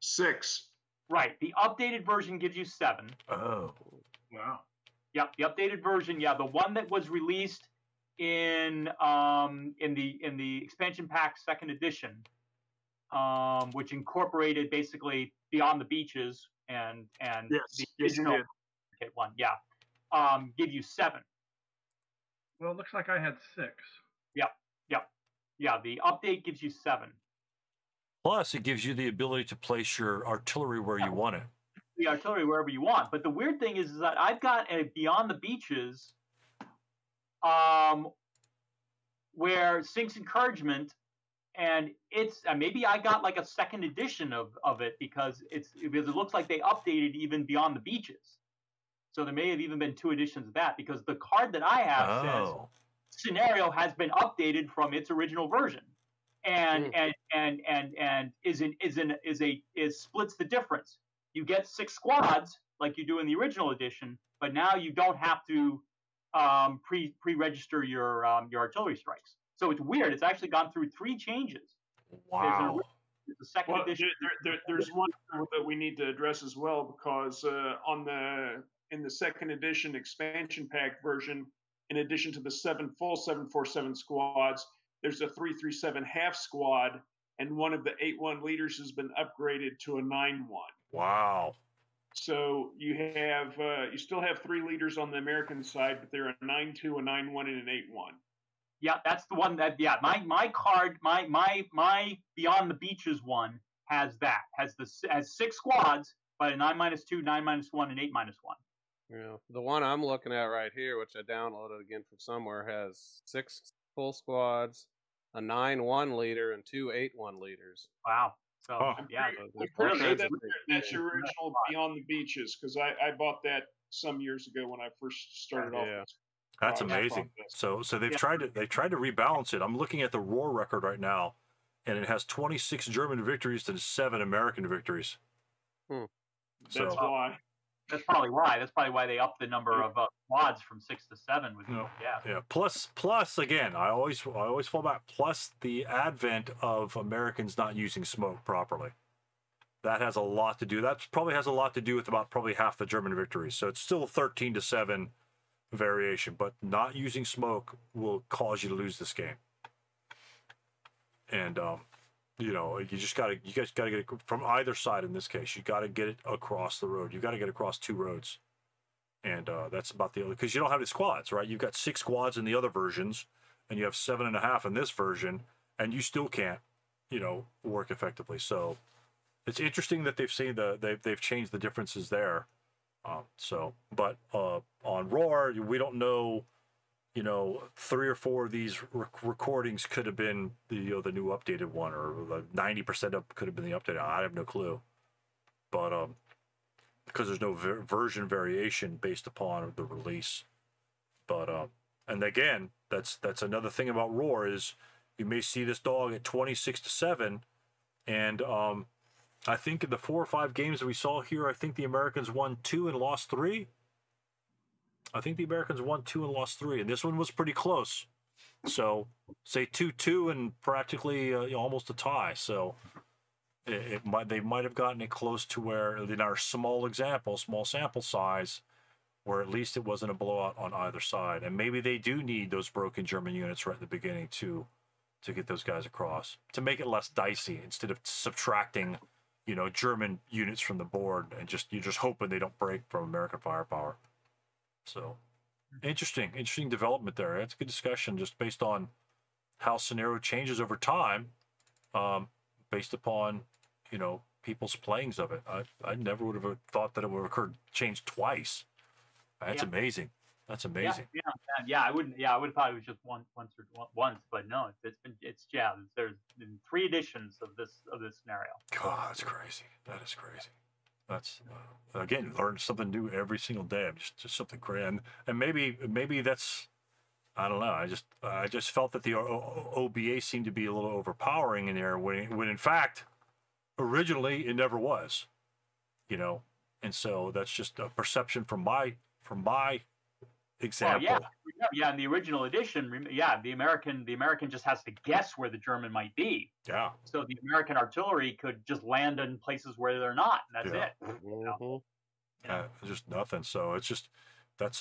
6. Right. The updated version gives you 7. Oh. Wow. Yep, the updated version, yeah, the one that was released in the expansion pack 2nd edition, which incorporated basically Beyond the Beaches and yes, the original one, yeah, give you 7. Well, it looks like I had 6. Yeah. The update gives you 7. Plus, it gives you the ability to place your artillery where you want it. The artillery wherever you want. But the weird thing is that I've got a Beyond the Beaches. Where SYNC's Encouragement, and it's maybe I got like a 2nd edition of it because it looks like they updated even Beyond the Beaches, so there may have even been 2 editions of that, because the card that I have says scenario has been updated from its original version, and is splits the difference. You get 6 squads like you do in the original edition, but now you don't have to pre-register your artillery strikes. So it's weird. It's actually gone through 3 changes. Wow. There's a 2nd edition. There's one that we need to address as well, because in the 2nd edition expansion pack version, in addition to the 7 full 747 squads, there's a 337 half squad, and one of the 8-1 leaders has been upgraded to a 9-1. Wow. So you have you still have 3 leaders on the American side, but they're a 9-2, a 9-1, and an 8-1. Yeah, that's the one that my card, my Beyond the Beaches one has that. Has 6 squads, but a 9-2, 9-1, and 8-1. Yeah. The one I'm looking at right here, which I downloaded again from somewhere, has 6 full squads, a 9-1 leader, and 2 8-1 leaders. Wow. So yeah, I'm pretty sure that's your original Beyond the Beaches, because I bought that some years ago when I first started off. Yeah. That's amazing. So they've tried to rebalance it. I'm looking at the Roar record right now, and it has 26 German victories and 7 American victories. Hmm. That's why. That's probably why. That's probably why they upped the number of squads from 6 to 7. With yeah. Plus again, I always fall back. Plus the advent of Americans not using smoke properly. That has a lot to do. That probably has a lot to do with about probably half the German victories. So it's still 13 to 7 variation, but not using smoke will cause you to lose this game. And you know, you guys gotta get it from either side in this case. You gotta get it across the road. You gotta get across 2 roads, and that's about the only, because you don't have the squads, right? You've got 6 squads in the other versions, and you have 7.5 in this version, and you still can't, you know, work effectively. So it's interesting that they've seen they've changed the differences there. But on Roar, we don't know. You know, 3 or 4 of these recordings could have been the new updated one, or 90% of could have been the updated. I have no clue, but because there's no version variation based upon the release. But and again, that's another thing about Roar is you may see this dog at 26 to 7, and I think in the 4 or 5 games that we saw here, I think the Americans won 2 and lost 3. I think the Americans won 2 and lost 3, and this one was pretty close. So, say 2-2 and practically almost a tie. So, they might have gotten it close to where, in our small sample size, where at least it wasn't a blowout on either side. And maybe they do need those broken German units right at the beginning to get those guys across, to make it less dicey instead of subtracting, you know, German units from the board and you're just hoping they don't break from American firepower. So, interesting development there. That's a good discussion, just based on how scenario changes over time, based upon, you know, people's playings of it. I never would have thought that it would have changed twice. That's amazing. That's amazing. Yeah. I would have thought it was just once, but no, it's there's been 3 editions of this scenario. God, that's crazy. That is crazy. That's again, you learn something new every single day. I'm just something great, and maybe that's, I don't know. I just felt that the OBA seemed to be a little overpowering in there, when in fact, originally it never was, you know. And so that's just a perception from my example. Oh, yeah. In the original edition, the American just has to guess where the German might be. Yeah. So the American artillery could just land in places where they're not, and that's it. You know? Just nothing. So it's just that's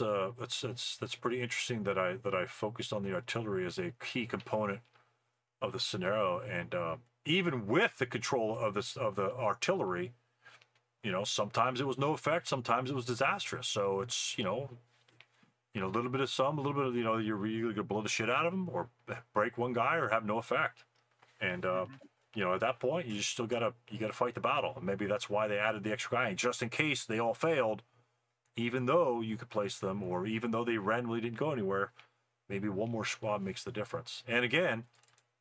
pretty interesting that I focused on the artillery as a key component of the scenario, and even with the control of the artillery, you know, sometimes it was no effect, sometimes it was disastrous. So it's you know, a little bit of some, a little bit of, you know, you're either gonna blow the shit out of them or break one guy or have no effect. And you know, at that point, you just still gotta fight the battle. And maybe that's why they added the extra guy, and just in case they all failed, even though you could place them, or even though they randomly didn't go anywhere, maybe one more squad makes the difference. And again,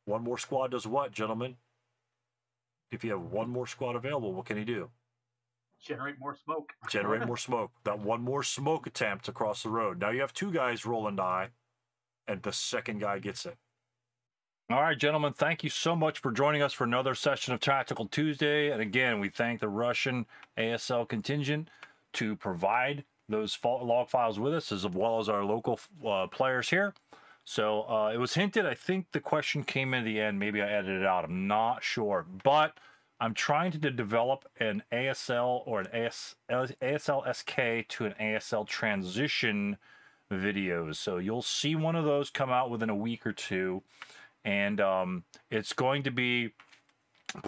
one more squad does what, gentlemen? If you have one more squad available, what can he do? Generate more smoke. Generate more smoke. That one more smoke attempt across the road. Now you have 2 guys roll and die, and the second guy gets it. All right, gentlemen, thank you so much for joining us for another session of Tactical Tuesday. And again, we thank the Russian ASL contingent to provide those log files with us, as well as our local players here. So it was hinted, I think the question came in at the end. Maybe I edited it out. I'm not sure. But I'm trying to develop an ASL or an ASL SK to an ASL transition videos. So you'll see one of those come out within a week or 2. And it's going to be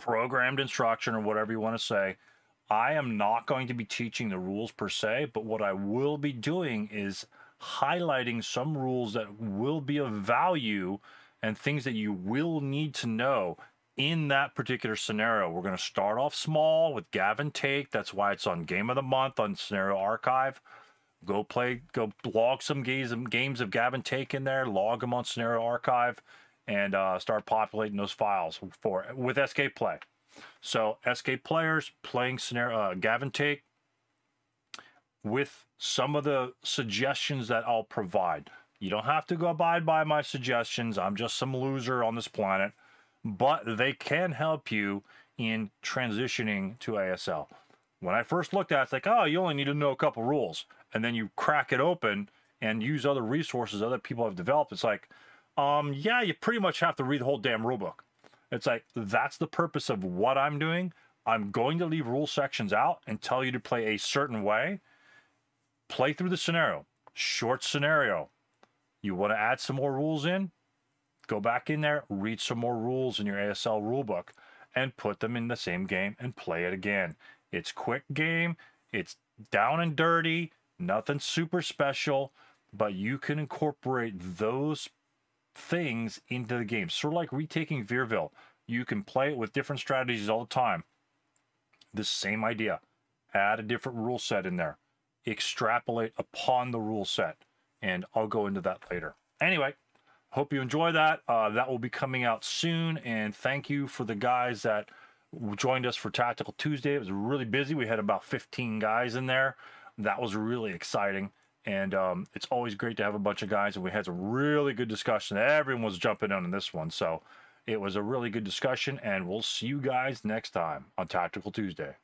programmed instruction, or whatever you want to say, I am not going to be teaching the rules per se, but what I will be doing is highlighting some rules that will be of value and things that you will need to know in that particular scenario. We're going to start off small with Gavin Take. That's why it's on Game of the Month on Scenario Archive. Go play, go log some games of Gavin Take in there, log them on Scenario Archive, and start populating those files for with SK Play. So SK players playing scenario Gavin Take with some of the suggestions that I'll provide. You don't have to go abide by my suggestions. I'm just some loser on this planet, but they can help you in transitioning to ASL. When I first looked at it, it's like, oh, you only need to know a couple rules, and then you crack it open and use other resources other people have developed. It's like, yeah, you pretty much have to read the whole damn rule book. It's like, that's the purpose of what I'm doing. I'm going to leave rule sections out and tell you to play a certain way. Play through the scenario, short scenario. You want to add some more rules in? Go back in there, read some more rules in your ASL rule book, and put them in the same game and play it again. It's quick game. It's down and dirty. Nothing super special, but you can incorporate those things into the game. Sort of like retaking Vierville. You can play it with different strategies all the time. The same idea. Add a different rule set in there. Extrapolate upon the rule set. And I'll go into that later. Anyway, hope you enjoy that. That will be coming out soon. And thank you for the guys that joined us for Tactical Tuesday. It was really busy. We had about 15 guys in there. That was really exciting. And it's always great to have a bunch of guys. And we had some really good discussion. Everyone was jumping on in this one. So it was a really good discussion. And we'll see you guys next time on Tactical Tuesday.